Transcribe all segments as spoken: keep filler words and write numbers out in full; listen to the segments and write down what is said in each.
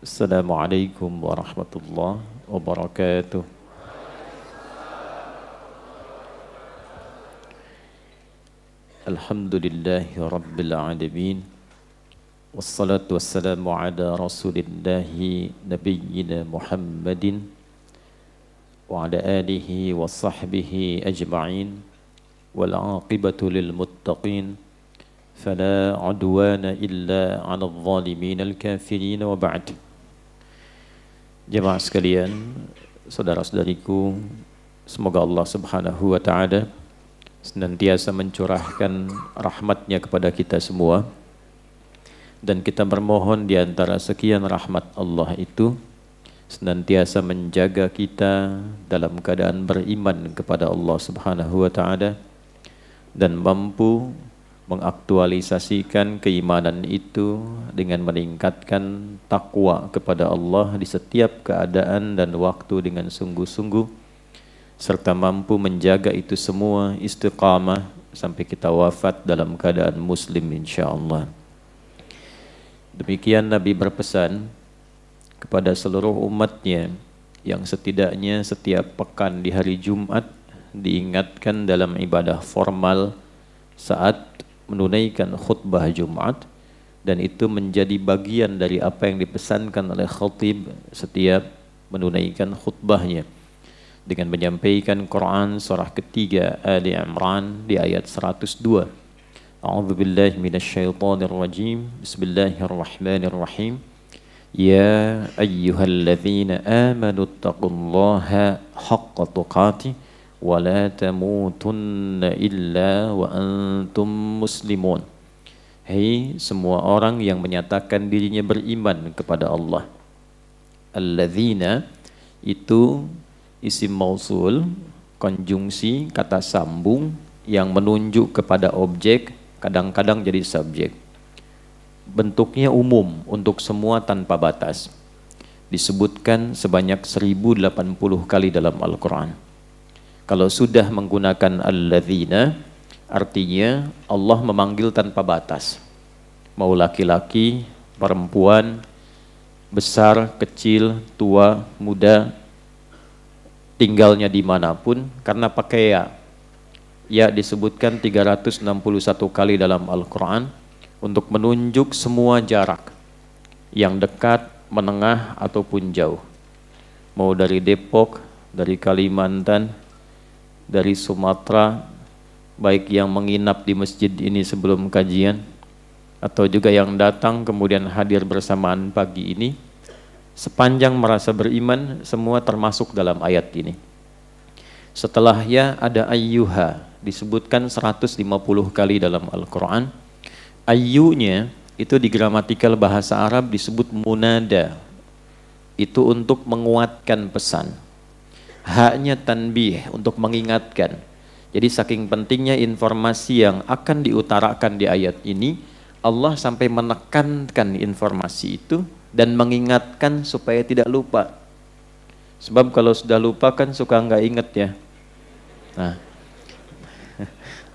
Assalamualaikum warahmatullahi wabarakatuh. Alhamdulillahi rabbil alamin. Wassalatu wassalamu ala rasulillahi nabiyyina Muhammadin wa ala alihi wa sahbihi ajma'in wal aqibatu lil muttaqin fala udwana illa 'alal zalimin al kafirin wa ba'd. Jemaah sekalian, saudara-saudariku, semoga Allah Subhanahu wa taala senantiasa mencurahkan rahmatnya kepada kita semua. Dan kita bermohon di antara sekian rahmat Allah itu senantiasa menjaga kita dalam keadaan beriman kepada Allah Subhanahu wa taala dan mampu mengaktualisasikan keimanan itu dengan meningkatkan takwa kepada Allah di setiap keadaan dan waktu dengan sungguh-sungguh, serta mampu menjaga itu semua istiqamah sampai kita wafat dalam keadaan muslim insyaallah. Demikian Nabi berpesan kepada seluruh umatnya yang setidaknya setiap pekan di hari Jumat diingatkan dalam ibadah formal saat menunaikan khutbah Jumat, dan itu menjadi bagian dari apa yang dipesankan oleh khatib setiap menunaikan khutbahnya dengan menyampaikan Quran surah ketiga Ali Imran di ayat seratus dua. A'udzubillahi minasyaitonirrajim. Bismillahirrahmanirrahim. Ya ayyuhalladzina amanu taqullaha haqqa tuqatih wa la tamutunna illa wa antum muslimun. Hei semua orang yang menyatakan dirinya beriman kepada Allah. Alladzina itu isim mausul konjungsi kata sambung yang menunjuk kepada objek, kadang-kadang jadi subjek. Bentuknya umum untuk semua tanpa batas. Disebutkan sebanyak seribu delapan puluh kali dalam Al-Quran. Kalau sudah menggunakan alladzina, artinya Allah memanggil tanpa batas. Mau laki-laki, perempuan, besar, kecil, tua, muda, tinggalnya dimanapun, karena pakai ya. Ya disebutkan tiga ratus enam puluh satu kali dalam Al-Quran untuk menunjuk semua jarak yang dekat, menengah ataupun jauh. Mau dari Depok, dari Kalimantan, dari Sumatera, baik yang menginap di masjid ini sebelum kajian atau juga yang datang kemudian hadir bersamaan pagi ini, sepanjang merasa beriman semua termasuk dalam ayat ini. Setelahnya ada ayyuha, disebutkan seratus lima puluh kali dalam Al-Quran. Ayyunya itu di gramatikal bahasa Arab disebut munada, itu untuk menguatkan pesan. Haknya tanbih, untuk mengingatkan. Jadi saking pentingnya informasi yang akan diutarakan di ayat ini, Allah sampai menekankan informasi itu dan mengingatkan supaya tidak lupa. Sebab kalau sudah lupa kan suka nggak inget ya. Nah,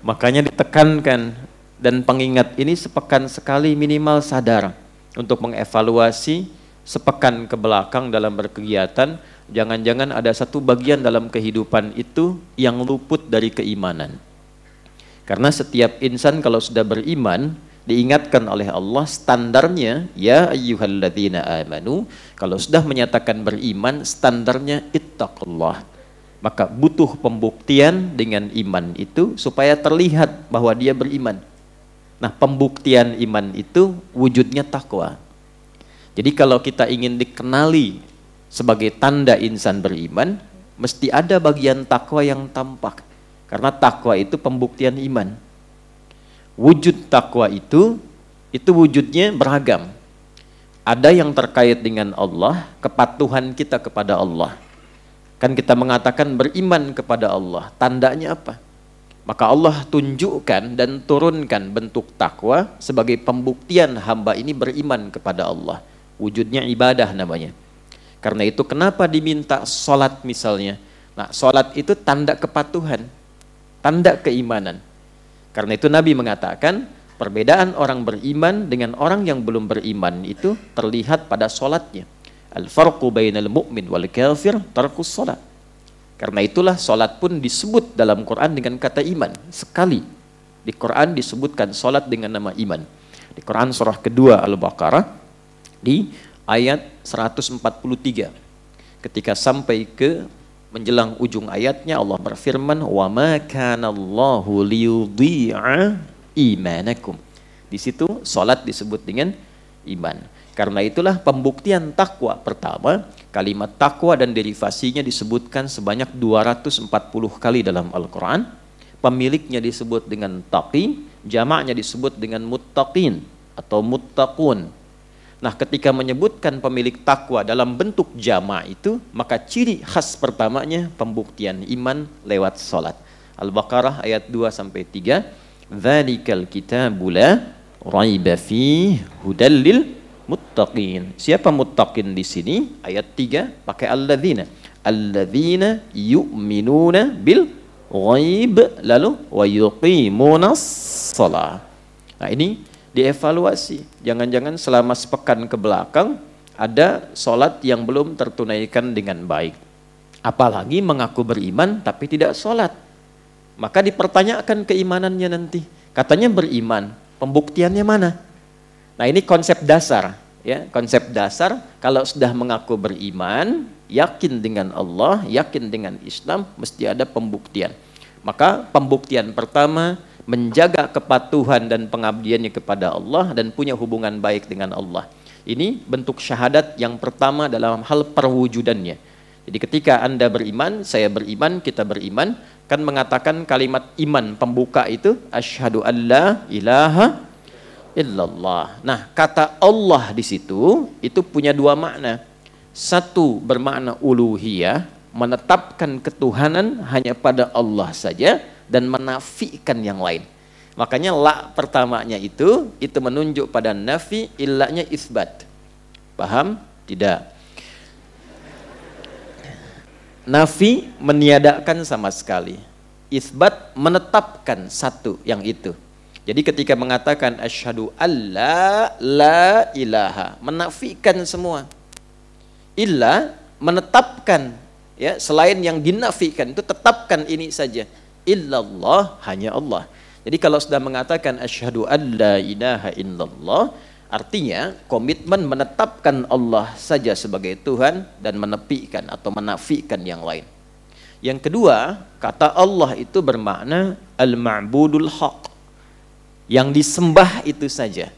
makanya ditekankan, dan pengingat ini sepekan sekali minimal sadar untuk mengevaluasi sepekan ke belakang dalam berkegiatan. Jangan-jangan ada satu bagian dalam kehidupan itu yang luput dari keimanan. Karena setiap insan kalau sudah beriman diingatkan oleh Allah, standarnya ya ayyuhalladzina amanu, kalau sudah menyatakan beriman standarnya ittaqullah. Maka butuh pembuktian dengan iman itu supaya terlihat bahwa dia beriman. Nah, pembuktian iman itu wujudnya takwa. Jadi kalau kita ingin dikenali sebagai tanda insan beriman, mesti ada bagian takwa yang tampak. Karena takwa itu pembuktian iman. Wujud takwa itu, itu wujudnya beragam. Ada yang terkait dengan Allah, kepatuhan kita kepada Allah. Kan kita mengatakan beriman kepada Allah, tandanya apa? Maka Allah tunjukkan dan turunkan bentuk takwa sebagai pembuktian hamba ini beriman kepada Allah. Wujudnya ibadah namanya. Karena itu kenapa diminta sholat misalnya? Nah, sholat itu tanda kepatuhan, tanda keimanan. Karena itu Nabi mengatakan perbedaan orang beriman dengan orang yang belum beriman itu terlihat pada sholatnya. Al-farqu bainal mu'min wal kafir tarkus sholat. Karena itulah sholat pun disebut dalam Quran dengan kata iman. Sekali di Quran disebutkan sholat dengan nama iman. Di Quran surah kedua Al-Baqarah di ayat seratus empat puluh tiga. Ketika sampai ke menjelang ujung ayatnya Allah berfirman, "Wa ma kana Allahu liyudhi'a imanakum." Di situ sholat disebut dengan iman. Karena itulah pembuktian takwa pertama, kalimat takwa dan derivasinya disebutkan sebanyak dua ratus empat puluh kali dalam Al-Quran. Pemiliknya disebut dengan taqi, jamaknya disebut dengan muttaqin atau muttaqun. Nah, ketika menyebutkan pemilik takwa dalam bentuk jamak itu, maka ciri khas pertamanya pembuktian iman lewat sholat. Al-Baqarah ayat dua sampai tiga, "Dzalikal kitabu la raiba fihi hudal lil muttaqin." Siapa muttaqin di sini? Ayat tiga pakai alladzina. Alladzina yu'minuna bil ghaib lalu wa yuqimunas shalah. Nah, ini dievaluasi. Jangan-jangan selama sepekan ke belakang ada salat yang belum tertunaikan dengan baik. Apalagi mengaku beriman tapi tidak salat. Maka dipertanyakan keimanannya nanti. Katanya beriman, pembuktiannya mana? Nah, ini konsep dasar, ya, konsep dasar kalau sudah mengaku beriman, yakin dengan Allah, yakin dengan Islam, mesti ada pembuktian. Maka pembuktian pertama menjaga kepatuhan dan pengabdiannya kepada Allah dan punya hubungan baik dengan Allah. Ini bentuk syahadat yang pertama dalam hal perwujudannya. Jadi ketika Anda beriman, saya beriman, kita beriman, kan mengatakan kalimat iman pembuka itu asyhadu an la ilaha illallah. Nah, kata Allah di situ itu punya dua makna. Satu bermakna uluhiyah, menetapkan ketuhanan hanya pada Allah saja dan menafikan yang lain. Makanya la pertamanya itu itu menunjuk pada nafi, illanya isbat. Paham? Tidak. Nafi meniadakan sama sekali. Isbat menetapkan satu yang itu. Jadi ketika mengatakan asyhadu alla la ilaha, menafikan semua. Illa menetapkan, ya, selain yang dinafikan itu tetapkan ini saja. Illallah, hanya Allah. Jadi kalau sudah mengatakan asyhadu alla ilaha illallah, artinya komitmen menetapkan Allah saja sebagai Tuhan dan menepikan atau menafikan yang lain. Yang kedua, kata Allah itu bermakna al-ma'budul haq, yang disembah itu saja.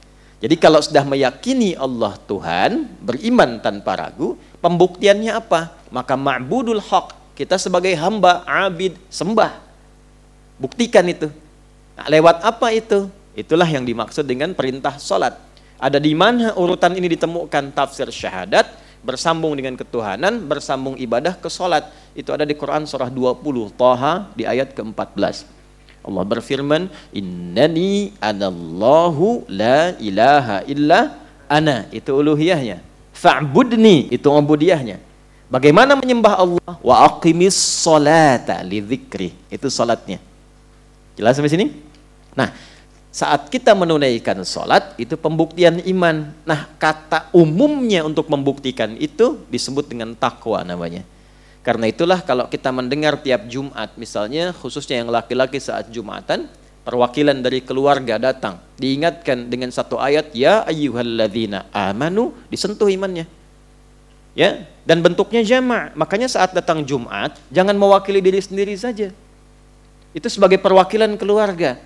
Jadi kalau sudah meyakini Allah Tuhan, beriman tanpa ragu, pembuktiannya apa? Maka ma'budul haq, kita sebagai hamba, abid, sembah. Buktikan itu. Nah, lewat apa itu? Itulah yang dimaksud dengan perintah salat. Ada di mana urutan ini ditemukan? Tafsir syahadat bersambung dengan ketuhanan, bersambung ibadah ke salat. Itu ada di Quran surah dua puluh Thaha di ayat ke empat belas. Allah berfirman, "Innani anallahu la ilaha illa ana." Itu uluhiyahnya. Fa'budni, itu ubudiyahnya. Bagaimana menyembah Allah? Wa aqimis sholata li dzikri. Itu salatnya. Jelas sampai sini? Nah, saat kita menunaikan salat itu pembuktian iman. Nah, kata umumnya untuk membuktikan itu disebut dengan takwa namanya. Karena itulah kalau kita mendengar tiap Jumat, misalnya khususnya yang laki-laki saat Jumatan, perwakilan dari keluarga datang, diingatkan dengan satu ayat, ya ayyuhalladzina amanu, disentuh imannya. Ya, dan bentuknya jamak. Makanya saat datang Jumat, jangan mewakili diri sendiri saja. Itu sebagai perwakilan keluarga.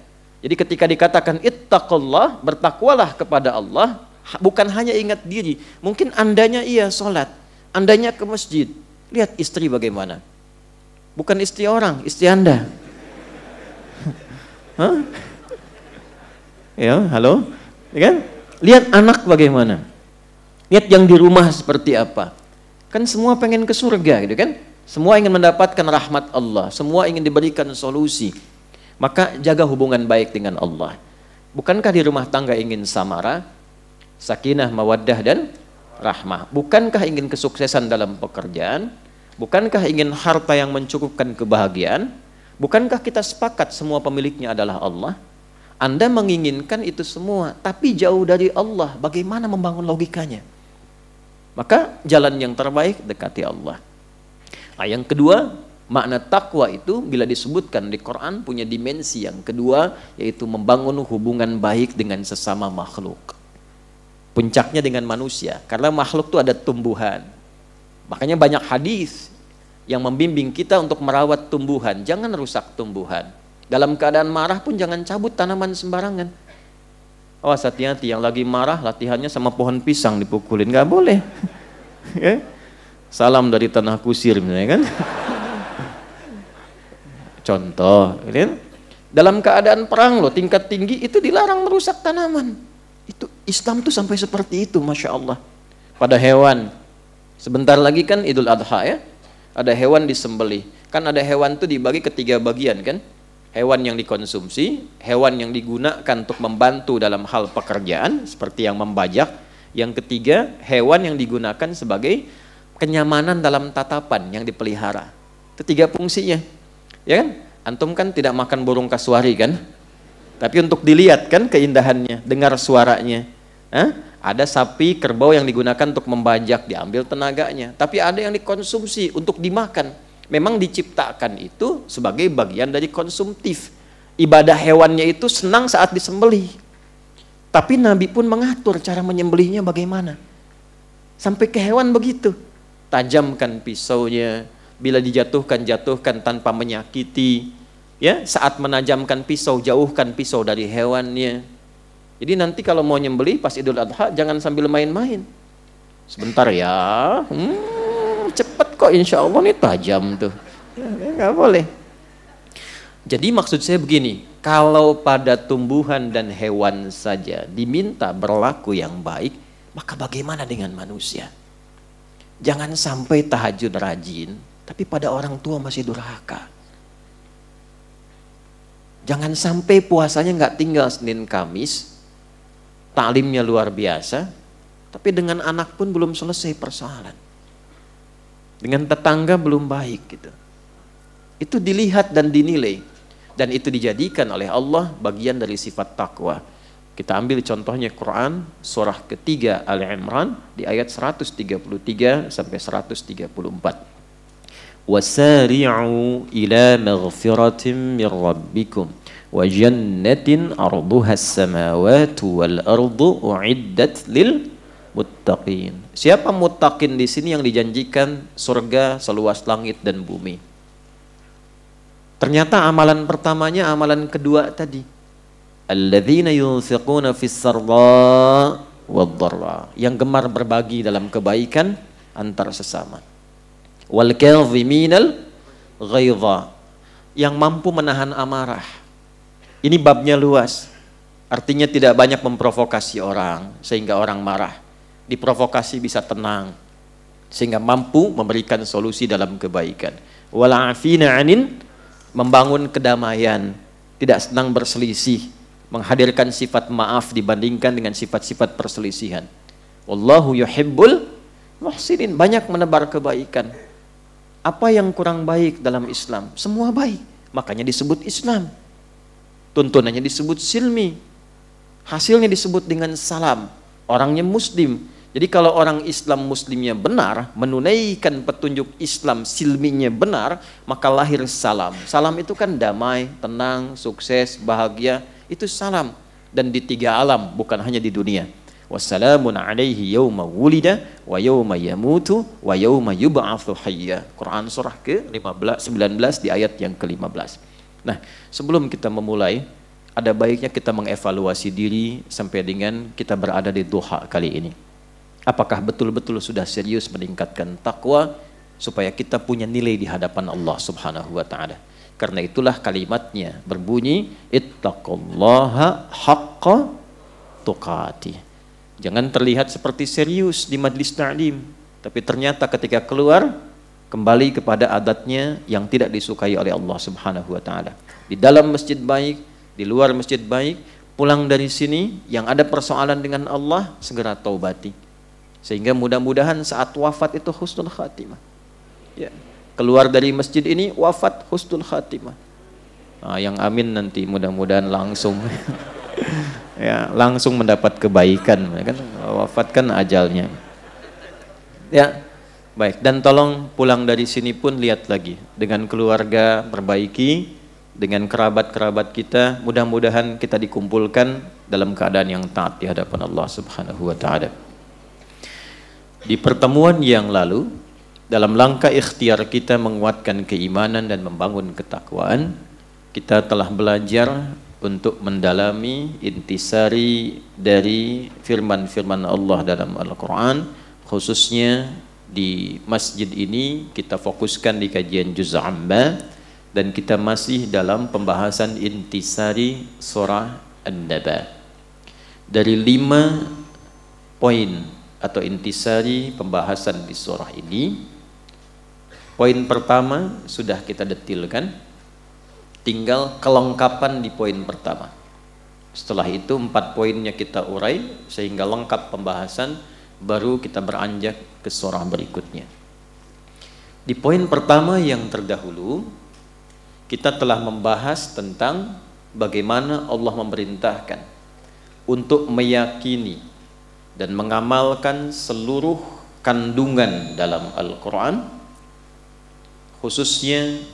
Jadi ketika dikatakan ittaqullah, bertakwalah kepada Allah, bukan hanya ingat diri. Mungkin andanya iya sholat, andanya ke masjid. Lihat istri bagaimana. Bukan istri orang, istri Anda. Hah? Ya, halo. Ya kan? Lihat anak bagaimana. Lihat yang di rumah seperti apa. Kan semua pengen ke surga gitu kan? Semua ingin mendapatkan rahmat Allah, semua ingin diberikan solusi. Maka jaga hubungan baik dengan Allah. Bukankah di rumah tangga ingin samara, sakinah, mawaddah dan rahmah. Bukankah ingin kesuksesan dalam pekerjaan? Bukankah ingin harta yang mencukupkan kebahagiaan? Bukankah kita sepakat semua pemiliknya adalah Allah? Anda menginginkan itu semua, tapi jauh dari Allah, bagaimana membangun logikanya? Maka jalan yang terbaik dekati Allah. Nah, yang kedua, makna takwa itu bila disebutkan di Quran punya dimensi yang kedua, yaitu membangun hubungan baik dengan sesama makhluk. Puncaknya dengan manusia, karena makhluk itu ada tumbuhan. Makanya banyak hadis yang membimbing kita untuk merawat tumbuhan, jangan rusak tumbuhan. Dalam keadaan marah pun jangan cabut tanaman sembarangan. Awas, hati-hati, yang lagi marah latihannya sama pohon pisang dipukulin, nggak boleh. Salam dari tanah kusir misalnya, kan? Contoh, kan? Dalam keadaan perang loh, tingkat tinggi itu dilarang merusak tanaman. Itu Islam tuh sampai seperti itu, masya Allah. Pada hewan, sebentar lagi kan Idul Adha ya, ada hewan disembelih. Kan ada hewan tuh dibagi ke tiga bagian kan, hewan yang dikonsumsi, hewan yang digunakan untuk membantu dalam hal pekerjaan seperti yang membajak, yang ketiga hewan yang digunakan sebagai kenyamanan dalam tatapan yang dipelihara. Itu tiga fungsinya, ya kan? Antum kan tidak makan burung kasuari kan? Tapi untuk dilihat kan keindahannya, dengar suaranya. Hah? Ada sapi, kerbau yang digunakan untuk membajak, diambil tenaganya. Tapi ada yang dikonsumsi untuk dimakan. Memang diciptakan itu sebagai bagian dari konsumtif. Ibadah hewannya itu senang saat disembelih. Tapi Nabi pun mengatur cara menyembelihnya bagaimana. Sampai ke hewan begitu. Tajamkan pisaunya, bila dijatuhkan jatuhkan tanpa menyakiti. Ya, saat menajamkan pisau, jauhkan pisau dari hewannya. Jadi nanti kalau mau nyembelih pas Idul Adha jangan sambil main-main. Sebentar ya, hmm, cepat kok insya Allah nih tajam tuh. Nggak boleh. Jadi maksud saya begini, kalau pada tumbuhan dan hewan saja diminta berlaku yang baik, maka bagaimana dengan manusia? Jangan sampai tahajud rajin, tapi pada orang tua masih durhaka. Jangan sampai puasanya nggak tinggal Senin Kamis, taklimnya luar biasa, tapi dengan anak pun belum selesai persoalan, dengan tetangga belum baik gitu. Itu dilihat dan dinilai, dan itu dijadikan oleh Allah bagian dari sifat takwa. Kita ambil contohnya Quran surah ketiga Al Imran di ayat seratus tiga puluh tiga sampai seratus tiga puluh empat. وَسَارِعُوا إِلَى مَغْفِرَةٍ مِّنْ رَبِّكُمْ وَجَنَّةٍ عَرْضُهَا السَّمَاوَاتُ وَالْأَرْضُ أُعِدَّتْ لِلْمُتَّقِينَ. Siapa muttaqin di sini yang dijanjikan surga seluas langit dan bumi? Ternyata amalan pertamanya amalan kedua tadi. الَّذِينَ يُنْفِقُونَ فِي السَّرَّاءِ وَالضَّرَّاءِ, yang gemar berbagi dalam kebaikan antar sesama. Wal kadhiminal ghaidha, yang mampu menahan amarah. Ini babnya luas, artinya tidak banyak memprovokasi orang sehingga orang marah. Diprovokasi bisa tenang sehingga mampu memberikan solusi dalam kebaikan. Wal afina anin, membangun kedamaian, tidak senang berselisih, menghadirkan sifat maaf dibandingkan dengan sifat-sifat perselisihan. Wallahu yuhibbul muhsinin, banyak menebar kebaikan. Apa yang kurang baik dalam Islam? Semua baik, makanya disebut Islam. Tuntunannya disebut silmi, hasilnya disebut dengan salam, orangnya muslim. Jadi kalau orang Islam muslimnya benar, menunaikan petunjuk Islam silminya benar, maka lahir salam. Salam itu kan damai, tenang, sukses, bahagia, itu salam. Dan di tiga alam, bukan hanya di dunia. Wassalamun alaihi yawma wulida wa yawma yamutu wa yawma yub'atsu hayya. Quran surah ke lima belas, sembilan belas di ayat yang ke lima belas. Nah, sebelum kita memulai, ada baiknya kita mengevaluasi diri sampai dengan kita berada di duha kali ini. Apakah betul-betul sudah serius meningkatkan takwa supaya kita punya nilai di hadapan Allah Subhanahu wa taala. Karena itulah kalimatnya berbunyi ittaqullaha haqqa tuqatih. Jangan terlihat seperti serius di majlis ta'lim, tapi ternyata ketika keluar kembali kepada adatnya yang tidak disukai oleh Allah Subhanahu wa taala. Di dalam masjid baik, di luar masjid baik, pulang dari sini yang ada persoalan dengan Allah segera taubati. Sehingga mudah-mudahan saat wafat itu husnul khatimah. Ya. Keluar dari masjid ini wafat husnul khatimah. Nah, yang amin nanti mudah-mudahan langsung ya langsung mendapat kebaikan, kan wafat kan ajalnya. Ya, baik. Dan tolong pulang dari sini pun lihat lagi dengan keluarga, perbaiki dengan kerabat-kerabat kita. Mudah-mudahan kita dikumpulkan dalam keadaan yang taat di hadapan Allah Subhanahu wa taala. Di pertemuan yang lalu, dalam langkah ikhtiar kita menguatkan keimanan dan membangun ketakwaan, kita telah belajar untuk mendalami intisari dari firman-firman Allah dalam Al-Quran, khususnya di masjid ini kita fokuskan di kajian juz amma, dan kita masih dalam pembahasan intisari surah An-Naba. Dari lima poin atau intisari pembahasan di surah ini, poin pertama sudah kita detilkan, tinggal kelengkapan di poin pertama. Setelah itu empat poinnya kita urai sehingga lengkap pembahasan, baru kita beranjak ke surah berikutnya. Di poin pertama yang terdahulu, kita telah membahas tentang bagaimana Allah memerintahkan untuk meyakini dan mengamalkan seluruh kandungan dalam Al-Quran, khususnya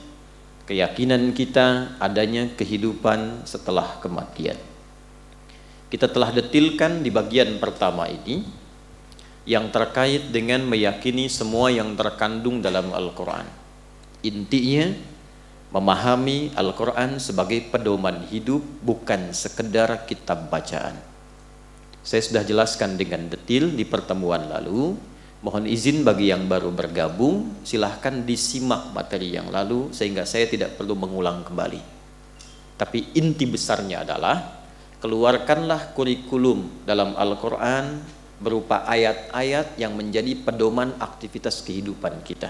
keyakinan kita adanya kehidupan setelah kematian. Kita telah detilkan di bagian pertama ini yang terkait dengan meyakini semua yang terkandung dalam Al-Quran. Intinya, memahami Al-Quran sebagai pedoman hidup, bukan sekedar kitab bacaan. Saya sudah jelaskan dengan detil di pertemuan lalu. Mohon izin bagi yang baru bergabung, silahkan disimak materi yang lalu sehingga saya tidak perlu mengulang kembali. Tapi inti besarnya adalah, keluarkanlah kurikulum dalam Al-Quran berupa ayat-ayat yang menjadi pedoman aktivitas kehidupan kita.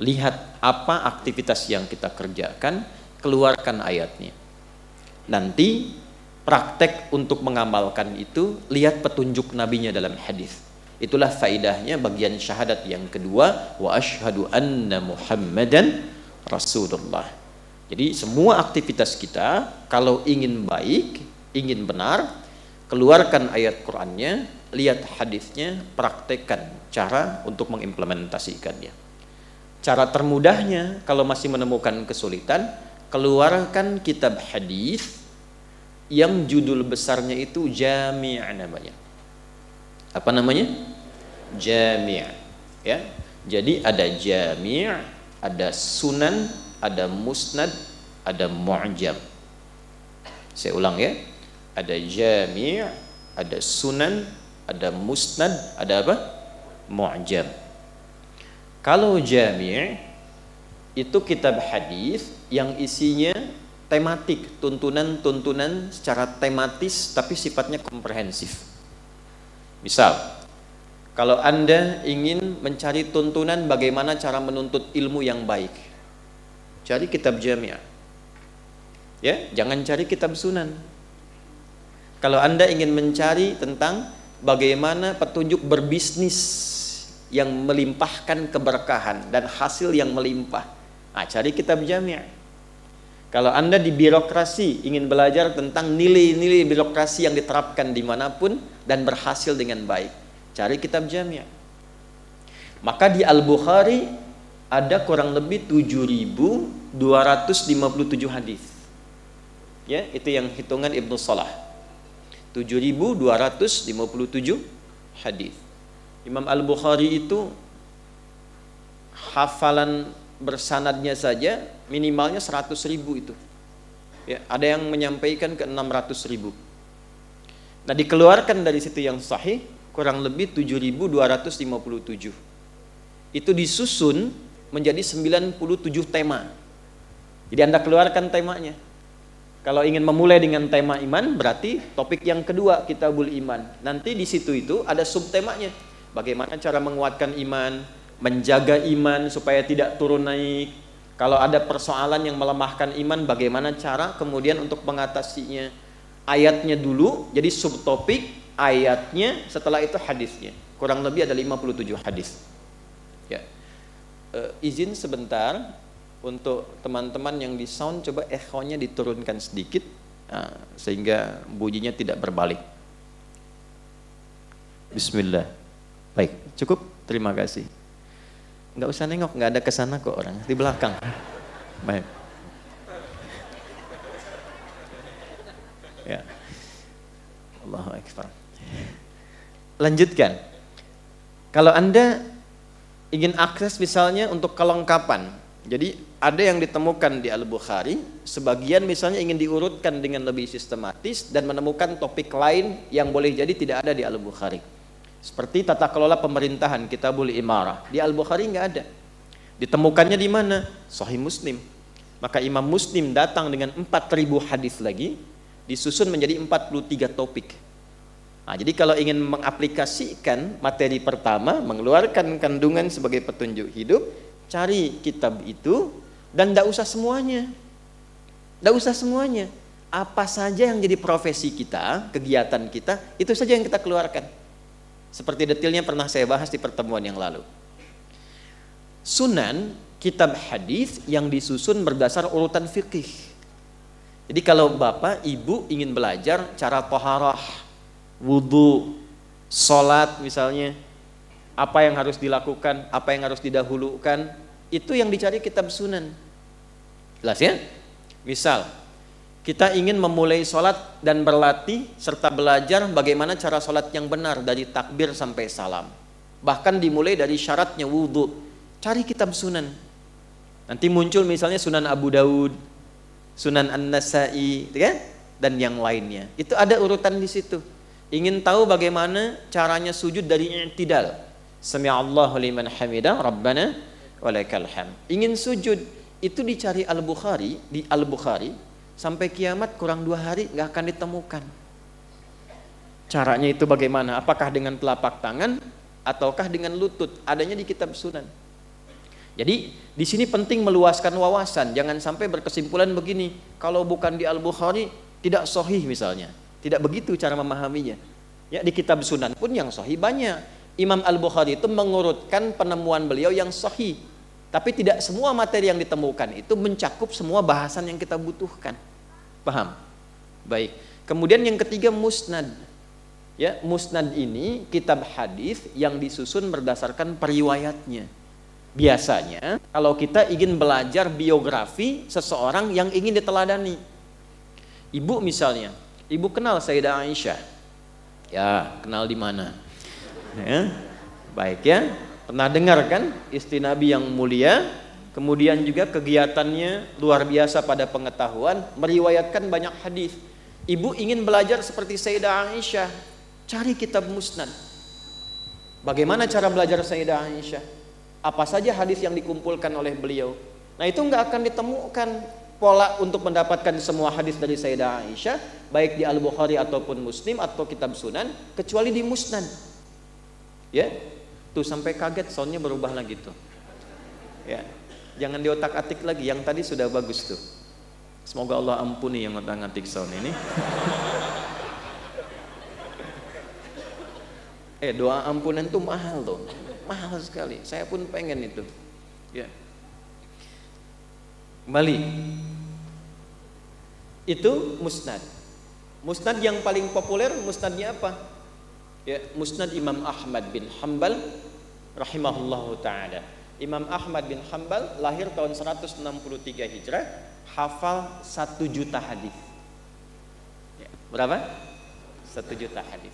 Lihat apa aktivitas yang kita kerjakan, keluarkan ayatnya. Nanti praktek untuk mengamalkan itu, lihat petunjuk nabinya dalam hadis. Itulah faidahnya bagian syahadat yang kedua, wa asyhadu anna Muhammadan Rasulullah. Jadi semua aktivitas kita kalau ingin baik, ingin benar, keluarkan ayat Qur'annya, lihat hadisnya, praktekkan cara untuk mengimplementasikannya. Cara termudahnya, kalau masih menemukan kesulitan, keluarkan kitab hadis yang judul besarnya itu jami' namanya. Apa namanya? Jami'. Ya. Jadi ada jami', ada sunan, ada musnad, ada mu'jam. Saya ulang ya. Ada jami', ada sunan, ada musnad, ada apa? Mu'jam. Kalau jami' itu kitab hadis yang isinya tematik, tuntunan-tuntunan secara tematis tapi sifatnya komprehensif. Misal, kalau Anda ingin mencari tuntunan bagaimana cara menuntut ilmu yang baik, cari kitab jami'. Ya, jangan cari kitab sunan. Kalau Anda ingin mencari tentang bagaimana petunjuk berbisnis yang melimpahkan keberkahan dan hasil yang melimpah, nah, cari kitab jami'. Kalau Anda di birokrasi ingin belajar tentang nilai-nilai birokrasi yang diterapkan dimanapun dan berhasil dengan baik, cari kitab jami'. Maka di Al-Bukhari ada kurang lebih tujuh ribu dua ratus lima puluh tujuh hadis. Ya, itu yang hitungan Ibnu Salah, tujuh ribu dua ratus lima puluh tujuh hadis. Imam Al-Bukhari itu hafalan bersanadnya saja minimalnya seratus ribu itu. Ya, ada yang menyampaikan ke enam ratus ribu. Nah, dikeluarkan dari situ yang sahih kurang lebih tujuh ribu dua ratus lima puluh tujuh. Itu disusun menjadi sembilan puluh tujuh tema. Jadi Anda keluarkan temanya. Kalau ingin memulai dengan tema iman, berarti topik yang kedua kitabul iman. Nanti di situ itu ada subtemanya. Bagaimana cara menguatkan iman, menjaga iman supaya tidak turun naik. Kalau ada persoalan yang melemahkan iman, bagaimana cara kemudian untuk mengatasinya. Ayatnya dulu, jadi subtopik, ayatnya, setelah itu hadisnya. Kurang lebih ada lima puluh tujuh hadis. Ya. E, izin sebentar untuk teman-teman yang di sound, coba echo-nya diturunkan sedikit, nah, sehingga bunyinya tidak berbalik. Bismillah. Baik, cukup. Terima kasih. Nggak usah nengok, nggak ada kesana kok orang, di belakang. Baik. Ya. Allahu Akbar. Lanjutkan. Kalau Anda ingin akses misalnya untuk kelengkapan, jadi ada yang ditemukan di Al-Bukhari, sebagian misalnya ingin diurutkan dengan lebih sistematis dan menemukan topik lain yang boleh jadi tidak ada di Al-Bukhari. Seperti tata kelola pemerintahan, Kitabul Imarah. Di Al-Bukhari nggak ada. Ditemukannya di mana? Sahih Muslim. Maka Imam Muslim datang dengan empat ribu hadis lagi, disusun menjadi empat puluh tiga topik. Nah, jadi kalau ingin mengaplikasikan materi pertama, mengeluarkan kandungan sebagai petunjuk hidup, cari kitab itu, dan tidak usah semuanya. Tidak usah semuanya. Apa saja yang jadi profesi kita, kegiatan kita, itu saja yang kita keluarkan. Seperti detailnya pernah saya bahas di pertemuan yang lalu. Sunan, kitab hadis yang disusun berdasar urutan fikih. Jadi kalau bapak, ibu ingin belajar cara taharah, wudu, sholat misalnya, apa yang harus dilakukan, apa yang harus didahulukan, itu yang dicari kitab sunan. Jelas ya? Misal, kita ingin memulai sholat dan berlatih serta belajar bagaimana cara sholat yang benar dari takbir sampai salam. Bahkan dimulai dari syaratnya wudu. Cari kitab sunan. Nanti muncul misalnya Sunan Abu Daud, Sunan An-Nasa'i, gitu kan? Dan yang lainnya. Itu ada urutan di situ. Ingin tahu bagaimana caranya sujud dari i'tidal. Sami'allahu liman hamidah, Rabbana walakal hamd. Ingin sujud, itu dicari Al-Bukhari, di Al-Bukhari sampai kiamat kurang dua hari nggak akan ditemukan. Caranya itu bagaimana? Apakah dengan telapak tangan ataukah dengan lutut? Adanya di kitab sunan. Jadi di sini penting meluaskan wawasan, jangan sampai berkesimpulan begini, kalau bukan di Al-Bukhari tidak sahih misalnya. Tidak begitu cara memahaminya. Ya, di kitab sunan pun yang sahih banyak. Imam Al-Bukhari itu mengurutkan penemuan beliau yang sahih. Tapi tidak semua materi yang ditemukan itu mencakup semua bahasan yang kita butuhkan. Paham? Baik. Kemudian yang ketiga musnad. Ya, musnad ini kitab hadis yang disusun berdasarkan periwayatnya. Biasanya kalau kita ingin belajar biografi seseorang yang ingin diteladani. Ibu misalnya, ibu kenal Sayyidah Aisyah. Ya, kenal di mana? Ya, baik ya. Pernah dengar kan istri Nabi yang mulia, kemudian juga kegiatannya luar biasa pada pengetahuan, meriwayatkan banyak hadis. Ibu ingin belajar seperti Sayyidah Aisyah, cari kitab musnad. Bagaimana cara belajar Sayyidah Aisyah? Apa saja hadis yang dikumpulkan oleh beliau. Nah, itu nggak akan ditemukan pola untuk mendapatkan semua hadis dari Sayyidah Aisyah, baik di Al-Bukhari ataupun Muslim atau kitab sunan, kecuali di musnad. Ya, tuh sampai kaget soundnya berubah lagi tuh. Ya, jangan diotak-atik lagi, yang tadi sudah bagus tuh. Semoga Allah ampuni yang otak-atik sound ini. Eh, doa ampunan tuh mahal tuh. Mahal sekali, saya pun pengen itu ya. Kembali, itu musnad. Musnad yang paling populer musnadnya apa? Ya, musnad Imam Ahmad bin Hanbal rahimahullahu ta'ala. Imam Ahmad bin Hanbal lahir tahun seratus enam puluh tiga Hijrah, hafal satu juta hadis. Ya, berapa? satu juta hadis.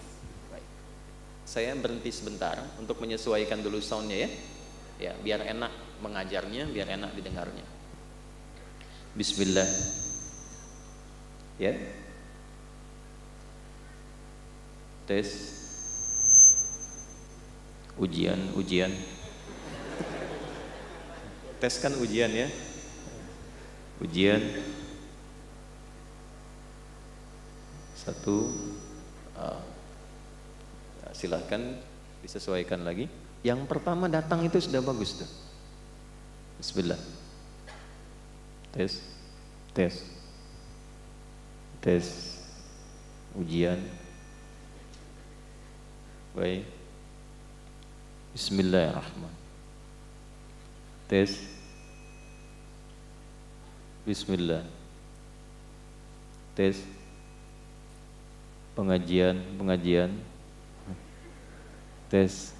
Saya berhenti sebentar untuk menyesuaikan dulu soundnya ya, ya biar enak mengajarnya, biar enak didengarnya. Bismillah. Ya. Tes. Ujian, ujian. Tes kan ujian ya. Ujian. Satu. Uh. Silahkan disesuaikan lagi. Yang pertama datang itu sudah bagus tuh. Bismillah. Tes, tes, tes, ujian. Baik. Bismillahirrahmanirrahim. Tes. Bismillah. Tes. Pengajian, pengajian. Tes.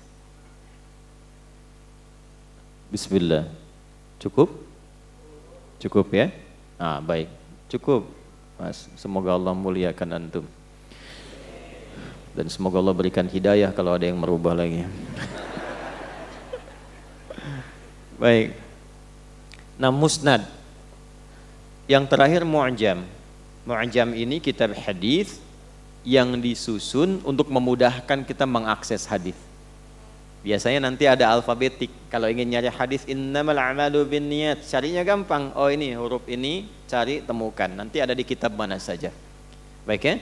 Bismillah. Cukup? Cukup ya? Ah, baik. Cukup, Mas. Semoga Allah muliakan antum. Dan semoga Allah berikan hidayah kalau ada yang merubah lagi. Baik. Nah, musnad. Yang terakhir mu'jam. Mu'jam ini kitab hadis yang disusun untuk memudahkan kita mengakses hadis. Biasanya nanti ada alfabetik. Kalau ingin nyari hadis, innamal a'malu binniyat. Carinya gampang. Oh, ini huruf ini, cari temukan. Nanti ada di kitab mana saja. Baik ya?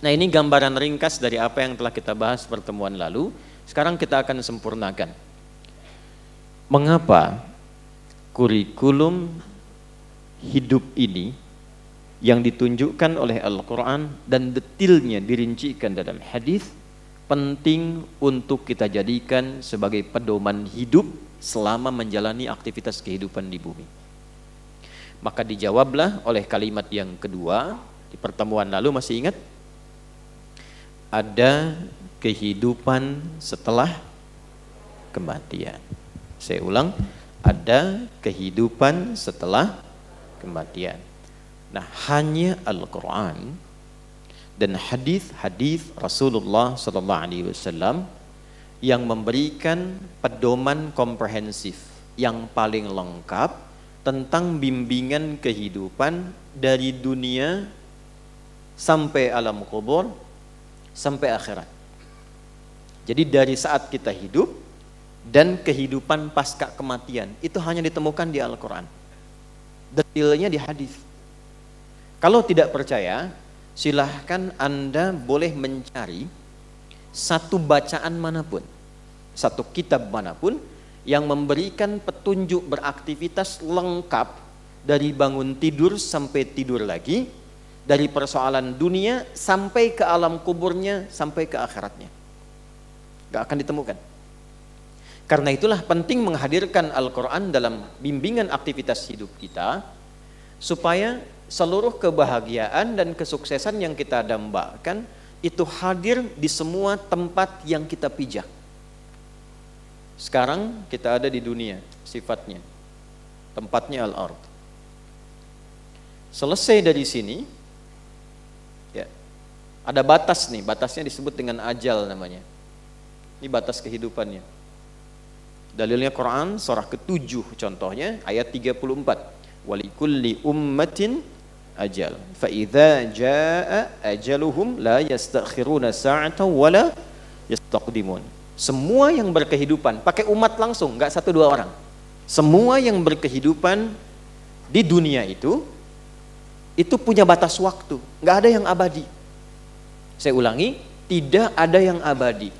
Nah, ini gambaran ringkas dari apa yang telah kita bahas pertemuan lalu. Sekarang kita akan sempurnakan. Mengapa kurikulum hidup ini yang ditunjukkan oleh Al-Quran dan detailnya dirincikan dalam hadis penting untuk kita jadikan sebagai pedoman hidup selama menjalani aktivitas kehidupan di bumi. Maka dijawablah oleh kalimat yang kedua di pertemuan lalu, masih ingat? Ada kehidupan setelah kematian. Saya ulang, ada kehidupan setelah kematian. Nah, hanya Al-Quran dan hadis-hadis Rasulullah Sallallahu Alaihi Wasallam yang memberikan pedoman komprehensif yang paling lengkap tentang bimbingan kehidupan dari dunia sampai alam kubur sampai akhirat. Jadi dari saat kita hidup dan kehidupan pasca kematian itu hanya ditemukan di Al-Quran. Detailnya di hadis. Kalau tidak percaya, silahkan Anda boleh mencari satu bacaan manapun, satu kitab manapun yang memberikan petunjuk beraktivitas lengkap dari bangun tidur sampai tidur lagi, dari persoalan dunia sampai ke alam kuburnya, sampai ke akhiratnya. Gak akan ditemukan. Karena itulah penting menghadirkan Al-Quran dalam bimbingan aktivitas hidup kita, supaya seluruh kebahagiaan dan kesuksesan yang kita dambakan itu hadir di semua tempat yang kita pijak. Sekarang kita ada di dunia, sifatnya, tempatnya al-ard. Selesai dari sini, ya, ada batas nih, batasnya disebut dengan ajal namanya. Ini batas kehidupannya. Dalilnya Quran, surah ketujuh contohnya, ayat tiga puluh empat. Walikulli ummatin ajal fa idza jaa ajaluhum la yastakhiruna sa'atan wala yastaqdimun. Semua yang berkehidupan, pakai umat langsung, enggak satu dua orang. Semua yang berkehidupan di dunia itu itu punya batas waktu, enggak ada yang abadi. Saya ulangi, tidak ada yang abadi.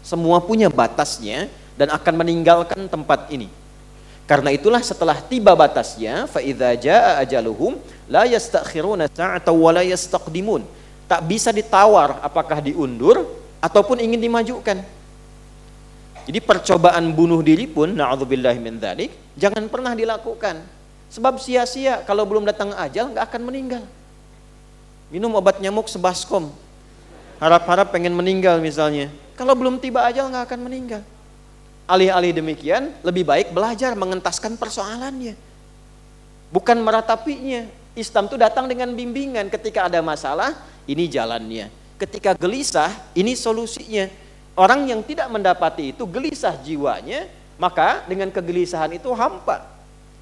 Semua punya batasnya dan akan meninggalkan tempat ini. Karena itulah setelah tiba batasnya, fa idza jaa ajaluhum la yastakhiruna sa'atan wa la yastaqdimun. Tak bisa ditawar apakah diundur ataupun ingin dimajukan. Jadi percobaan bunuh diri pun, na'udzubillahi min dzalik, jangan pernah dilakukan. Sebab sia-sia kalau belum datang ajal, nggak akan meninggal. Minum obat nyamuk sebaskom, harap-harap pengen meninggal misalnya. Kalau belum tiba ajal nggak akan meninggal. Alih-alih demikian, lebih baik belajar mengentaskan persoalannya. Bukan meratapinya. Islam itu datang dengan bimbingan. Ketika ada masalah, ini jalannya. Ketika gelisah, ini solusinya. Orang yang tidak mendapati itu gelisah jiwanya, maka dengan kegelisahan itu hampa.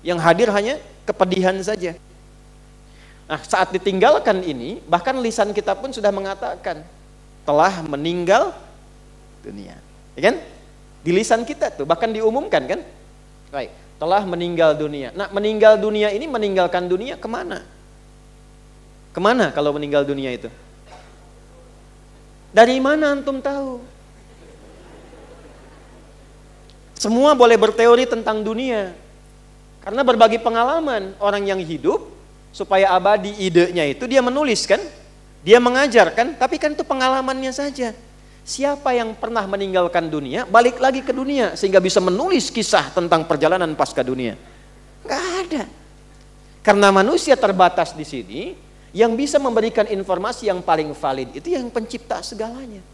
Yang hadir hanya kepedihan saja. Nah, saat ditinggalkan ini, bahkan lisan kita pun sudah mengatakan, telah meninggal dunia. Ya kan? Di lisan kita tuh, bahkan diumumkan kan, baik, telah meninggal dunia. Nah, meninggal dunia ini meninggalkan dunia kemana? Kemana kalau meninggal dunia itu? Dari mana antum tahu? Semua boleh berteori tentang dunia, karena berbagi pengalaman orang yang hidup supaya abadi idenya itu dia menuliskan, dia mengajarkan, tapi kan itu pengalamannya saja. Siapa yang pernah meninggalkan dunia, balik lagi ke dunia, sehingga bisa menulis kisah tentang perjalanan pasca dunia? Nggak ada. Karena manusia terbatas di sini, yang bisa memberikan informasi yang paling valid, itu yang pencipta segalanya.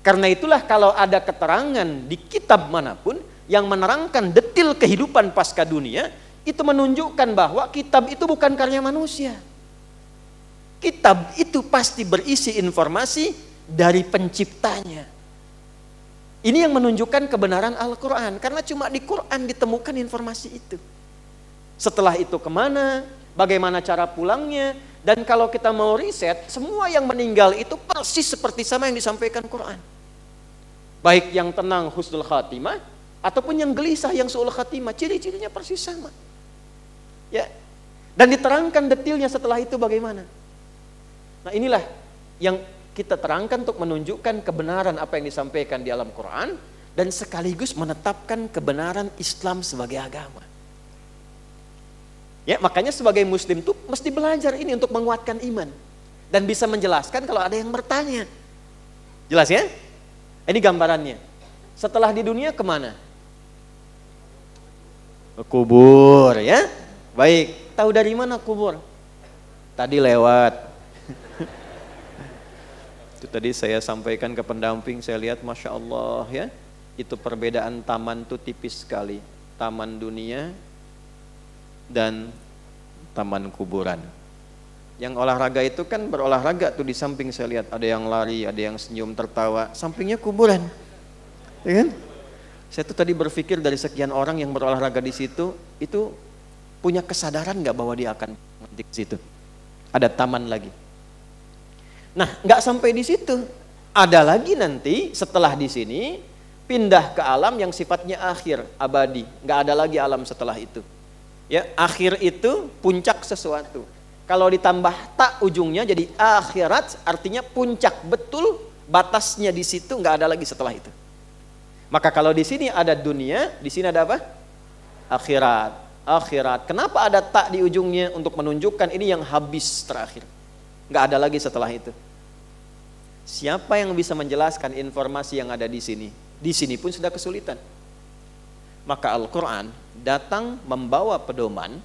Karena itulah kalau ada keterangan di kitab manapun, yang menerangkan detil kehidupan pasca dunia, itu menunjukkan bahwa kitab itu bukan karya manusia. Kitab itu pasti berisi informasi dari penciptanya. Ini yang menunjukkan kebenaran Al-Quran, karena cuma di Quran ditemukan informasi itu. Setelah itu kemana, bagaimana cara pulangnya, dan kalau kita mau riset, semua yang meninggal itu persis seperti sama yang disampaikan Quran. Baik yang tenang husnul khatimah, ataupun yang gelisah yang su'ul khatimah, ciri-cirinya persis sama. Ya. Dan diterangkan detailnya setelah itu bagaimana. Nah, inilah yang kita terangkan untuk menunjukkan kebenaran apa yang disampaikan di dalam Quran, dan sekaligus menetapkan kebenaran Islam sebagai agama. Ya, makanya sebagai muslim tuh mesti belajar ini untuk menguatkan iman, dan bisa menjelaskan kalau ada yang bertanya. Jelas ya? Ini gambarannya. Setelah di dunia kemana? Kubur ya? Baik, tahu dari mana kubur? Tadi lewat. Itu tadi saya sampaikan ke pendamping, saya lihat Masya Allah ya, itu perbedaan taman itu tipis sekali. Taman dunia dan taman kuburan. Yang olahraga itu kan berolahraga tuh di samping, saya lihat ada yang lari, ada yang senyum tertawa, sampingnya kuburan. Ya kan? Saya tuh tadi berpikir dari sekian orang yang berolahraga di situ, itu punya kesadaran nggak bahwa dia akan nanti ke situ? Ada taman lagi. Nah, nggak sampai di situ. Ada lagi nanti setelah di sini pindah ke alam yang sifatnya akhir, abadi. Nggak ada lagi alam setelah itu. Ya, akhir itu puncak sesuatu. Kalau ditambah tak ujungnya jadi akhirat, artinya puncak betul, batasnya di situ nggak ada lagi setelah itu. Maka kalau di sini ada dunia, di sini ada apa? Akhirat. Akhirat. Kenapa ada tak di ujungnya? Untuk menunjukkan ini yang habis terakhir. Nggak ada lagi setelah itu. Siapa yang bisa menjelaskan informasi yang ada di sini? Di sini pun sudah kesulitan. Maka Al-Quran datang membawa pedoman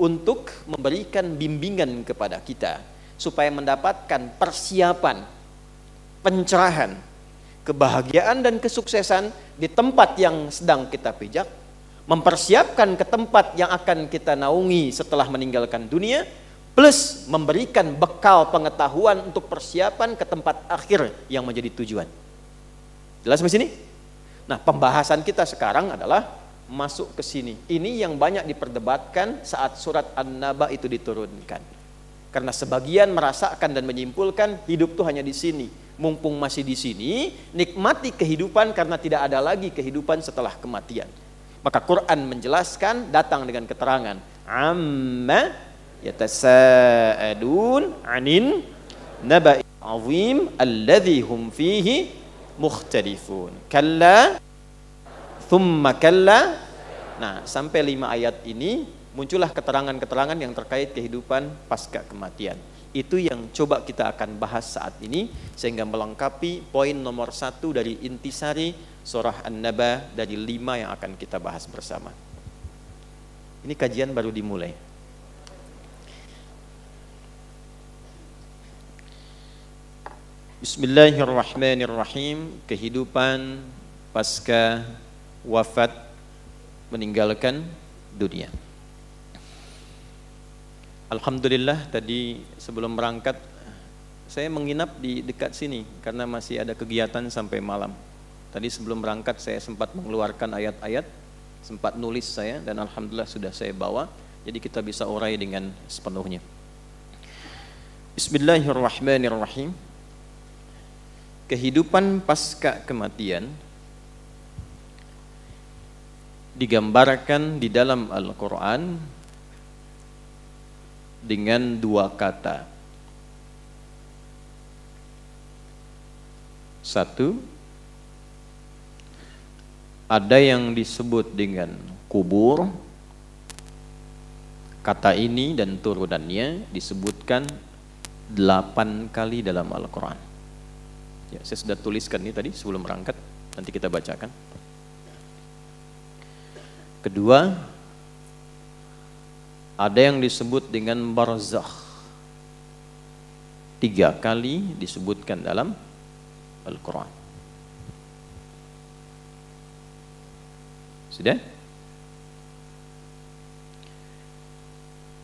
untuk memberikan bimbingan kepada kita, supaya mendapatkan persiapan, pencerahan, kebahagiaan dan kesuksesan di tempat yang sedang kita pijak, mempersiapkan ke tempat yang akan kita naungi setelah meninggalkan dunia, plus memberikan bekal pengetahuan untuk persiapan ke tempat akhir yang menjadi tujuan. Jelas di sini? Nah, pembahasan kita sekarang adalah masuk ke sini. Ini yang banyak diperdebatkan saat surat An-Naba itu diturunkan. Karena sebagian merasakan dan menyimpulkan hidup itu hanya di sini. Mumpung masih di sini, nikmati kehidupan karena tidak ada lagi kehidupan setelah kematian. Maka Quran menjelaskan datang dengan keterangan. Amma yatasa'adun anin naba'il azim alladzi hum fihi mukhtalifun. Kalla thumma kalla. Nah, sampai lima ayat ini muncullah keterangan-keterangan yang terkait kehidupan pasca kematian. Itu yang coba kita akan bahas saat ini, sehingga melengkapi poin nomor satu dari intisari surah An-Naba dari lima yang akan kita bahas bersama. Ini kajian baru dimulai. Bismillahirrahmanirrahim. Kehidupan pasca wafat meninggalkan dunia. Alhamdulillah tadi sebelum berangkat saya menginap di dekat sini karena masih ada kegiatan sampai malam. Tadi sebelum berangkat saya sempat mengeluarkan ayat-ayat, sempat nulis saya, dan alhamdulillah sudah saya bawa, jadi kita bisa urai dengan sepenuhnya. Bismillahirrahmanirrahim. Kehidupan pasca kematian digambarkan di dalam Al-Quran dengan dua kata. Satu, ada yang disebut dengan kubur. Kata ini dan turunannya disebutkan delapan kali dalam Al-Quran. Ya, saya sudah tuliskan ini tadi sebelum berangkat, nanti kita bacakan. Kedua, ada yang disebut dengan barzakh. Tiga kali disebutkan dalam Al-Quran. Sudah?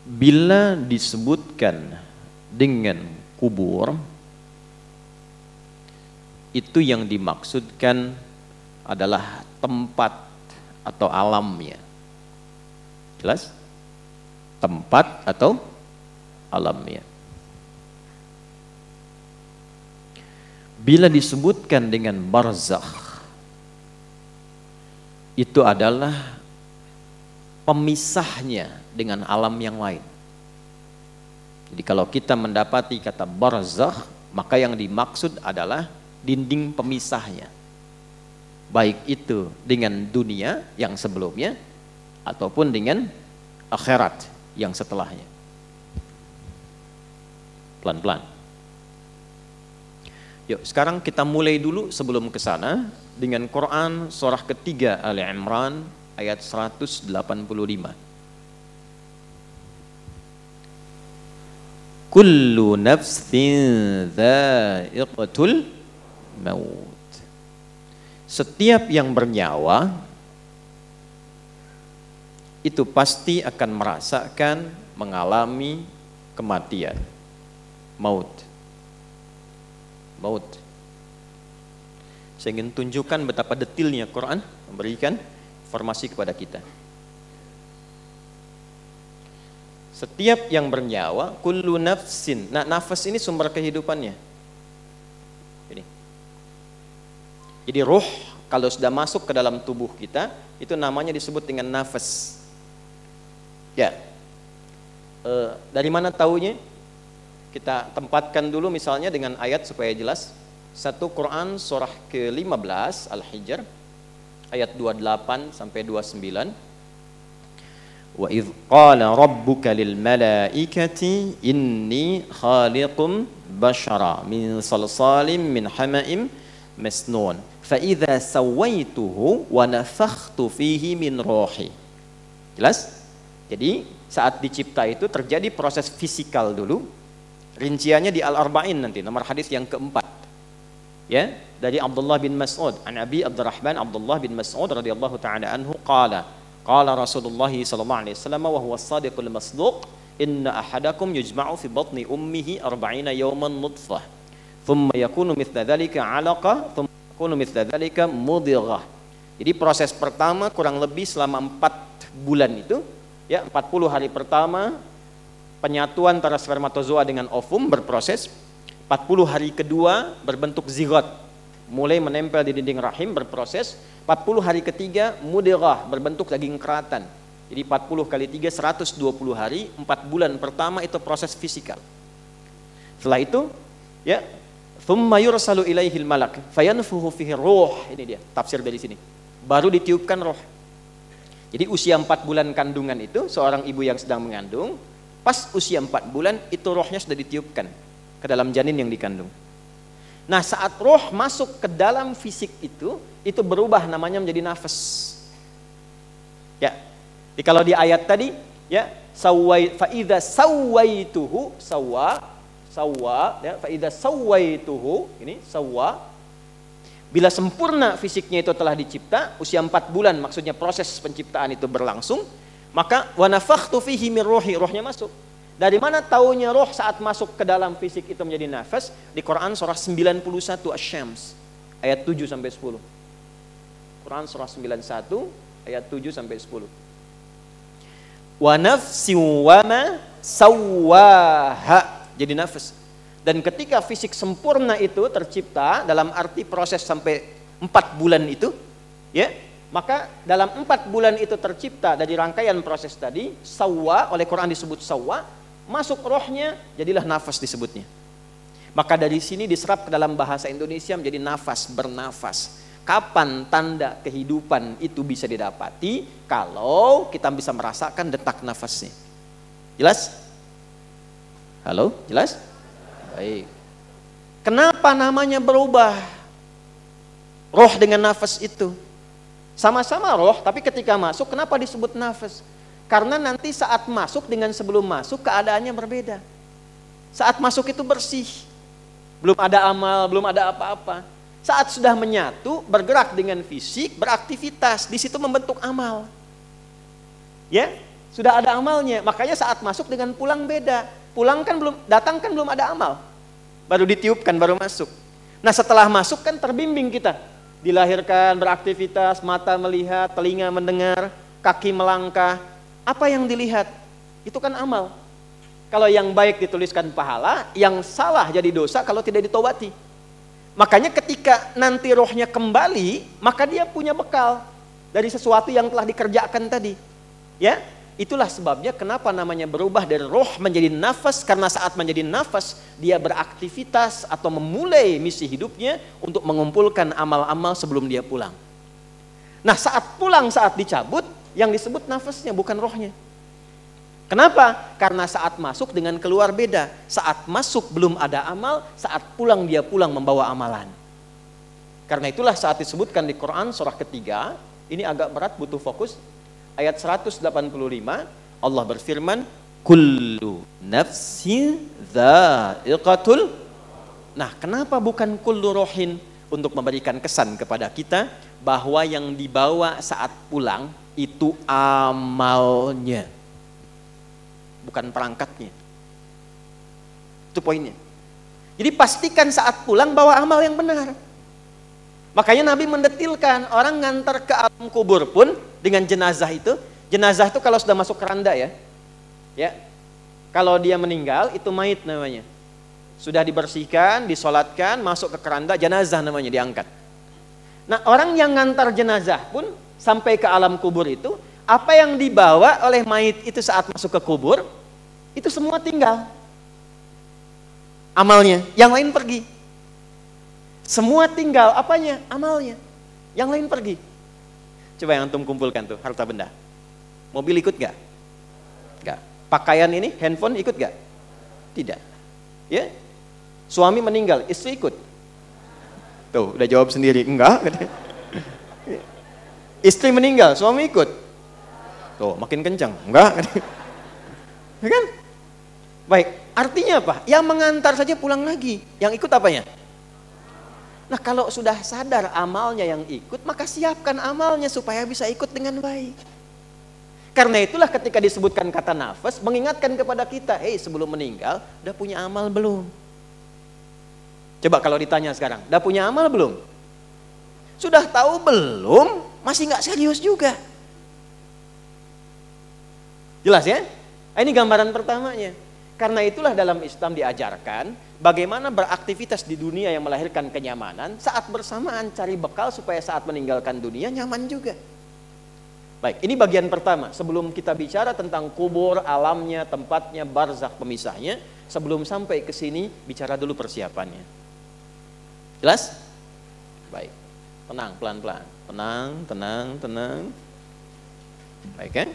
Bila disebutkan dengan kubur, itu yang dimaksudkan adalah tempat atau alamnya. Jelas? Tempat atau alamnya. Bila disebutkan dengan barzakh, itu adalah pemisahnya dengan alam yang lain. Jadi kalau kita mendapati kata barzakh, maka yang dimaksud adalah dinding pemisahnya, baik itu dengan dunia yang sebelumnya ataupun dengan akhirat yang setelahnya. Pelan-pelan. Yuk, sekarang kita mulai dulu sebelum ke sana dengan Quran surah ketiga Ali Imran ayat seratus delapan puluh lima. Kullu nafsin dha'iqatul maut. Setiap yang bernyawa itu pasti akan merasakan mengalami kematian. Maut. Maut. Saya ingin tunjukkan betapa detilnya Quran memberikan informasi kepada kita. Setiap yang bernyawa, kullu nafsin. Nah, nafas ini sumber kehidupannya. Jadi, jadi ruh kalau sudah masuk ke dalam tubuh kita, itu namanya disebut dengan nafas. Ya. E, dari mana taunya? Kita tempatkan dulu misalnya dengan ayat supaya jelas. Satu Quran surah ke lima belas Al-Hijr ayat dua puluh delapan sampai dua puluh sembilan. Wa idh qala rabbuka lil malaikati inni khaliqum bashara min salsalim min hama'im masnun fa idza sawaituhu wa nafakhtu fihi min ruhi. Jelas? Jadi saat dicipta itu terjadi proses fisikal dulu. Rinciannya di Al-Arba'in nanti, nomor hadis yang keempat. Ya, dari Abdullah bin Mas'ud, an Abi Abdurrahman Abdullah bin Mas'ud radhiyallahu taala anhu qala, qala Rasulullah sallallahu alaihi wasallam wa huwa as-sadiqul masduq, inna ahadakum yujma'u fi batni ummihi arba'ina yawman nutfah, thumma yakunu mithla dhalika 'alaqa, thumma yakunu mithla dhalika mudghah. Jadi proses pertama kurang lebih selama empat bulan itu, ya, empat puluh hari pertama penyatuan antara spermatozoa dengan ovum berproses. Empat puluh hari kedua berbentuk zigot, mulai menempel di dinding rahim, berproses. Empat puluh hari ketiga mudghah, berbentuk daging keratan. Jadi empat puluh kali tiga, seratus dua puluh hari. Empat bulan pertama itu proses fisikal. Setelah itu, ya, thumma yursalu ilaihil malak fayanfuhu fihi ruh. Ini dia tafsir dari sini. Baru ditiupkan roh. Jadi usia empat bulan kandungan itu, seorang ibu yang sedang mengandung, pas usia empat bulan itu rohnya sudah ditiupkan ke dalam janin yang dikandung. Nah, saat roh masuk ke dalam fisik itu, itu berubah namanya menjadi nafas. Ya. Jadi kalau di ayat tadi, ya, sawai fa idza sawaituhu sawa sawa ya, fa idza sawaituhu ini sawa. Bila sempurna fisiknya itu telah dicipta, usia empat bulan maksudnya proses penciptaan itu berlangsung. Maka wanafakhtu fihi min ruhi, rohnya masuk. Dari mana taunya roh saat masuk ke dalam fisik itu menjadi nafas? Di Quran surah sembilan puluh satu Asy-Syams ayat tujuh sampai sepuluh. Quran surah sembilan puluh satu ayat tujuh sampai sepuluh. Wa nafsin wa ma sawwaha, jadi nafas. Dan ketika fisik sempurna itu tercipta dalam arti proses sampai empat bulan itu, ya, maka dalam empat bulan itu tercipta dari rangkaian proses tadi, sawwa, oleh Quran disebut sawwa, masuk rohnya, jadilah nafas disebutnya. Maka dari sini diserap ke dalam bahasa Indonesia menjadi nafas, bernafas. Kapan tanda kehidupan itu bisa didapati? Kalau kita bisa merasakan detak nafasnya. Jelas? Halo, jelas? Baik. Kenapa namanya berubah? Roh dengan nafas itu. Sama-sama roh, tapi ketika masuk, kenapa disebut nafas? Karena nanti saat masuk dengan sebelum masuk, keadaannya berbeda. Saat masuk itu bersih. Belum ada amal, belum ada apa-apa. Saat sudah menyatu, bergerak dengan fisik, beraktivitas, di situ membentuk amal. Ya, sudah ada amalnya. Makanya saat masuk dengan pulang beda. Pulang kan belum, datang kan belum ada amal. Baru ditiupkan, baru masuk. Nah, setelah masuk kan terbimbing kita. Dilahirkan, beraktivitas, mata melihat, telinga mendengar, kaki melangkah. Apa yang dilihat? Itu kan amal. Kalau yang baik dituliskan pahala, yang salah jadi dosa kalau tidak ditobati. Makanya ketika nanti rohnya kembali, maka dia punya bekal dari sesuatu yang telah dikerjakan tadi. Ya, itulah sebabnya kenapa namanya berubah dari roh menjadi nafas, karena saat menjadi nafas dia beraktivitas atau memulai misi hidupnya untuk mengumpulkan amal-amal sebelum dia pulang. Nah, saat pulang, saat dicabut, yang disebut nafasnya bukan rohnya. Kenapa? Karena saat masuk dengan keluar beda. Saat masuk belum ada amal, saat pulang dia pulang membawa amalan. Karena itulah saat disebutkan di Quran surah ketiga, ini agak berat butuh fokus, ayat seratus delapan puluh lima, Allah berfirman, kullu nafsin dha'iqatul. Nah, kenapa bukan kullu rohin? Untuk memberikan kesan kepada kita bahwa yang dibawa saat pulang itu amalnya, bukan perangkatnya. Itu poinnya. Jadi pastikan saat pulang bawa amal yang benar. Makanya Nabi mendetilkan, orang ngantar ke alam kubur pun dengan jenazah itu, jenazah itu kalau sudah masuk keranda ya, ya, kalau dia meninggal itu mayit namanya. Sudah dibersihkan, disolatkan, masuk ke keranda, jenazah namanya, diangkat. Nah, orang yang ngantar jenazah pun sampai ke alam kubur itu, apa yang dibawa oleh mayit itu saat masuk ke kubur, itu semua tinggal. Amalnya, yang lain pergi. Semua tinggal, apanya? Amalnya. Yang lain pergi. Coba yang antum kumpulkan tuh, harta benda. Mobil ikut gak? Gak. Pakaian ini, handphone ikut gak? Tidak. Ya? Suami meninggal, istri ikut. Tuh, udah jawab sendiri, enggak. Istri meninggal, suami ikut. Tuh, makin kencang, enggak? Ya kan? Baik, artinya apa? Yang mengantar saja pulang lagi, yang ikut apanya? Nah, kalau sudah sadar amalnya yang ikut, maka siapkan amalnya supaya bisa ikut dengan baik. Karena itulah ketika disebutkan kata nafas, mengingatkan kepada kita, hei sebelum meninggal, udah punya amal belum? Coba kalau ditanya sekarang, udah punya amal belum? Sudah tahu belum? Masih nggak serius juga. Jelas ya? Ini gambaran pertamanya. Karena itulah dalam Islam diajarkan bagaimana beraktivitas di dunia yang melahirkan kenyamanan, saat bersamaan cari bekal supaya saat meninggalkan dunia nyaman juga. Baik, ini bagian pertama. Sebelum kita bicara tentang kubur, alamnya, tempatnya, barzakh, pemisahnya, sebelum sampai ke sini bicara dulu persiapannya. Jelas? Baik. Tenang, pelan-pelan. Tenang, tenang, tenang. Baik kan?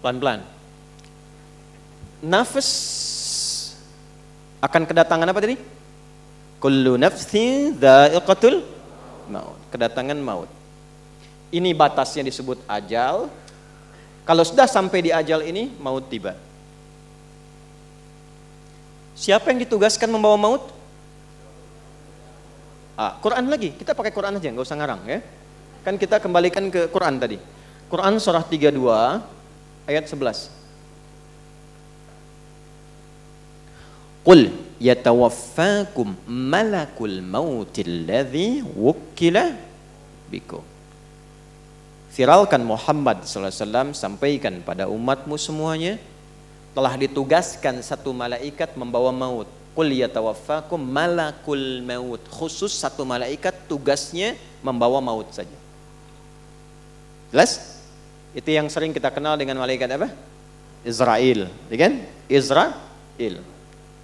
Pelan-pelan. Nafas akan kedatangan apa tadi? Kullu nafsin dha'iqatul maut. Kedatangan maut. Ini batasnya disebut ajal. Kalau sudah sampai di ajal ini, maut tiba. Siapa yang ditugaskan membawa maut? Ah, Quran lagi. Kita pakai Quran aja, nggak usah ngarang ya. Kan kita kembalikan ke Quran tadi. Quran surah tiga puluh dua ayat sebelas. Qul yatawaffakum malakul mautil ladzi wukkila bikum. Firalkan Muhammad sallallahu alaihi wasallam, sampaikan pada umatmu semuanya telah ditugaskan satu malaikat membawa maut. Qul yatawaffakum malakul maut. Khusus satu malaikat tugasnya membawa maut saja. Jelas? Itu yang sering kita kenal dengan malaikat apa? Israel, ya kan? Israel.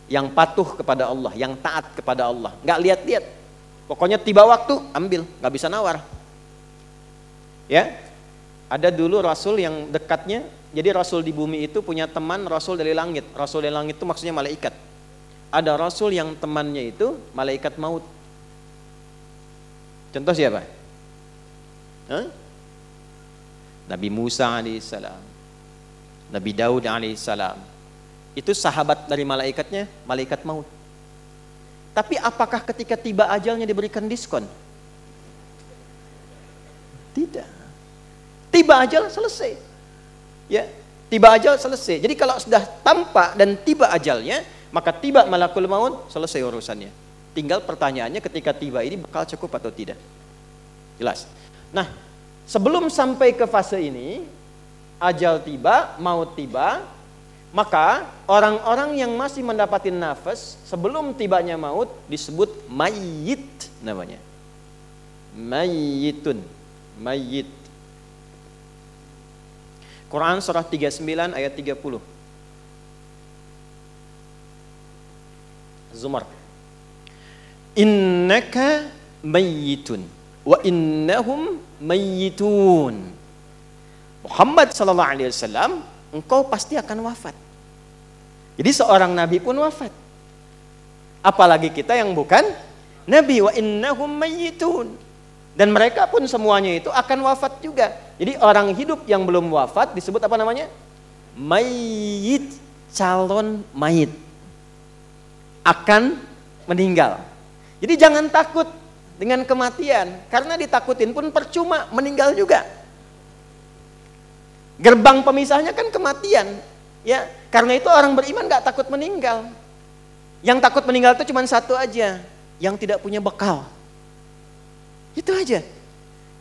Yang patuh kepada Allah, yang taat kepada Allah, nggak lihat-lihat. Pokoknya tiba waktu ambil, nggak bisa nawar. Ya, ada dulu Rasul yang dekatnya. Jadi Rasul di bumi itu punya teman Rasul dari langit. Rasul dari langit itu maksudnya malaikat. Ada Rasul yang temannya itu malaikat maut. Contoh siapa? Hah? Nabi Musa alaihissalam, Nabi Daud alaihissalam, itu sahabat dari malaikatnya malaikat maut. Tapi apakah ketika tiba ajalnya diberikan diskon? Tidak. Tiba ajal selesai. Ya, tiba ajal selesai. Jadi kalau sudah tampak dan tiba ajalnya, maka tiba malakul maut, selesai urusannya. Tinggal pertanyaannya ketika tiba ini bakal cukup atau tidak. Jelas. Nah, sebelum sampai ke fase ini, ajal tiba, maut tiba, maka orang-orang yang masih mendapati nafas sebelum tibanya maut disebut mayyit namanya. Mayyitun, mayyit. Quran surah tiga puluh sembilan ayat tiga puluh. Zumar. Innaka mayyitun wa innahum mayyitun. Muhammad sallallahu alaihi wasallam, engkau pasti akan wafat. Jadi seorang nabi pun wafat. Apalagi kita yang bukan nabi, wa innahum mayyitun. Dan mereka pun semuanya itu akan wafat juga. Jadi orang hidup yang belum wafat disebut apa namanya? Mayyit, calon mayit. Akan meninggal. Jadi jangan takut dengan kematian, karena ditakutin pun percuma, meninggal juga. Gerbang pemisahnya kan kematian, ya. Karena itu orang beriman nggak takut meninggal. Yang takut meninggal itu cuma satu aja, yang tidak punya bekal. Itu aja.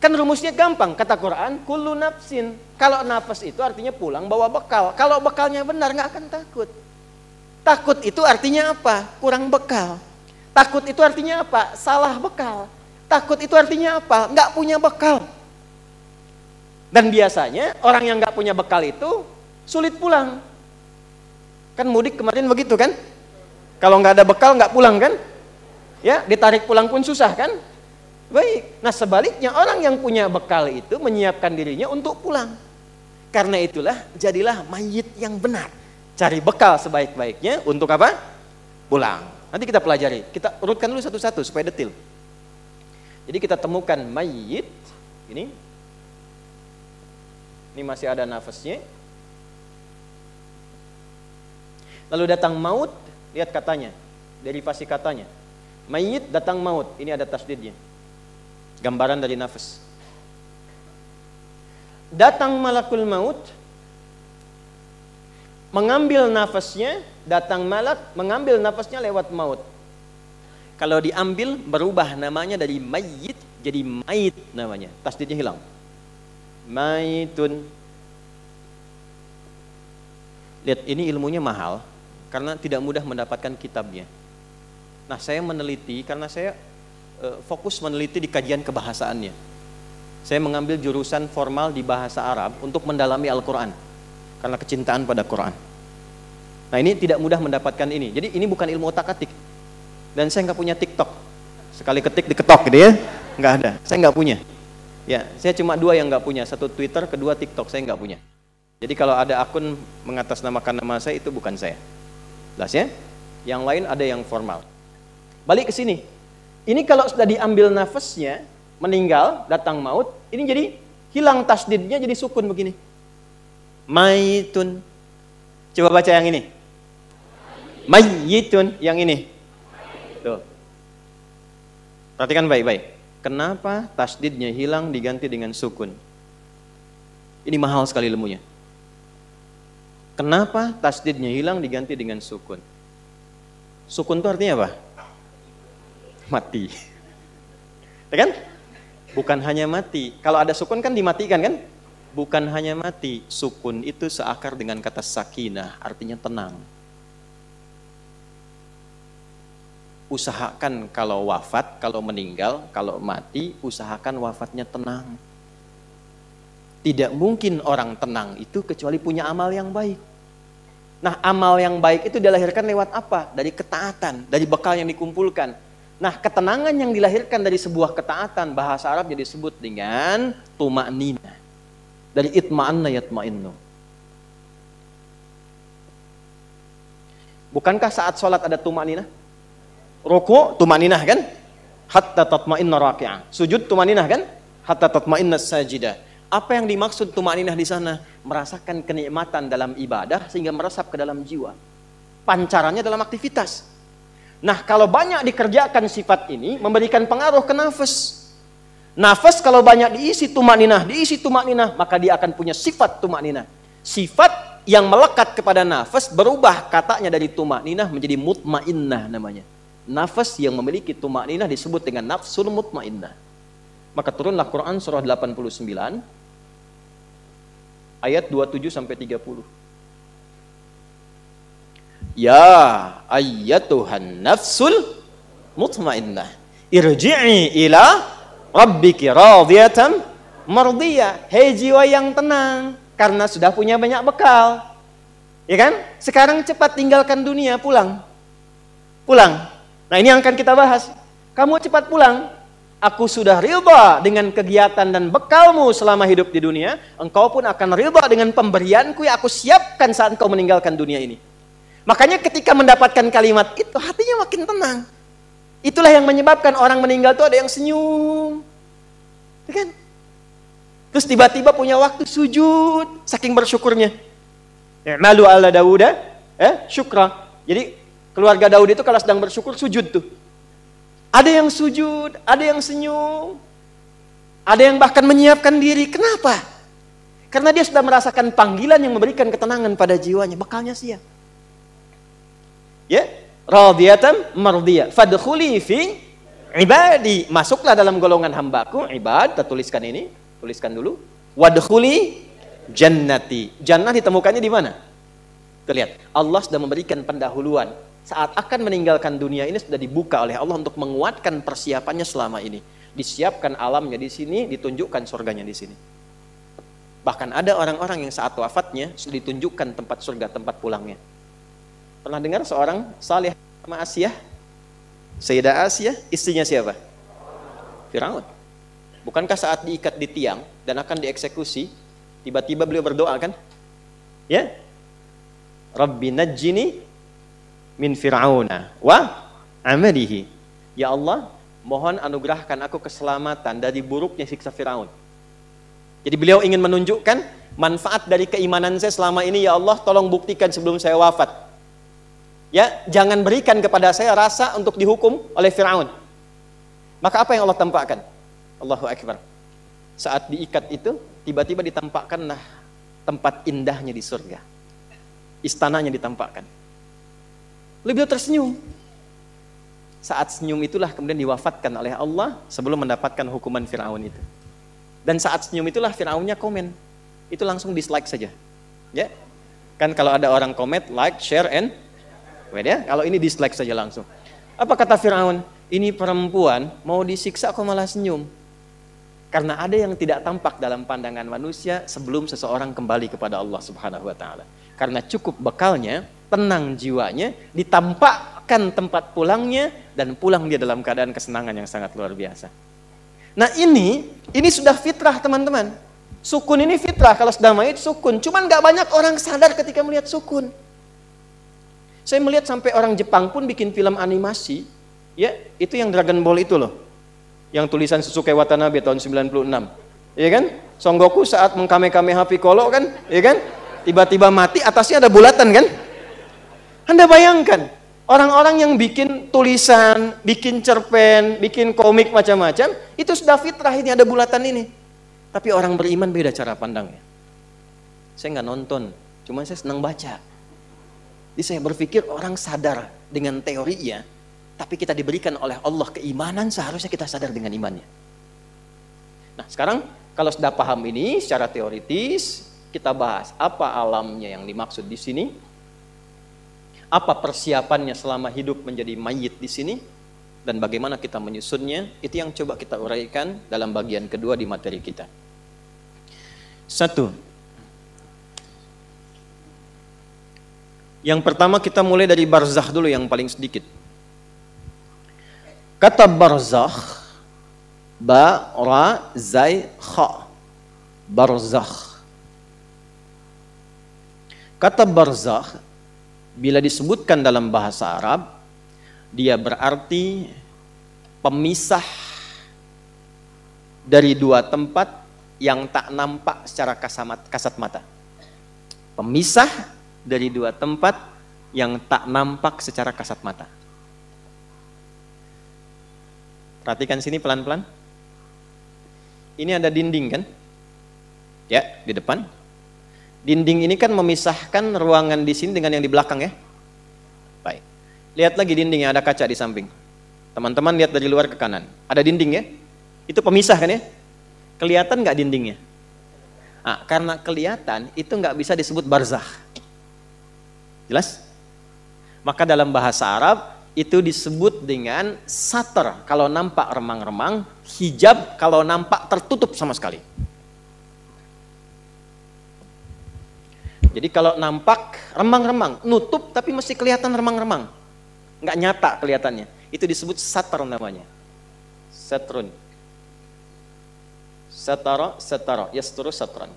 Kan rumusnya gampang, kata Quran, kullu nafsin. Kalau nafas itu artinya pulang bawa bekal. Kalau bekalnya benar nggak akan takut. Takut itu artinya apa? Kurang bekal. Takut itu artinya apa? Salah bekal. Takut itu artinya apa? Nggak punya bekal. Dan biasanya orang yang nggak punya bekal itu sulit pulang. Kan mudik kemarin begitu kan? Kalau nggak ada bekal nggak pulang kan? Ya, ditarik pulang pun susah kan? Baik. Nah sebaliknya orang yang punya bekal itu menyiapkan dirinya untuk pulang. Karena itulah jadilah mayit yang benar. Cari bekal sebaik-baiknya untuk apa? Pulang. Nanti kita pelajari. Kita urutkan dulu satu-satu supaya detil. Jadi kita temukan mayit ini. Ini masih ada nafasnya. Lalu datang maut, lihat katanya, derivasi katanya. Mayyit datang maut, ini ada tasdidnya. Gambaran dari nafas. Datang malakul maut, mengambil nafasnya, datang malak, mengambil nafasnya lewat maut. Kalau diambil, berubah namanya dari mayyit jadi mait namanya. Tasdidnya hilang. Maitun. Lihat, ini ilmunya mahal karena tidak mudah mendapatkan kitabnya. Nah, saya meneliti karena saya e, fokus meneliti di kajian kebahasaannya. Saya mengambil jurusan formal di bahasa Arab untuk mendalami Al-Quran karena kecintaan pada Quran. Nah, ini tidak mudah mendapatkan ini. Jadi ini bukan ilmu otak-atik. Dan saya nggak punya TikTok. Sekali ketik diketok gitu ya, nggak ada. Saya nggak punya. Ya, saya cuma dua yang nggak punya, satu Twitter, kedua TikTok, saya nggak punya. Jadi kalau ada akun mengatasnamakan nama saya itu bukan saya. Jelas ya? Yang lain ada yang formal. Balik ke sini. Ini kalau sudah diambil nafasnya, meninggal, datang maut, ini jadi hilang tasdidnya jadi sukun begini. Maitun. Coba baca yang ini. Maitun, yang ini. Tuh. Perhatikan baik-baik. Kenapa tasdidnya hilang diganti dengan sukun? Ini mahal sekali ilmunya. Kenapa tasdidnya hilang diganti dengan sukun? Sukun itu artinya apa? Mati. Ya kan? Bukan hanya mati. Kalau ada sukun kan dimatikan kan? Bukan hanya mati. Sukun itu seakar dengan kata sakinah, artinya tenang. Usahakan kalau wafat, kalau meninggal, kalau mati, usahakan wafatnya tenang. Tidak mungkin orang tenang itu kecuali punya amal yang baik. Nah, amal yang baik itu dilahirkan lewat apa? Dari ketaatan, dari bekal yang dikumpulkan. Nah, ketenangan yang dilahirkan dari sebuah ketaatan, bahasa Arabnya disebut dengan tumaknina. Dari itma'anna yatma'innu. Bukankah saat sholat ada tumaknina? Ruku tumaninah kan? Hatta tatma'inna raki'ah. Sujud tumaninah kan? Hatta tatma'inna sajidah. Apa yang dimaksud tumaninah di sana? Merasakan kenikmatan dalam ibadah sehingga meresap ke dalam jiwa. Pancarannya dalam aktivitas. Nah, kalau banyak dikerjakan sifat ini memberikan pengaruh ke nafas. Nafas kalau banyak diisi tumaninah, diisi tumaninah, maka dia akan punya sifat tumaninah. Sifat yang melekat kepada nafas berubah katanya dari tumaninah menjadi mutmainnah namanya. Nafas yang memiliki tumaninah disebut dengan nafsul mutmainnah. Maka turunlah Quran surah delapan puluh sembilan ayat dua puluh tujuh sampai tiga puluh. Ya ayyatuhan nafsul mutmainnah irji'i ila rabbiki radiyatan mardiyah. Hei jiwa yang tenang karena sudah punya banyak bekal, ya kan? Sekarang cepat tinggalkan dunia, pulang. Pulang. Nah, ini yang akan kita bahas. Kamu cepat pulang. Aku sudah ridha dengan kegiatan dan bekalmu selama hidup di dunia. Engkau pun akan ridha dengan pemberianku yang aku siapkan saat engkau meninggalkan dunia ini. Makanya ketika mendapatkan kalimat itu, hatinya makin tenang. Itulah yang menyebabkan orang meninggal itu ada yang senyum. Kan? Terus tiba-tiba punya waktu sujud, saking bersyukurnya. Malu ala Dauda, eh, syukra. Jadi keluarga Daud itu kalau sedang bersyukur, sujud tuh. Ada yang sujud, ada yang senyum. Ada yang bahkan menyiapkan diri. Kenapa? Karena dia sudah merasakan panggilan yang memberikan ketenangan pada jiwanya. Bekalnya siap. Ya, radiyatan mardiyah fadkhuli fi ibadi, masuklah dalam golongan hambaku ibad. Tertuliskan ini, tuliskan dulu, wadkhuli jannati. Jannah ditemukannya di mana? Terlihat Allah sudah memberikan pendahuluan saat akan meninggalkan dunia ini, sudah dibuka oleh Allah untuk menguatkan persiapannya selama ini. Disiapkan alamnya di sini, ditunjukkan surganya di sini. Bahkan ada orang-orang yang saat wafatnya sudah ditunjukkan tempat surga, tempat pulangnya. Pernah dengar seorang saleh sama Asiyah? Sayyidah Aisyah, istrinya siapa? Firaun. Bukankah saat diikat di tiang dan akan dieksekusi, tiba-tiba beliau berdoa kan? Ya? Rabbi najjini min fir'auna wa amalihi. Ya Allah, mohon anugerahkan aku keselamatan dari buruknya siksa Firaun. Jadi beliau ingin menunjukkan manfaat dari keimanan saya selama ini. Ya Allah, tolong buktikan sebelum saya wafat. Ya, jangan berikan kepada saya rasa untuk dihukum oleh Firaun. Maka apa yang Allah tampakkan? Allahu Akbar. Saat diikat itu, tiba-tiba ditampakkanlah tempat indahnya di surga. Istananya ditampakkan. Lalu beliau tersenyum. Saat senyum itulah kemudian diwafatkan oleh Allah sebelum mendapatkan hukuman Firaun itu. Dan saat senyum itulah Firaunnya komen. Itu langsung dislike saja. Ya. Kan kalau ada orang komen, like, share, and ya, kalau ini dislike saja langsung. Apa kata Firaun? Ini perempuan mau disiksa kok malah senyum. Karena ada yang tidak tampak dalam pandangan manusia sebelum seseorang kembali kepada Allah Subhanahu wa taala. Karena cukup bekalnya, tenang jiwanya, ditampakkan tempat pulangnya, dan pulang dia dalam keadaan kesenangan yang sangat luar biasa. Nah, ini ini sudah fitrah, teman-teman. Sukun ini fitrah, kalau sudah mayit sukun. Cuman gak banyak orang sadar ketika melihat sukun. Saya melihat sampai orang Jepang pun bikin film animasi, ya, itu yang Dragon Ball itu loh. Yang tulisan Susuke Watanabe tahun sembilan puluh enam. Ya kan? Son Goku saat mengkame-kameha Piccolo kan, ya kan? Tiba-tiba mati, atasnya ada bulatan kan? Anda bayangkan, orang-orang yang bikin tulisan, bikin cerpen, bikin komik macam-macam, itu sudah fitrah ini, ada bulatan ini. Tapi orang beriman beda cara pandangnya. Saya nggak nonton, cuma saya senang baca. Jadi saya berpikir orang sadar dengan teorinya, tapi kita diberikan oleh Allah keimanan, seharusnya kita sadar dengan imannya. Nah sekarang kalau sudah paham ini secara teoritis, kita bahas apa alamnya yang dimaksud di sini, apa persiapannya selama hidup menjadi mayit di sini, dan bagaimana kita menyusunnya, itu yang coba kita uraikan dalam bagian kedua di materi kita. Satu. Yang pertama kita mulai dari barzakh dulu yang paling sedikit. Kata barzakh, ba ra zai kha. Barzakh. Kata barzakh bila disebutkan dalam bahasa Arab, dia berarti pemisah dari dua tempat yang tak nampak secara kasat mata. Pemisah dari dua tempat yang tak nampak secara kasat mata. Perhatikan sini pelan-pelan. Ini ada dinding kan? Ya, di depan. Dinding ini kan memisahkan ruangan di sini dengan yang di belakang ya. Baik. Lihat lagi dindingnya, ada kaca di samping. Teman-teman lihat dari luar ke kanan. Ada dinding ya? Itu pemisah kan ya? Kelihatan nggak dindingnya? Nah, karena kelihatan itu nggak bisa disebut barzakh. Jelas? Maka dalam bahasa Arab itu disebut dengan satar kalau nampak remang-remang, hijab kalau nampak tertutup sama sekali. Jadi kalau nampak remang-remang, nutup tapi mesti kelihatan remang-remang, nggak nyata kelihatannya, itu disebut satar namanya. Satrun, satara, satara, yasturu, satran,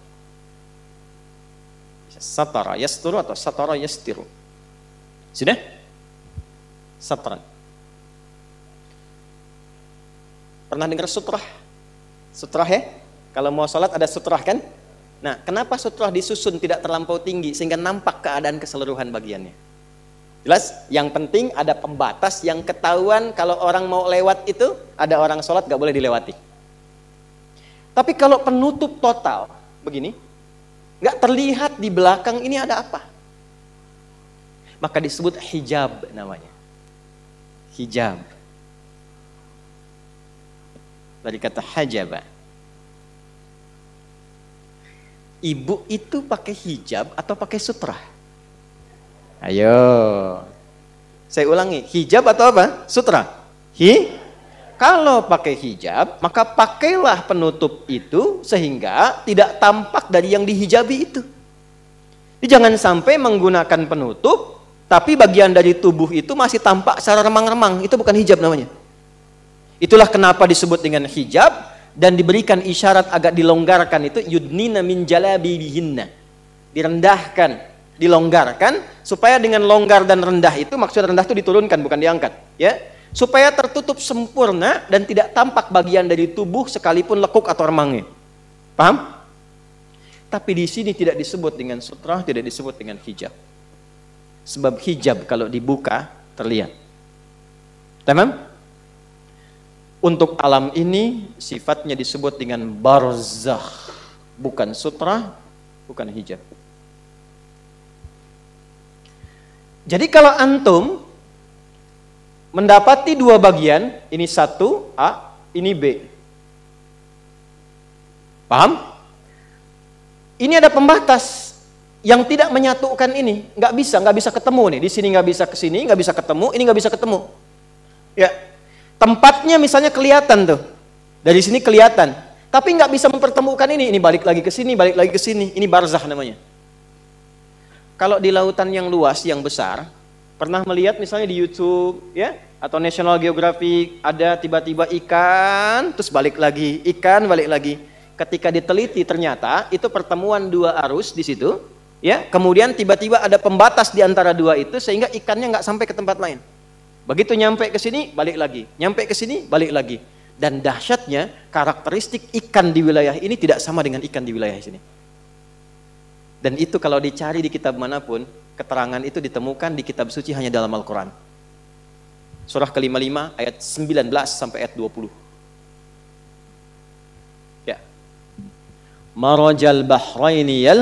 satara, yasturu atau satara, yastiru. Sudah? Satran. Pernah dengar sutrah? Sutrah ya? Kalau mau sholat ada sutrah kan? Nah, kenapa sutrah disusun tidak terlampau tinggi sehingga nampak keadaan keseluruhan bagiannya? Jelas? Yang penting ada pembatas yang ketahuan kalau orang mau lewat itu, ada orang sholat gak boleh dilewati. Tapi kalau penutup total, begini, gak terlihat di belakang ini ada apa. Maka disebut hijab namanya. Hijab dari kata hajaba. Ibu itu pakai hijab atau pakai sutra? Ayo, saya ulangi, hijab atau apa? Sutra. Hi, kalau pakai hijab maka pakailah penutup itu sehingga tidak tampak dari yang dihijabi itu. Jadi jangan sampai menggunakan penutup tapi bagian dari tubuh itu masih tampak secara remang-remang, itu bukan hijab namanya. Itulah kenapa disebut dengan hijab dan diberikan isyarat agak dilonggarkan itu, yudnina min jalabibihinna, direndahkan, dilonggarkan, supaya dengan longgar dan rendah itu, maksud rendah itu diturunkan bukan diangkat, ya, supaya tertutup sempurna dan tidak tampak bagian dari tubuh sekalipun lekuk atau remangnya. Paham? Tapi di sini tidak disebut dengan sutra, tidak disebut dengan hijab. Sebab hijab kalau dibuka terlihat. Tamam? Untuk alam ini sifatnya disebut dengan barzakh, bukan sutra, bukan hijab. Jadi kalau antum mendapati dua bagian, ini satu A, ini B. Paham? Ini ada pembatas yang tidak menyatukan ini, nggak bisa, nggak bisa ketemu nih, di sini nggak bisa ke sini, nggak bisa ketemu, ini nggak bisa ketemu. Ya, tempatnya misalnya kelihatan tuh, dari sini kelihatan, tapi nggak bisa mempertemukan ini, ini balik lagi ke sini, balik lagi ke sini, ini barzakh namanya. Kalau di lautan yang luas, yang besar, pernah melihat misalnya di YouTube, ya, atau National Geographic ada tiba-tiba ikan, terus balik lagi, ikan balik lagi. Ketika diteliti ternyata itu pertemuan dua arus di situ. Ya, kemudian tiba-tiba ada pembatas di antara dua itu sehingga ikannya nggak sampai ke tempat lain. Begitu nyampe ke sini, balik lagi. Nyampe ke sini, balik lagi. Dan dahsyatnya karakteristik ikan di wilayah ini tidak sama dengan ikan di wilayah sini. Dan itu kalau dicari di kitab manapun, keterangan itu ditemukan di kitab suci hanya dalam Al-Quran. Surah ke lima puluh lima ayat sembilan belas sampai ayat dua puluh. Ya. Marajal bahraini yal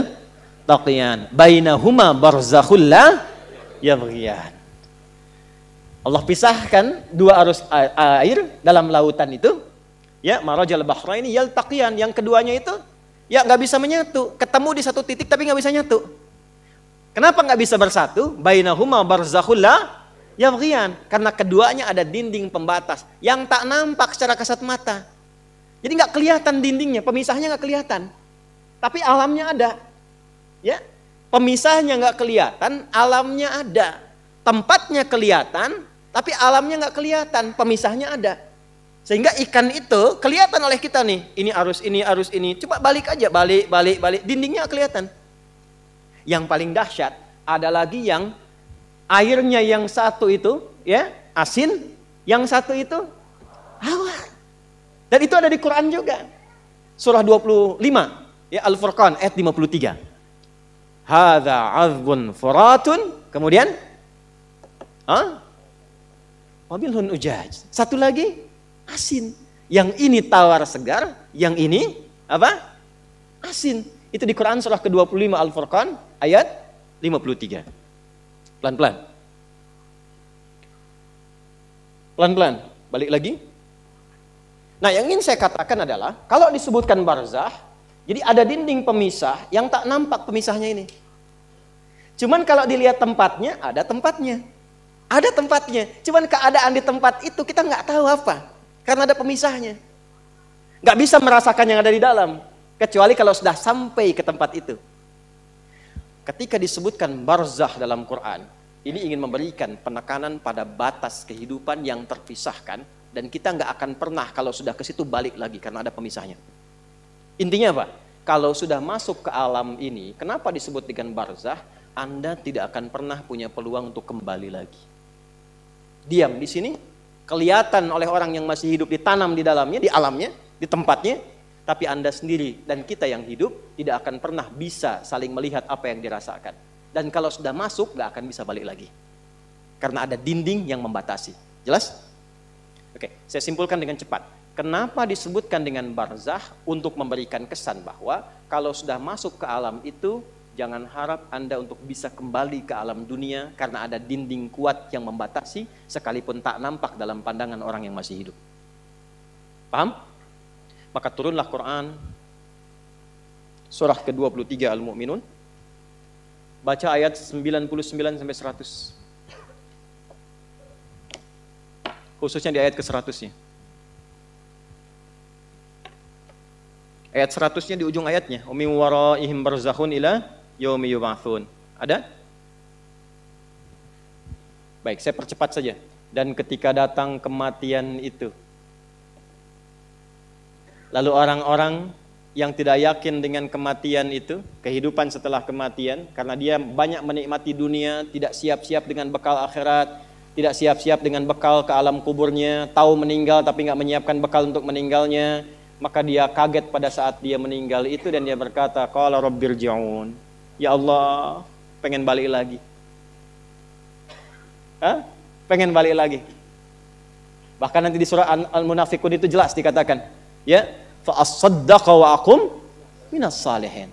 taqiyan bainahuma barzakhul la yabghiyan. Allah pisahkan dua arus air dalam lautan itu, ya, marajal bahraini yal taqiyan, yang keduanya itu ya nggak bisa menyatu, ketemu di satu titik tapi nggak bisa nyatu. Kenapa nggak bisa bersatu? Bainahuma barzakhul la yabghiyan, karena keduanya ada dinding pembatas yang tak nampak secara kasat mata. Jadi nggak kelihatan dindingnya, pemisahnya nggak kelihatan, tapi alamnya ada. Ya, pemisahnya nggak kelihatan, alamnya ada. Tempatnya kelihatan, tapi alamnya nggak kelihatan, pemisahnya ada. Sehingga ikan itu kelihatan oleh kita nih, ini arus ini, arus ini. Coba balik aja, balik, balik, balik, dindingnya kelihatan. Yang paling dahsyat ada lagi yang airnya yang satu itu, ya, asin, yang satu itu tawar. Dan itu ada di Quran juga. Surah dua puluh lima, ya, Al-Furqan ayat lima puluh tiga. Hadza azbun furatun, kemudian wabilhun ujaj, satu lagi asin. Yang ini tawar segar, yang ini apa? Asin. Itu di Quran surah ke dua puluh lima Al-Furqan ayat lima puluh tiga. Pelan-pelan. Pelan-pelan, balik lagi. Nah, yang ingin saya katakan adalah kalau disebutkan barzah, jadi ada dinding pemisah yang tak nampak pemisahnya ini. Cuman kalau dilihat tempatnya, ada tempatnya. Ada tempatnya, cuman keadaan di tempat itu kita nggak tahu apa. Karena ada pemisahnya. Nggak bisa merasakan yang ada di dalam. Kecuali kalau sudah sampai ke tempat itu. Ketika disebutkan barzah dalam Quran, ini ingin memberikan penekanan pada batas kehidupan yang terpisahkan. Dan kita nggak akan pernah kalau sudah ke situ balik lagi karena ada pemisahnya. Intinya apa? Kalau sudah masuk ke alam ini, kenapa disebut dengan barzah? Anda tidak akan pernah punya peluang untuk kembali lagi. Diam di sini, kelihatan oleh orang yang masih hidup, ditanam di dalamnya, di alamnya, di tempatnya, tapi Anda sendiri dan kita yang hidup tidak akan pernah bisa saling melihat apa yang dirasakan. Dan kalau sudah masuk, nggak akan bisa balik lagi. Karena ada dinding yang membatasi. Jelas? Oke, saya simpulkan dengan cepat. Kenapa disebutkan dengan barzah? Untuk memberikan kesan bahwa kalau sudah masuk ke alam itu, jangan harap Anda untuk bisa kembali ke alam dunia karena ada dinding kuat yang membatasi sekalipun tak nampak dalam pandangan orang yang masih hidup. Paham? Maka turunlah Quran surah ke dua puluh tiga Al-Mu'minun. Baca ayat sembilan puluh sembilan sampai seratus. Khususnya di ayat ke seratus-nya. Ayat seratus-nya di ujung ayatnya. Wa min waraihim barzakhun ila yaumi yub'atsun. Ada? Baik, saya percepat saja. Dan ketika datang kematian itu, lalu orang-orang yang tidak yakin dengan kematian itu, kehidupan setelah kematian, karena dia banyak menikmati dunia, tidak siap-siap dengan bekal akhirat, tidak siap-siap dengan bekal ke alam kuburnya, tahu meninggal tapi nggak menyiapkan bekal untuk meninggalnya, maka dia kaget pada saat dia meninggal itu dan dia berkata, qala rabbirji'un. Ya Allah, pengen balik lagi. Hah? Pengen balik lagi. Bahkan nanti di surah Al-Munafiqun itu jelas dikatakan, ya, fa as-saddaqa wa aqum minas salihin.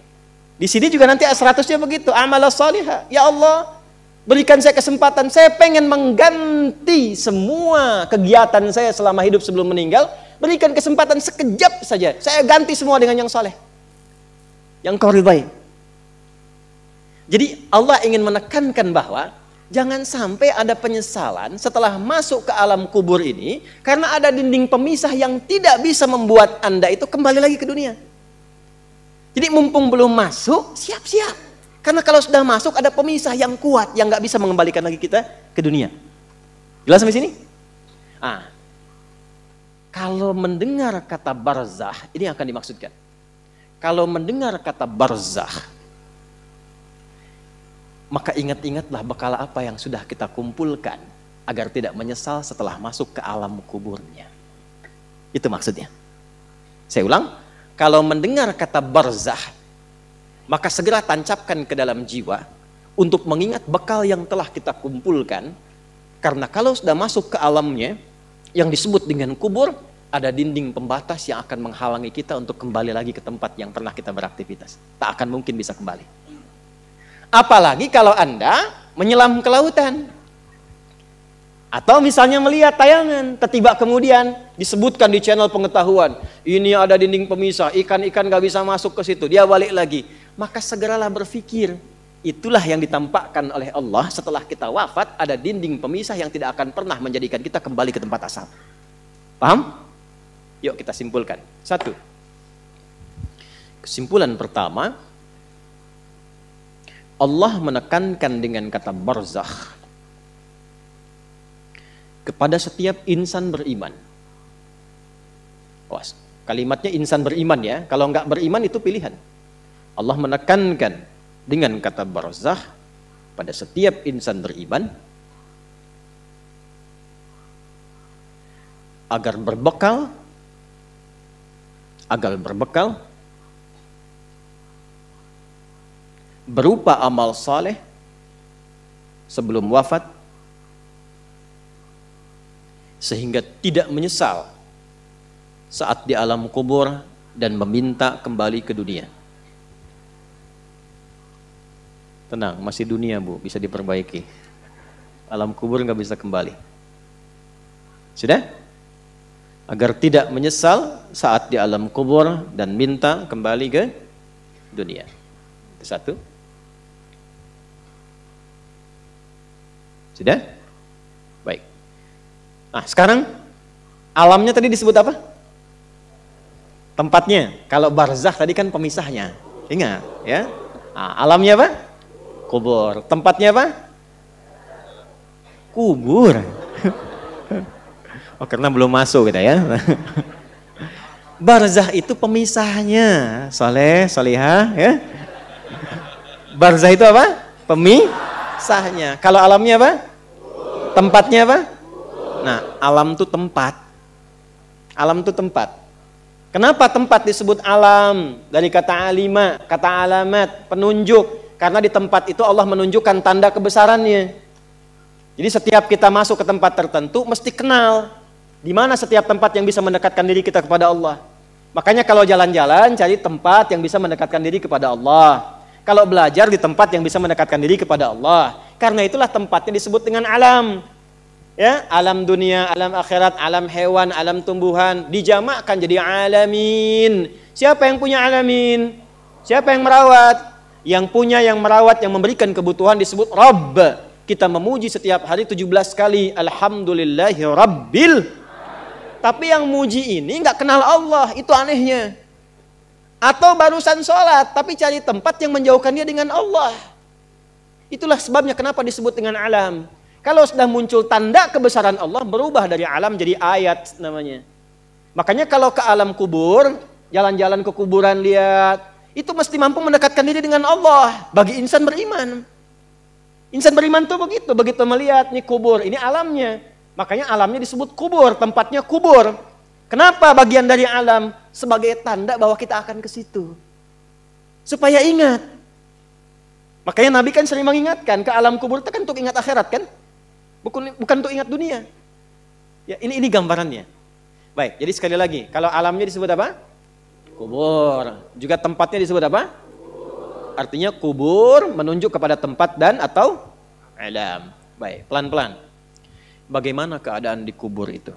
Di sini juga nanti seratus-nya begitu, amalas salihah. Ya Allah, berikan saya kesempatan, saya pengen mengganti semua kegiatan saya selama hidup sebelum meninggal, berikan kesempatan sekejap saja, saya ganti semua dengan yang saleh, yang kau ridai. Jadi Allah ingin menekankan bahwa jangan sampai ada penyesalan setelah masuk ke alam kubur ini karena ada dinding pemisah yang tidak bisa membuat Anda itu kembali lagi ke dunia. Jadi mumpung belum masuk, siap-siap. Karena kalau sudah masuk ada pemisah yang kuat yang nggak bisa mengembalikan lagi kita ke dunia. Jelas sampai sini? Ah, kalau mendengar kata barzah, ini akan dimaksudkan. Kalau mendengar kata barzah, maka ingat-ingatlah bekal apa yang sudah kita kumpulkan agar tidak menyesal setelah masuk ke alam kuburnya. Itu maksudnya. Saya ulang, kalau mendengar kata barzah, maka segera tancapkan ke dalam jiwa untuk mengingat bekal yang telah kita kumpulkan, karena kalau sudah masuk ke alamnya yang disebut dengan kubur, ada dinding pembatas yang akan menghalangi kita untuk kembali lagi ke tempat yang pernah kita beraktivitas. Tak akan mungkin bisa kembali. Apalagi kalau Anda menyelam ke lautan. Atau misalnya melihat tayangan, tiba kemudian disebutkan di channel pengetahuan, ini ada dinding pemisah, ikan-ikan gak bisa masuk ke situ, dia balik lagi. Maka segeralah berpikir, itulah yang ditampakkan oleh Allah setelah kita wafat, ada dinding pemisah yang tidak akan pernah menjadikan kita kembali ke tempat asal. Paham? Yuk kita simpulkan. Satu. Kesimpulan pertama, Allah menekankan dengan kata barzakh kepada setiap insan beriman. Awas, kalimatnya insan beriman ya. Kalau nggak beriman itu pilihan. Allah menekankan dengan kata barzakh pada setiap insan beriman agar berbekal, agar berbekal berupa amal saleh sebelum wafat sehingga tidak menyesal saat di alam kubur dan meminta kembali ke dunia. Tenang, masih dunia Bu, bisa diperbaiki. Alam kubur nggak bisa kembali. Sudah? Agar tidak menyesal saat di alam kubur dan minta kembali ke dunia. Itu satu. Sudah? Baik. Nah, sekarang alamnya tadi disebut apa? Tempatnya. Kalau barzakh tadi kan pemisahnya. Ingat, ya. Nah, alamnya apa? Kubur. Tempatnya apa? Kubur. Oh, karena belum masuk kita ya. Barzakh itu pemisahnya. Saleh, salihah, ya. Barzakh itu apa? Pemisahnya. Kalau alamnya apa? Tempatnya apa? Nah, alam itu tempat. Alam itu tempat. Kenapa tempat disebut alam? Dari kata alima, kata alamat, penunjuk. Karena di tempat itu Allah menunjukkan tanda kebesarannya. Jadi setiap kita masuk ke tempat tertentu mesti kenal di mana setiap tempat yang bisa mendekatkan diri kita kepada Allah. Makanya kalau jalan-jalan cari tempat yang bisa mendekatkan diri kepada Allah. Kalau belajar di tempat yang bisa mendekatkan diri kepada Allah. Karena itulah tempatnya disebut dengan alam. Ya, alam dunia, alam akhirat, alam hewan, alam tumbuhan dijamakkan jadi alamin. Siapa yang punya alamin? Siapa yang merawat? Yang punya, yang merawat, yang memberikan kebutuhan disebut Rabb. Kita memuji setiap hari tujuh belas kali alhamdulillahi rabbil. Tapi yang muji ini nggak kenal Allah, itu anehnya. Atau barusan sholat tapi cari tempat yang menjauhkan dia dengan Allah. Itulah sebabnya kenapa disebut dengan alam. Kalau sudah muncul tanda kebesaran Allah, berubah dari alam jadi ayat namanya. Makanya kalau ke alam kubur, jalan-jalan ke kuburan lihat, itu mesti mampu mendekatkan diri dengan Allah. Bagi insan beriman. Insan beriman tuh begitu, begitu melihat nih kubur, ini alamnya. Makanya alamnya disebut kubur, tempatnya kubur. Kenapa bagian dari alam? Sebagai tanda bahwa kita akan ke situ. Supaya ingat. Makanya Nabi kan sering mengingatkan, ke alam kubur itu kan untuk ingat akhirat kan? Bukan, bukan untuk ingat dunia. Ya, ini ini gambarannya. Baik, jadi sekali lagi, kalau alamnya disebut apa? Kubur. Juga tempatnya disebut apa? Kubur. Artinya kubur menunjuk kepada tempat dan atau alam. Baik, pelan-pelan. Bagaimana keadaan di kubur itu?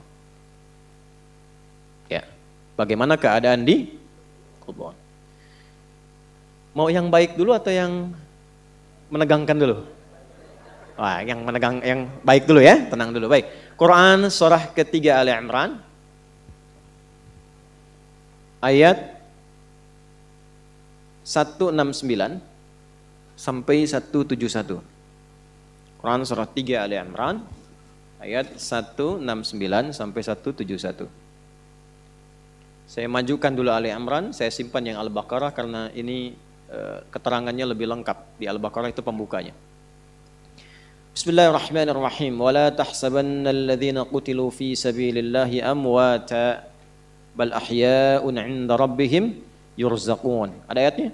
Ya, bagaimana keadaan di kubur? Mau yang baik dulu atau yang menegangkan dulu? Wah, yang menegang, yang baik dulu ya, tenang dulu, baik. Quran surah ketiga Ali Imran, ayat seratus enam puluh sembilan sampai seratus tujuh puluh satu. Quran surah tiga Ali Imran, ayat seratus enam puluh sembilan sampai seratus tujuh puluh satu. Saya majukan dulu Ali Imran, saya simpan yang Al-Baqarah karena ini e, keterangannya lebih lengkap. Di Al-Baqarah itu pembukanya. Bismillahirrahmanirrahim. Wala tahsabanna alladhina qutilu fi sabilillahi amwata bal ahya'un 'inda rabbihim yurzaqun. Ada ayatnya?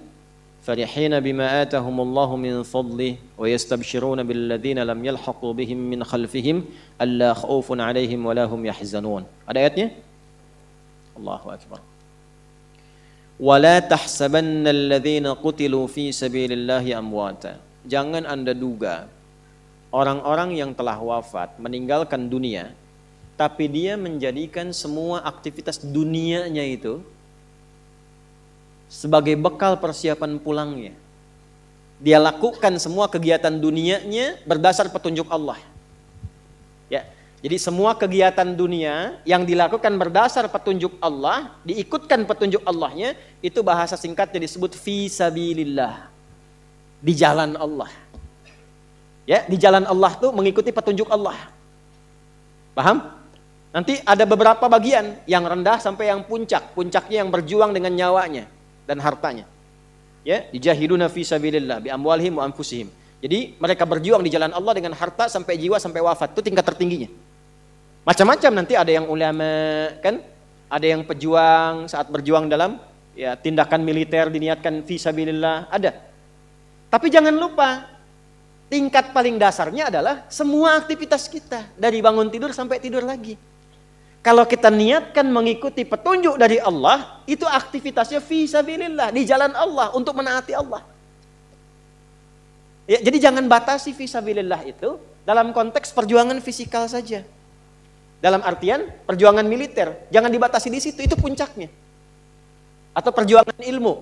Farihina bima atahumullahu min fadlihi wa yastabshiruna billadhina lam yalhaqu bihim min khalfihim alla khaufun 'alaihim wa lahum yahzanun. Ada ayatnya? Allahu akbar. Wala tahsabanna alladhina qutilu fi sabilillahi amwata. Jangan Anda duga orang-orang yang telah wafat meninggalkan dunia, tapi dia menjadikan semua aktivitas dunianya itu sebagai bekal persiapan pulangnya. Dia lakukan semua kegiatan dunianya berdasar petunjuk Allah. Ya, jadi semua kegiatan dunia yang dilakukan berdasar petunjuk Allah, diikutkan petunjuk Allahnya, itu bahasa singkatnya disebut fi sabilillah, di jalan Allah. Ya, di jalan Allah tuh mengikuti petunjuk Allah. Paham? Nanti ada beberapa bagian, yang rendah sampai yang puncak. Puncaknya yang berjuang dengan nyawanya dan hartanya. Ya, yujahiduna fi sabilillah bi amwalihim wa anfusihim. Jadi mereka berjuang di jalan Allah dengan harta sampai jiwa sampai wafat. Itu tingkat tertingginya. Macam-macam nanti ada yang ulama, kan? Ada yang pejuang saat berjuang dalam ya tindakan militer diniatkan fi sabilillah, ada. Tapi jangan lupa tingkat paling dasarnya adalah semua aktivitas kita dari bangun tidur sampai tidur lagi. Kalau kita niatkan mengikuti petunjuk dari Allah, itu aktivitasnya fi sabilillah, di jalan Allah, untuk menaati Allah. Ya, jadi jangan batasi fi sabilillah itu dalam konteks perjuangan fisikal saja. Dalam artian perjuangan militer, jangan dibatasi di situ, itu puncaknya. Atau perjuangan ilmu.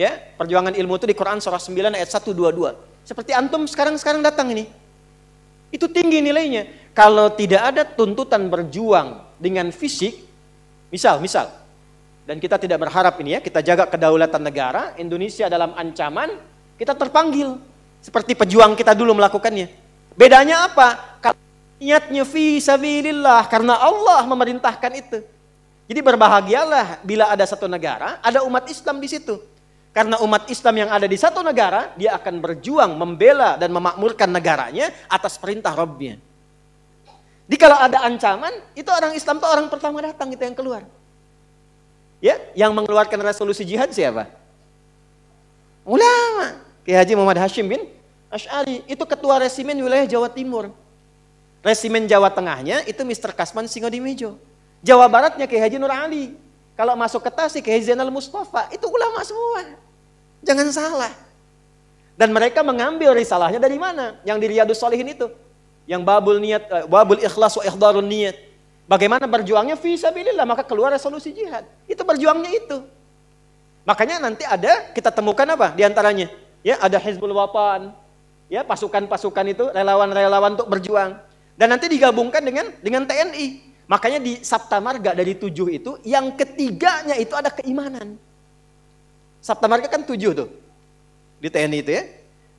Ya, perjuangan ilmu itu di Quran surah sembilan ayat seratus dua puluh dua. Seperti antum sekarang-sekarang datang ini. Itu tinggi nilainya. Kalau tidak ada tuntutan berjuang dengan fisik, misal, misal, dan kita tidak berharap ini ya, kita jaga kedaulatan negara, Indonesia dalam ancaman, kita terpanggil. Seperti pejuang kita dulu melakukannya. Bedanya apa? Kalau niatnya fi sabilillah, karena Allah memerintahkan itu. Jadi berbahagialah bila ada satu negara, ada umat Islam di situ. Karena umat Islam yang ada di satu negara, dia akan berjuang membela dan memakmurkan negaranya atas perintah Rabbnya. Jadi kalau ada ancaman, itu orang Islam tuh orang pertama datang, itu yang keluar. Ya, yang mengeluarkan resolusi jihad siapa? Ulama. Kyai Haji Muhammad Hashim bin Asy'ari, itu ketua resimen wilayah Jawa Timur. Resimen Jawa Tengahnya itu mister Kasman Singodimijo. Jawa Baratnya Kyai Haji Nur Ali. Kalau masuk ke Tasik Kyai Zainal Mustafa, itu ulama semua. Jangan salah. Dan mereka mengambil risalahnya dari mana? Yang di Riyadhus Shalihin itu. Yang babul niat, uh, babul ikhlas wa ikhdarun niat. Bagaimana berjuangnya fi sabilillah, maka keluar resolusi jihad. Itu berjuangnya itu. Makanya nanti ada kita temukan apa di antaranya? Ya, ada Hizbul Wapan. Ya, pasukan-pasukan itu relawan-relawan untuk berjuang. Dan nanti digabungkan dengan dengan T N I. Makanya di Sabta Marga dari tujuh itu yang ketiganya itu ada keimanan. Sabta Marga kan tujuh tuh. Di T N I itu ya.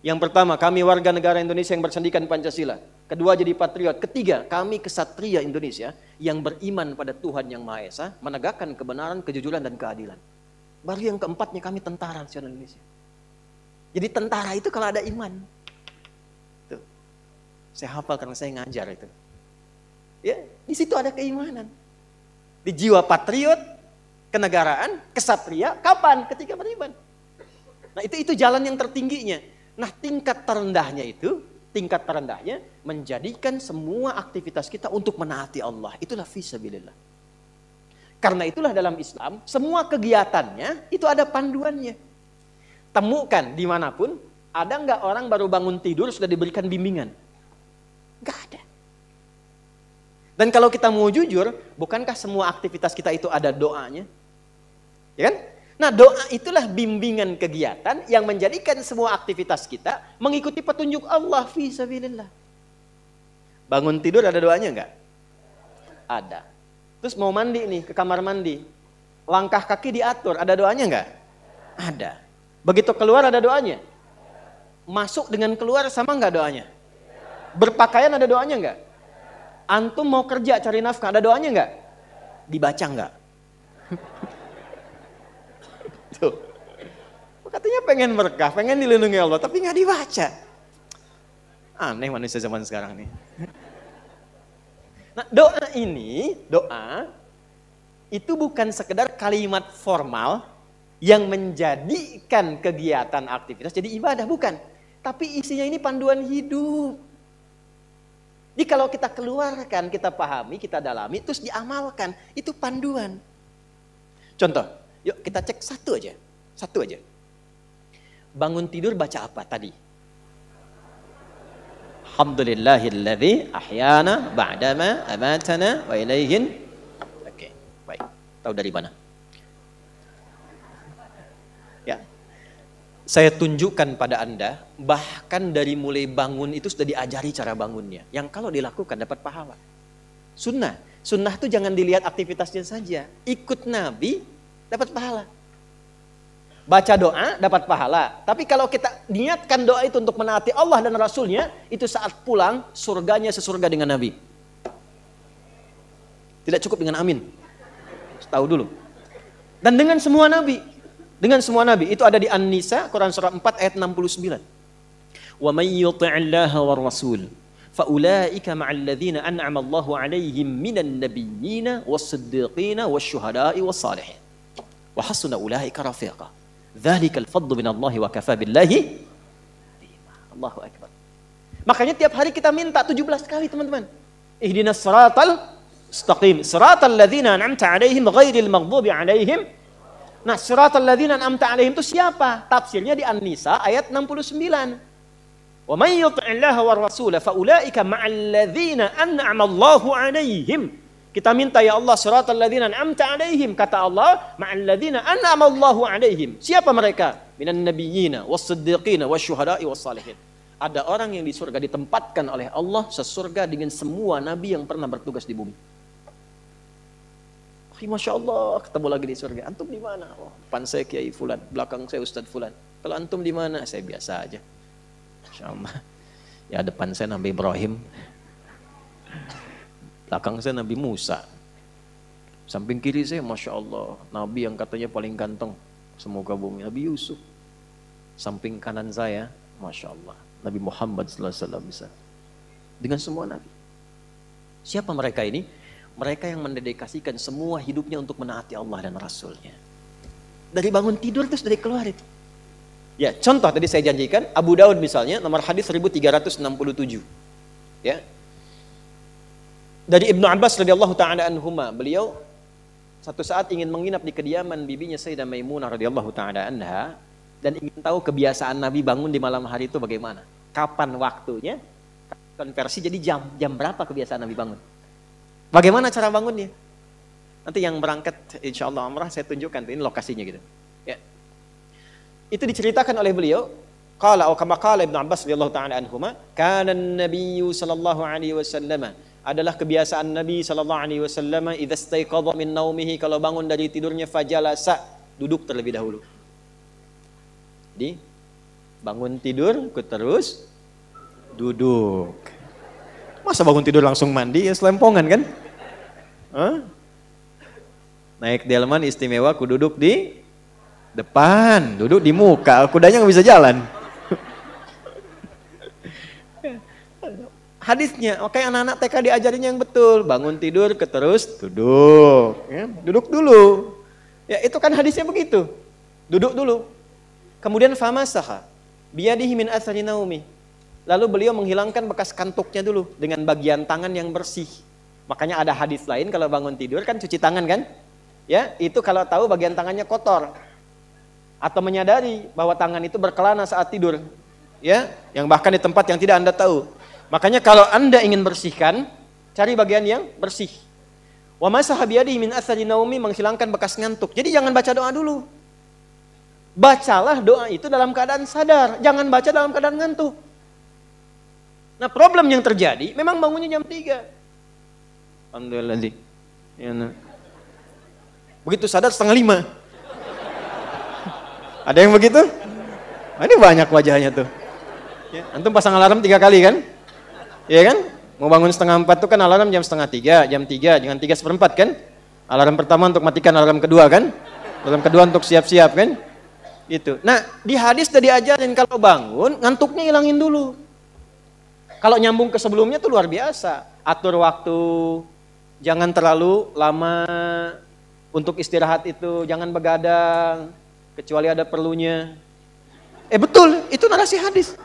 Yang pertama, kami warga negara Indonesia yang bersendikan Pancasila. Kedua, jadi patriot. Ketiga, kami kesatria Indonesia yang beriman pada Tuhan Yang Maha Esa, menegakkan kebenaran, kejujuran, dan keadilan. Baru yang keempatnya, kami tentara nasional Indonesia. Jadi tentara itu kalau ada iman. Tuh. Saya hafal karena saya ngajar itu. Ya, di situ ada keimanan. Di jiwa patriot, kenegaraan, kesatria, kapan? Ketika beriman. Nah, itu itu jalan yang tertingginya. Nah, tingkat terendahnya itu Tingkat terendahnya menjadikan semua aktivitas kita untuk menaati Allah. Itulah fisabilillah. Karena itulah dalam Islam, semua kegiatannya itu ada panduannya. Temukan dimanapun, ada nggak orang baru bangun tidur sudah diberikan bimbingan? Nggak ada. Dan kalau kita mau jujur, bukankah semua aktivitas kita itu ada doanya? Ya kan? Nah, doa itulah bimbingan kegiatan yang menjadikan semua aktivitas kita mengikuti petunjuk Allah fi sabilillah. Bangun tidur ada doanya enggak? Ada. Terus mau mandi nih, ke kamar mandi. Langkah kaki diatur, ada doanya enggak? Ada. Begitu keluar ada doanya? Masuk dengan keluar sama enggak doanya? Berpakaian ada doanya enggak? Antum mau kerja cari nafkah, ada doanya enggak? Dibaca enggak? Tuh. Katanya pengen berkah, pengen dilindungi Allah, tapi nggak dibaca. Aneh manusia zaman sekarang nih. Nah, doa ini, doa itu bukan sekedar kalimat formal yang menjadikan kegiatan aktivitas jadi ibadah, bukan. Tapi isinya ini panduan hidup. Jadi kalau kita keluarkan, kita pahami, kita dalami, terus diamalkan, itu panduan. Contoh. Yuk kita cek satu aja, satu aja. Bangun tidur baca apa tadi? Alhamdulillahilladzi ahyana ba'dama amatana wa ilaihin. Oke, baik. Tahu dari mana? Ya. Saya tunjukkan pada Anda, bahkan dari mulai bangun itu sudah diajari cara bangunnya. Yang kalau dilakukan dapat pahala. Sunnah. Sunnah itu jangan dilihat aktivitasnya saja. Ikut Nabi dapat pahala. Baca doa dapat pahala. Tapi kalau kita niatkan doa itu untuk menaati Allah dan Rasulnya, itu saat pulang surganya sesurga dengan Nabi. Tidak cukup dengan amin. Tahu dulu. Dan dengan semua Nabi. Dengan semua Nabi. Itu ada di An-Nisa, Quran surah empat ayat enam puluh sembilan. وَمَنْ يُطِعِ اللَّهَ وَالرَّسُولَ فَأُولَٰئِكَ مَعَ الَّذِينَ أَنْعَمَ اللَّهُ عَلَيْهِمْ مِنَ النَّبِيِّينَ وَالصِّدِّيقِينَ وَالشُّهَدَاءِ وَالصَّالِحِينَ. Wahasuna ulaika rafiqa. Dzalikal fadlu minallahi wa kafa billahi. Allahu akbar. Makanya tiap hari kita minta tujuh belas kali, teman-teman. Ihdinas siratal Istaqim. Siratal ladzina an'amta 'alaihim ghairil maghdubi 'alaihim. Nah, siratal ladzina an'amta 'alaihim itu siapa? Tafsirnya di An-Nisa ayat enam puluh sembilan. Wa may yuti'illah war rasul fa ulaika ma'al ladzina an'ama Allahu 'alaihim. Kita minta ya Allah siratal ladzina an'amta 'alaihim, kata Allah, ma'al ladzina an'ama Allahu 'alaihim. Siapa mereka? Minan nabiyyina was-siddiqina wasy-syuhada'i was-salihin. Ada orang yang di surga ditempatkan oleh Allah sesurga dengan semua nabi yang pernah bertugas di bumi. Masya Allah, ketemu lagi di surga. Antum di mana? Oh, depan saya Kiai Fulan, belakang saya Ustadz Fulan. Kalau antum di mana? Saya biasa aja. Masya Allah. Ya, depan saya Nabi Ibrahim, belakang saya Nabi Musa, samping kiri saya Masya Allah Nabi yang katanya paling ganteng semuka bumi, Nabi Yusuf. Samping kanan saya Masya Allah Nabi Muhammad Sallallahu Alaihi Wasallam. Dengan semua nabi. Siapa mereka ini? Mereka yang mendedikasikan semua hidupnya untuk menaati Allah dan Rasulnya. Dari bangun tidur terus dari keluar itu. Ya, contoh tadi saya janjikan Abu Daud misalnya nomor hadis seribu tiga ratus enam puluh tujuh. Ya. Dari Ibnu Abbas radhiyallahu taala anhuma, beliau satu saat ingin menginap di kediaman bibinya Sayyidah Maimunah radhiyallahu taala anha dan ingin tahu kebiasaan Nabi bangun di malam hari itu bagaimana. Kapan waktunya? Konversi jadi jam, jam berapa kebiasaan Nabi bangun? Bagaimana cara bangunnya? Nanti yang berangkat insya Allah umrah saya tunjukkan, ini lokasinya gitu. Ya. Itu diceritakan oleh beliau. Qala aw kama qala Ibnu Abbas radhiyallahu ta'ala anhuma, kana an-nabiyyu sallallahu alaihi wasallam, adalah kebiasaan Nabi sallallahu alaihi wasallam idza istaiqadha min naumihi, kalau bangun dari tidurnya fajalasa, duduk terlebih dahulu. Jadi bangun tidur terus duduk. Masa bangun tidur langsung mandi, ya selempongan kan? Huh? Naik delman istimewa, aku duduk di depan, duduk di muka, kudanya nggak bisa jalan. Hadisnya, oke okay, anak-anak T K diajarinnya yang betul, bangun tidur terus duduk, ya, duduk dulu. Ya itu kan hadisnya begitu, duduk dulu. Kemudian famasaha biyadihi min athari naumi. Lalu beliau menghilangkan bekas kantuknya dulu dengan bagian tangan yang bersih. Makanya ada hadis lain kalau bangun tidur kan cuci tangan kan? Ya, itu kalau tahu bagian tangannya kotor atau menyadari bahwa tangan itu berkelana saat tidur. Ya, yang bahkan di tempat yang tidak Anda tahu. Makanya kalau Anda ingin bersihkan, cari bagian yang bersih. Wa masaha biyadihi min athari naumi, menghilangkan bekas ngantuk. Jadi jangan baca doa dulu. Bacalah doa itu dalam keadaan sadar, jangan baca dalam keadaan ngantuk. Nah problem yang terjadi, memang bangunnya jam tiga. Alhamdulillah. Begitu sadar setengah lima. Ada yang begitu? Nah, ini banyak wajahnya tuh. Ya, antum pasang alarm tiga kali kan? Iya kan? Mau bangun setengah empat tuh kan alarm jam setengah tiga, jam tiga, jangan tiga seperempat kan? Alarm pertama untuk matikan, alarm kedua kan? Alarm kedua untuk siap-siap kan? Itu. Nah di hadis tadi ajarin kalau bangun ngantuknya hilangin dulu. Kalau nyambung ke sebelumnya tuh luar biasa. Atur waktu, jangan terlalu lama untuk istirahat itu, jangan begadang, kecuali ada perlunya. Eh betul, itu narasi hadis.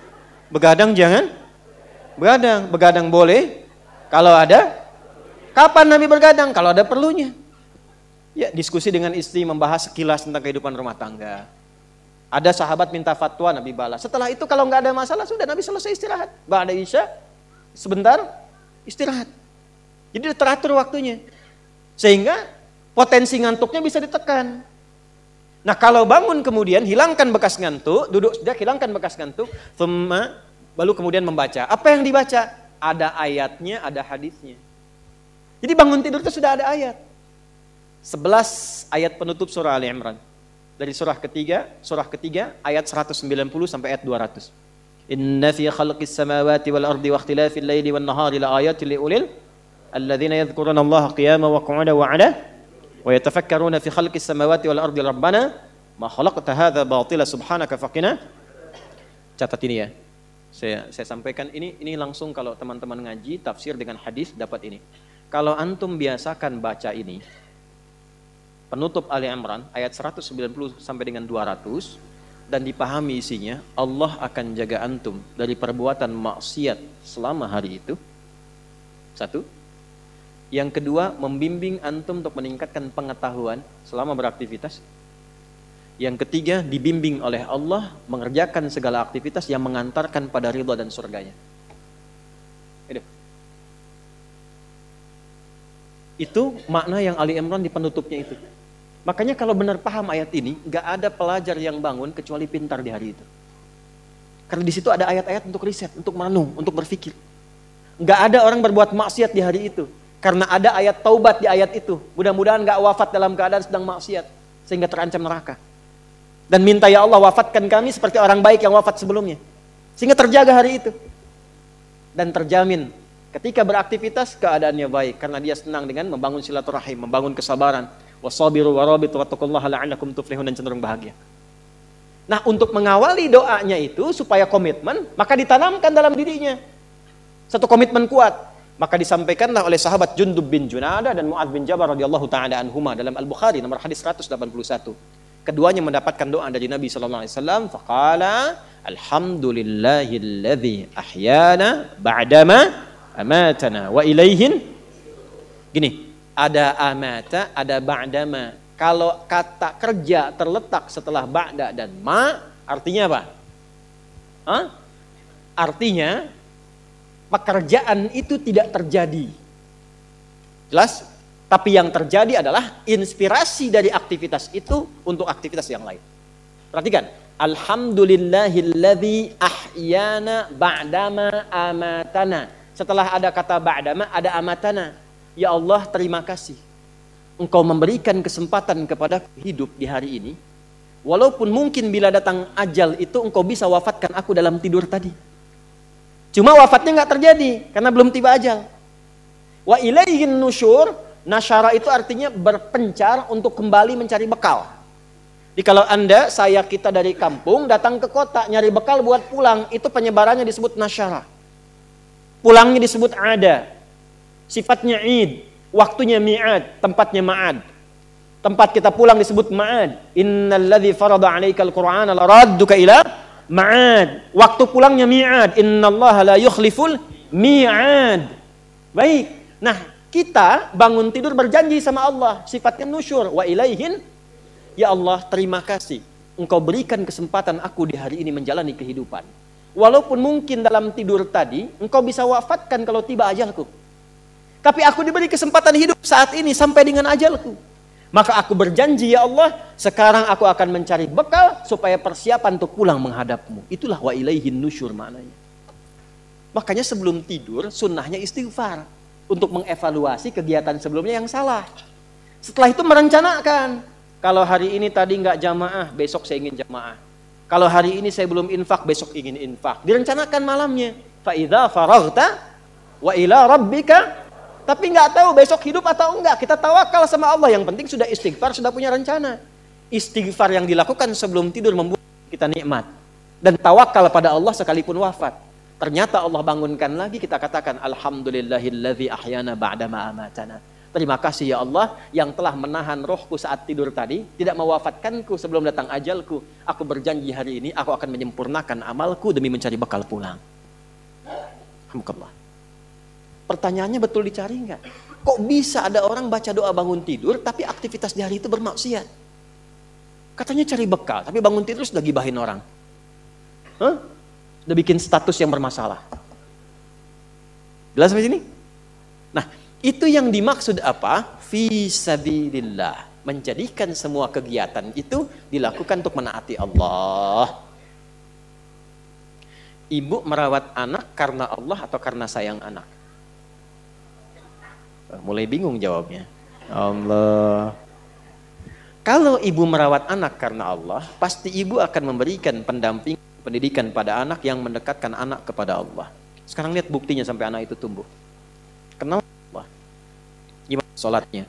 Begadang jangan, begadang, begadang boleh, kalau ada, kapan Nabi bergadang? Kalau ada perlunya. Ya diskusi dengan istri, membahas sekilas tentang kehidupan rumah tangga. Ada sahabat minta fatwa, Nabi balas. Setelah itu kalau nggak ada masalah, sudah Nabi selesai istirahat. Ba'da Isya, sebentar istirahat. Jadi teratur waktunya. Sehingga potensi ngantuknya bisa ditekan. Nah kalau bangun kemudian hilangkan bekas ngantuk, duduk sejak hilangkan bekas ngantuk, thumma, lalu kemudian membaca. Apa yang dibaca? Ada ayatnya, ada hadisnya. Jadi bangun tidur itu sudah ada ayat. sebelas ayat penutup surah Ali Imran. Dari surah ketiga, surah ketiga ayat seratus sembilan puluh sampai ayat dua ratus. Inna fi khalqis samawati wal ardi wa ikhtilafil laili wan nahari la ayatin li ulil alladzina yadhkuruna Allaha qiyaman wa qu'udan wa 'ala wa yatafakkaruna fi khalqis samawati wal ardi rabbana ma khalaqta hadza batila subhanaka faqina. Catat ini ya. Saya saya sampaikan ini ini langsung kalau teman-teman ngaji tafsir dengan hadis dapat ini. Kalau antum biasakan baca ini, penutup Ali Imran ayat seratus sembilan puluh sampai dengan dua ratus dan dipahami isinya, Allah akan jaga antum dari perbuatan maksiat selama hari itu. Satu. Yang kedua, membimbing antum untuk meningkatkan pengetahuan selama beraktivitas. Yang ketiga, dibimbing oleh Allah mengerjakan segala aktivitas yang mengantarkan pada ridha dan surganya. Itu, itu makna yang Ali Imran di penutupnya itu. Makanya kalau benar paham ayat ini, nggak ada pelajar yang bangun kecuali pintar di hari itu. Karena di situ ada ayat-ayat untuk riset, untuk merenung, untuk berpikir. Nggak ada orang berbuat maksiat di hari itu. Karena ada ayat taubat di ayat itu. Mudah-mudahan gak wafat dalam keadaan sedang maksiat sehingga terancam neraka. Dan minta ya Allah wafatkan kami seperti orang baik yang wafat sebelumnya, sehingga terjaga hari itu. Dan terjamin ketika beraktivitas keadaannya baik, karena dia senang dengan membangun silaturahim, membangun kesabaran. Wasabiru warabitu wattaqullaha la'allakum tuflihun, dan cenderung bahagia. Nah, untuk mengawali doanya itu supaya komitmen, maka ditanamkan dalam dirinya satu komitmen kuat. Maka disampaikanlah oleh sahabat Jundub bin Junada dan Mu'ad bin Jabal radhiyallahu taala anhuma dalam Al-Bukhari nomor hadis seratus delapan puluh satu. Keduanya mendapatkan doa dari Nabi sallallahu alaihi wasallam, faqala alhamdulillahilladzi ahyana ba'dama amatana wa ilaihin. Gini, ada amata, ada ba'dama. Kalau kata kerja terletak setelah ba'da dan ma, artinya apa? Hah? Artinya pekerjaan itu tidak terjadi. Jelas? Tapi yang terjadi adalah inspirasi dari aktivitas itu untuk aktivitas yang lain. Perhatikan, alhamdulillahilladzi ahyana ba'dama amatana. Setelah ada kata ba'dama, ada amatana. Ya Allah, terima kasih. Engkau memberikan kesempatan kepada hidup di hari ini. Walaupun mungkin bila datang ajal itu, engkau bisa wafatkan aku dalam tidur tadi. Cuma wafatnya nggak terjadi karena belum tiba ajal. Wa ilaihin nusyur, nasyara itu artinya berpencar untuk kembali mencari bekal. Jadi kalau anda, saya, kita dari kampung datang ke kota nyari bekal buat pulang, itu penyebarannya disebut nasyara. Pulangnya disebut ada. Sifatnya id, waktunya mi'ad, tempatnya ma'ad. Tempat kita pulang disebut ma'ad. Innalladzi farada 'alaikal qur'ana laradduka ila ma'ad. Waktu pulangnya mi'ad. Innallaha la yukhliful mi'ad. Baik. Nah, kita bangun tidur berjanji sama Allah. Sifatnya nusyur. Wa ilaihin. Ya Allah, terima kasih. Engkau berikan kesempatan aku di hari ini menjalani kehidupan. Walaupun mungkin dalam tidur tadi, engkau bisa wafatkan kalau tiba ajalku. Tapi aku diberi kesempatan hidup saat ini sampai dengan ajalku. Maka aku berjanji ya Allah, sekarang aku akan mencari bekal supaya persiapan untuk pulang menghadapmu. Itulah wa ilaihin nusyur maknanya. Makanya sebelum tidur sunnahnya istighfar untuk mengevaluasi kegiatan sebelumnya yang salah. Setelah itu merencanakan, kalau hari ini tadi nggak jamaah, besok saya ingin jamaah. Kalau hari ini saya belum infak, besok ingin infak. Direncanakan malamnya. Fa idza faraghta wa ila rabbika. Tapi nggak tahu besok hidup atau enggak. Kita tawakal sama Allah. Yang penting sudah istighfar, sudah punya rencana. Istighfar yang dilakukan sebelum tidur membuat kita nikmat. Dan tawakal pada Allah sekalipun wafat. Ternyata Allah bangunkan lagi, kita katakan alhamdulillahilladzi ahyana ba'dama amatana. Terima kasih ya Allah yang telah menahan rohku saat tidur tadi, tidak mewafatkanku sebelum datang ajalku. Aku berjanji hari ini aku akan menyempurnakan amalku demi mencari bekal pulang. Alhamdulillah. Pertanyaannya betul dicari nggak? Kok bisa ada orang baca doa bangun tidur tapi aktivitas di hari itu bermaksiat? Katanya cari bekal tapi bangun tidur sudah gibahin orang. Hah? Sudah bikin status yang bermasalah. Jelas sampai sini? Nah, itu yang dimaksud apa? Fi sabilillah. Menjadikan semua kegiatan itu dilakukan untuk menaati Allah. Ibu merawat anak karena Allah atau karena sayang anak? Mulai bingung jawabnya. Allah. Kalau ibu merawat anak karena Allah, pasti ibu akan memberikan pendamping pendidikan pada anak yang mendekatkan anak kepada Allah. Sekarang lihat buktinya sampai anak itu tumbuh. Kenal Allah. Gimana sholatnya?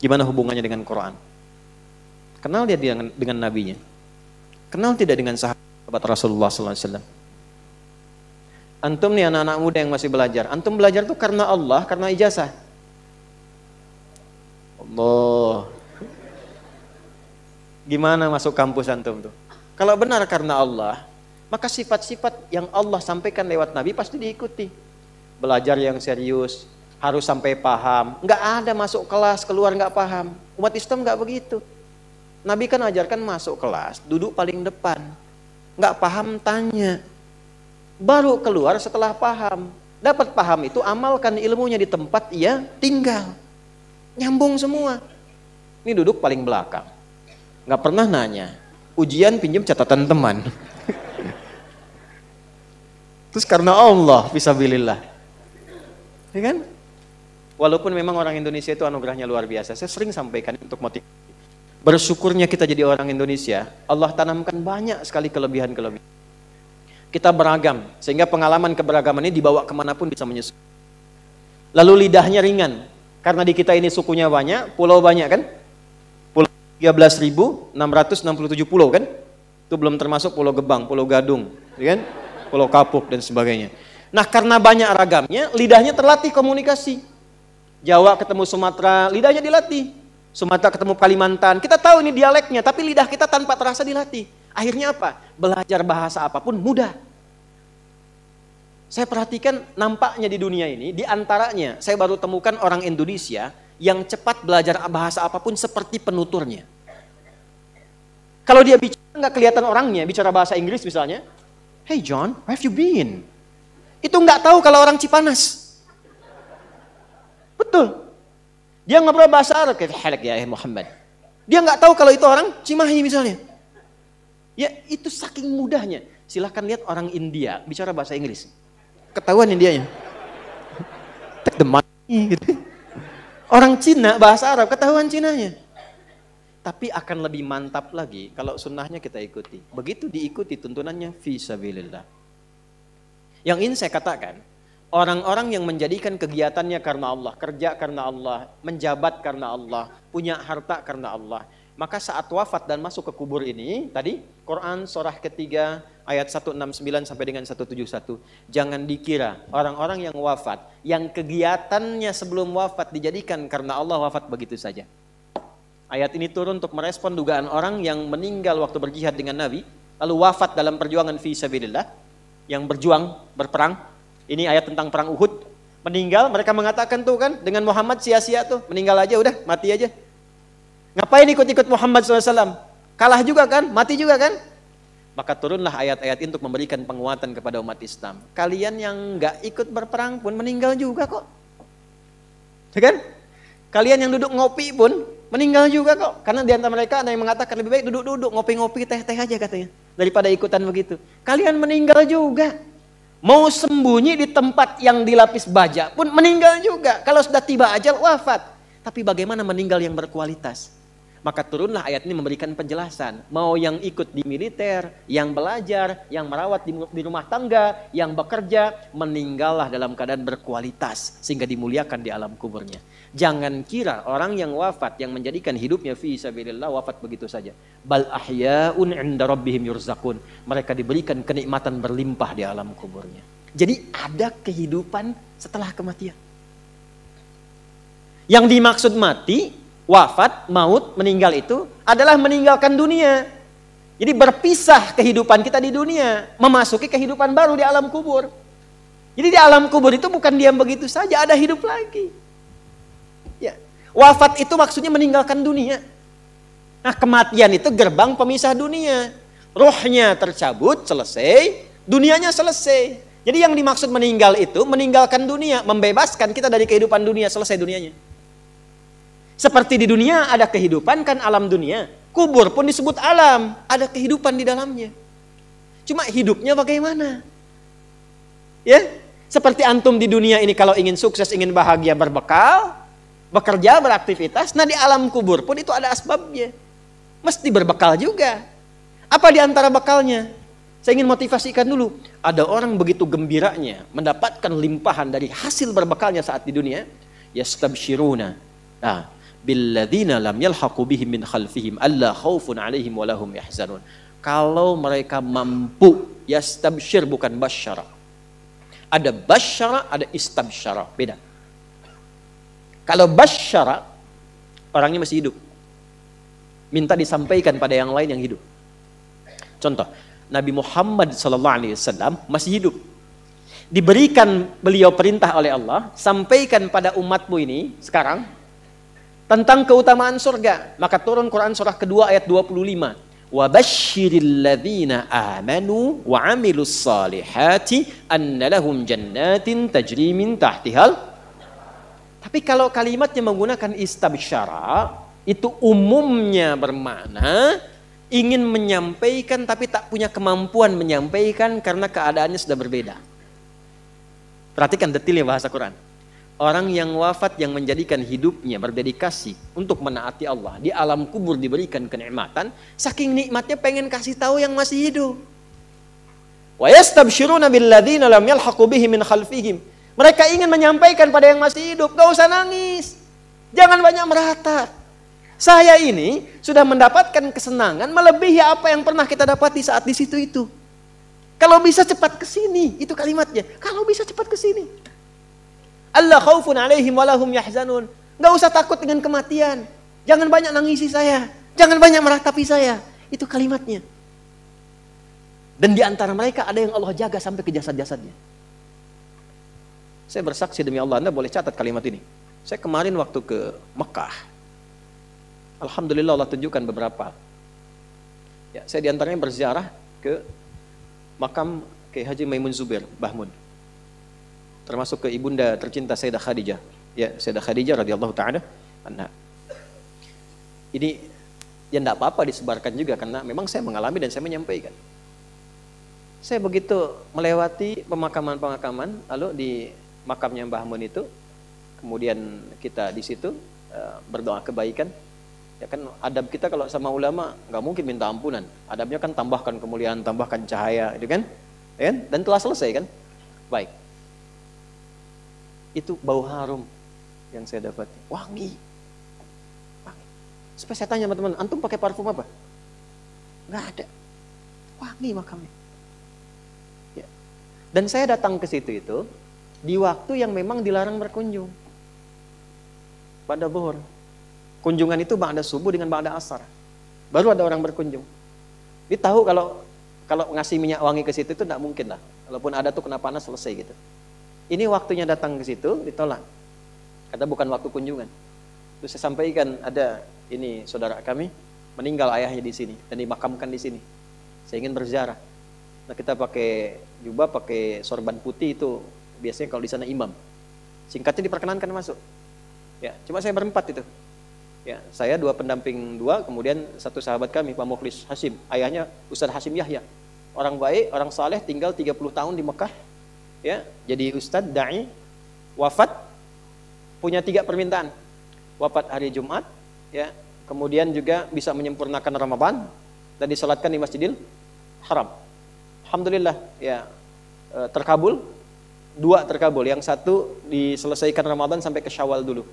Gimana hubungannya dengan Quran? Kenal dia dengan, dengan nabinya? Kenal tidak dengan sahabat Rasulullah sallallahu alaihi wasallam? Antum nih anak-anak muda yang masih belajar. Antum belajar tuh karena Allah, karena ijazah. Allah. Gimana masuk kampus antum tuh? Kalau benar karena Allah, maka sifat-sifat yang Allah sampaikan lewat Nabi pasti diikuti. Belajar yang serius, harus sampai paham. Nggak ada masuk kelas keluar nggak paham. Umat Islam nggak begitu. Nabi kan ajarkan masuk kelas duduk paling depan, nggak paham tanya, baru keluar setelah paham. Dapat paham itu amalkan ilmunya di tempat ia tinggal, nyambung semua. Ini duduk paling belakang, nggak pernah nanya, ujian pinjam catatan teman. Terus karena Allah fisabilillah, ya kan? Walaupun memang orang Indonesia itu anugerahnya luar biasa, saya sering sampaikan untuk motivasi. Bersyukurnya kita jadi orang Indonesia, Allah tanamkan banyak sekali kelebihan-kelebihan. Kita beragam, sehingga pengalaman keberagaman ini dibawa kemanapun bisa menyusul. Lalu lidahnya ringan, karena di kita ini sukunya banyak, pulau banyak kan? Pulau tiga belas ribu enam ratus enam puluh tujuh pulau kan? Itu belum termasuk Pulau Gebang, Pulau Gadung, ya kan? Pulau Kapuk dan sebagainya. Nah karena banyak ragamnya, lidahnya terlatih komunikasi. Jawa ketemu Sumatera, lidahnya dilatih. Sumatera ketemu Kalimantan, kita tahu ini dialeknya, tapi lidah kita tanpa terasa dilatih. Akhirnya apa? Belajar bahasa apapun mudah. Saya perhatikan nampaknya di dunia ini, di antaranya saya baru temukan orang Indonesia yang cepat belajar bahasa apapun seperti penuturnya. Kalau dia bicara nggak kelihatan orangnya, bicara bahasa Inggris misalnya, "Hey John, where have you been?" Itu nggak tahu kalau orang Cipanas. Betul. Dia ngobrol bahasa Arab, "Halak ya Muhammad." Dia nggak tahu kalau itu orang Cimahi misalnya. Ya itu saking mudahnya. Silahkan lihat orang India bicara bahasa Inggris. Ketahuan Indianya. Take the money. Gitu. Orang Cina bahasa Arab, ketahuan Cinanya. Tapi akan lebih mantap lagi kalau sunnahnya kita ikuti. Begitu diikuti tuntunannya fisabilillah. Yang ini saya katakan, orang-orang yang menjadikan kegiatannya karena Allah, kerja karena Allah, menjabat karena Allah, punya harta karena Allah, maka saat wafat dan masuk ke kubur ini, tadi Quran surah ketiga ayat seratus enam puluh sembilan sampai dengan seratus tujuh puluh satu, jangan dikira orang-orang yang wafat, yang kegiatannya sebelum wafat dijadikan karena Allah wafat begitu saja. Ayat ini turun untuk merespon dugaan orang yang meninggal waktu berjihad dengan Nabi, lalu wafat dalam perjuangan fi sabilillah, yang berjuang, berperang. Ini ayat tentang perang Uhud. Meninggal, mereka mengatakan tuh kan, dengan Muhammad sia-sia tuh, meninggal aja udah, mati aja. Ngapain ikut-ikut Muhammad shallallahu alaihi wasallam? Kalah juga kan, mati juga kan? Maka turunlah ayat-ayat untuk memberikan penguatan kepada umat Islam. Kalian yang nggak ikut berperang pun meninggal juga kok. Ya kan? Kalian yang duduk ngopi pun meninggal juga kok, karena di antara mereka ada yang mengatakan lebih baik duduk-duduk, ngopi-ngopi, teh-teh aja katanya, daripada ikutan begitu. Kalian meninggal juga. Mau sembunyi di tempat yang dilapis baja pun meninggal juga. Kalau sudah tiba ajal wafat. Tapi bagaimana meninggal yang berkualitas? Maka turunlah ayat ini memberikan penjelasan. Mau yang ikut di militer, yang belajar, yang merawat di rumah tangga, yang bekerja, meninggallah dalam keadaan berkualitas sehingga dimuliakan di alam kuburnya. Jangan kira orang yang wafat, yang menjadikan hidupnya fi sabilillah wafat begitu saja. Bal ahya'un 'inda rabbihim yurzaqun. Mereka diberikan kenikmatan berlimpah di alam kuburnya. Jadi ada kehidupan setelah kematian. Yang dimaksud mati, wafat, maut, meninggal itu adalah meninggalkan dunia. Jadi berpisah kehidupan kita di dunia, memasuki kehidupan baru di alam kubur. Jadi di alam kubur itu bukan diam begitu saja, ada hidup lagi. Ya. Wafat itu maksudnya meninggalkan dunia. Nah kematian itu gerbang pemisah dunia. Rohnya tercabut, selesai. Dunianya selesai. Jadi yang dimaksud meninggal itu meninggalkan dunia. Membebaskan kita dari kehidupan dunia, selesai dunianya. Seperti di dunia ada kehidupan kan alam dunia. Kubur pun disebut alam. Ada kehidupan di dalamnya. Cuma hidupnya bagaimana? Ya. Seperti antum di dunia ini kalau ingin sukses, ingin bahagia berbekal. Bekerja, beraktivitas, nah di alam kubur pun itu ada asbabnya. Mesti berbekal juga. Apa di antara bekalnya? Saya ingin motivasikan dulu. Ada orang begitu gembiranya mendapatkan limpahan dari hasil berbekalnya saat di dunia. Yastabshiruna. Nah, billadzina lam yalhaqu bihim min khalfihim alla khaufun 'alaihim wa lahum yahzanun. Kalau mereka mampu, yastabshir bukan basyara. Ada basyara, ada istabsyara, beda. Kalau basyara, orangnya masih hidup. Minta disampaikan pada yang lain yang hidup. Contoh, Nabi Muhammad shallallahu alaihi wasallam masih hidup. diberikan beliau perintah oleh Allah, sampaikan pada umatmu ini sekarang tentang keutamaan surga. Maka turun Quran surah kedua ayat dua puluh lima. وَبَشِّرِ الَّذِينَ آمَنُوا وَعَمِلُوا الصَّالِحَاتِ أَنَّ لَهُمْ جَنَّاتٍ تَجْرِي مِنْ تَحْتِهَا. Tapi kalau kalimatnya menggunakan istabsyara, itu umumnya bermakna ingin menyampaikan tapi tak punya kemampuan menyampaikan karena keadaannya sudah berbeda. Perhatikan detailnya bahasa Quran. Orang yang wafat yang menjadikan hidupnya berdedikasi untuk menaati Allah, di alam kubur diberikan kenikmatan, saking nikmatnya pengen kasih tahu yang masih hidup. Wa yastabsyiruna billadzina lam yalhaqu bihi min khalfihim. Mereka ingin menyampaikan pada yang masih hidup, gak usah nangis, jangan banyak merata. Saya ini sudah mendapatkan kesenangan melebihi apa yang pernah kita dapati saat di situ itu. Kalau bisa cepat ke sini, itu kalimatnya. Kalau bisa cepat ke sini. Allah khaufun alaihim walahum yahzanun. Nggak usah takut dengan kematian. Jangan banyak nangisi saya. Jangan banyak meratapi saya. Itu kalimatnya. Dan di antara mereka ada yang Allah jaga sampai ke jasad-jasadnya. Saya bersaksi demi Allah, Anda boleh catat kalimat ini. Saya kemarin waktu ke Mekah, alhamdulillah Allah tunjukkan beberapa. Ya, saya diantaranya berziarah ke makam Kyai Haji Maimun Zubir, Bahmun. Termasuk ke ibunda tercinta Sayyidah Khadijah. Ya, Sayyidah Khadijah radhiyallahu ta'ala anha. Ini ya tidak apa-apa disebarkan juga karena memang saya mengalami dan saya menyampaikan. Saya begitu melewati pemakaman-pemakaman, lalu di makamnya Mbah Mun itu, kemudian kita di situ berdoa kebaikan. Ya kan adab kita kalau sama ulama nggak mungkin minta ampunan. Adabnya kan tambahkan kemuliaan, tambahkan cahaya, itu kan? Ya kan? Dan telah selesai kan? Baik. Itu bau harum yang saya dapati, wangi, wangi. Supaya saya tanya teman-teman, antum pakai parfum apa? Nggak ada, wangi makamnya. Ya. Dan saya datang ke situ itu di waktu yang memang dilarang berkunjung, pada zuhur. Kunjungan itu ba'da subuh dengan ba'da asar, baru ada orang berkunjung. Dia tahu kalau kalau ngasih minyak wangi ke situ itu tidak mungkin lah, walaupun ada tuh kena panas selesai gitu. Ini waktunya datang ke situ, ditolak. Kata bukan waktu kunjungan. Terus saya sampaikan, ada ini saudara kami, meninggal ayahnya di sini, dan dimakamkan di sini. Saya ingin berziarah. Nah kita pakai jubah, pakai sorban putih itu, biasanya kalau di sana imam. Singkatnya diperkenankan masuk. Ya, cuma saya berempat itu. Ya, saya dua pendamping dua, kemudian satu sahabat kami, Pak Mukhlis Hasim. Ayahnya Ustadz Hasim Yahya. Orang baik, orang saleh, tinggal tiga puluh tahun di Mekah. Ya, jadi Ustadz, Da'i, wafat, punya tiga permintaan. Wafat hari Jumat, ya, kemudian juga bisa menyempurnakan Ramadan, dan disolatkan di Masjidil Haram. Alhamdulillah, ya, terkabul, dua terkabul, yang satu diselesaikan Ramadan sampai ke Syawal dulu.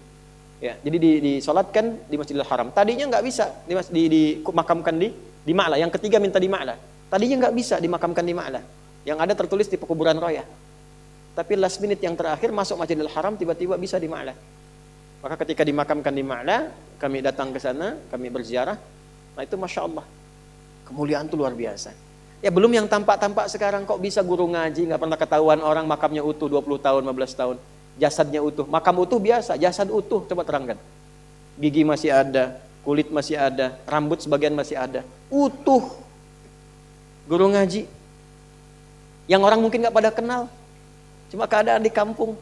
Ya, jadi disolatkan di Masjidil Haram. Tadinya nggak bisa dimakamkan di, di Ma'la, yang ketiga minta di Ma'la. Tadinya nggak bisa dimakamkan di Ma'la, yang ada tertulis di pekuburan Raya. Tapi last minute yang terakhir masuk Masjidil Haram tiba-tiba bisa di Ma'la. Maka ketika dimakamkan di Ma'la, kami datang ke sana, kami berziarah. Nah itu Masya Allah, kemuliaan itu luar biasa. Ya belum yang tampak-tampak sekarang, kok bisa guru ngaji, nggak pernah ketahuan orang makamnya utuh dua puluh tahun, lima belas tahun. Jasadnya utuh, makam utuh biasa, jasad utuh. Coba terangkan. Gigi masih ada, kulit masih ada, rambut sebagian masih ada. Utuh. Guru ngaji. Yang orang mungkin nggak pada kenal. Cuma keadaan di kampung.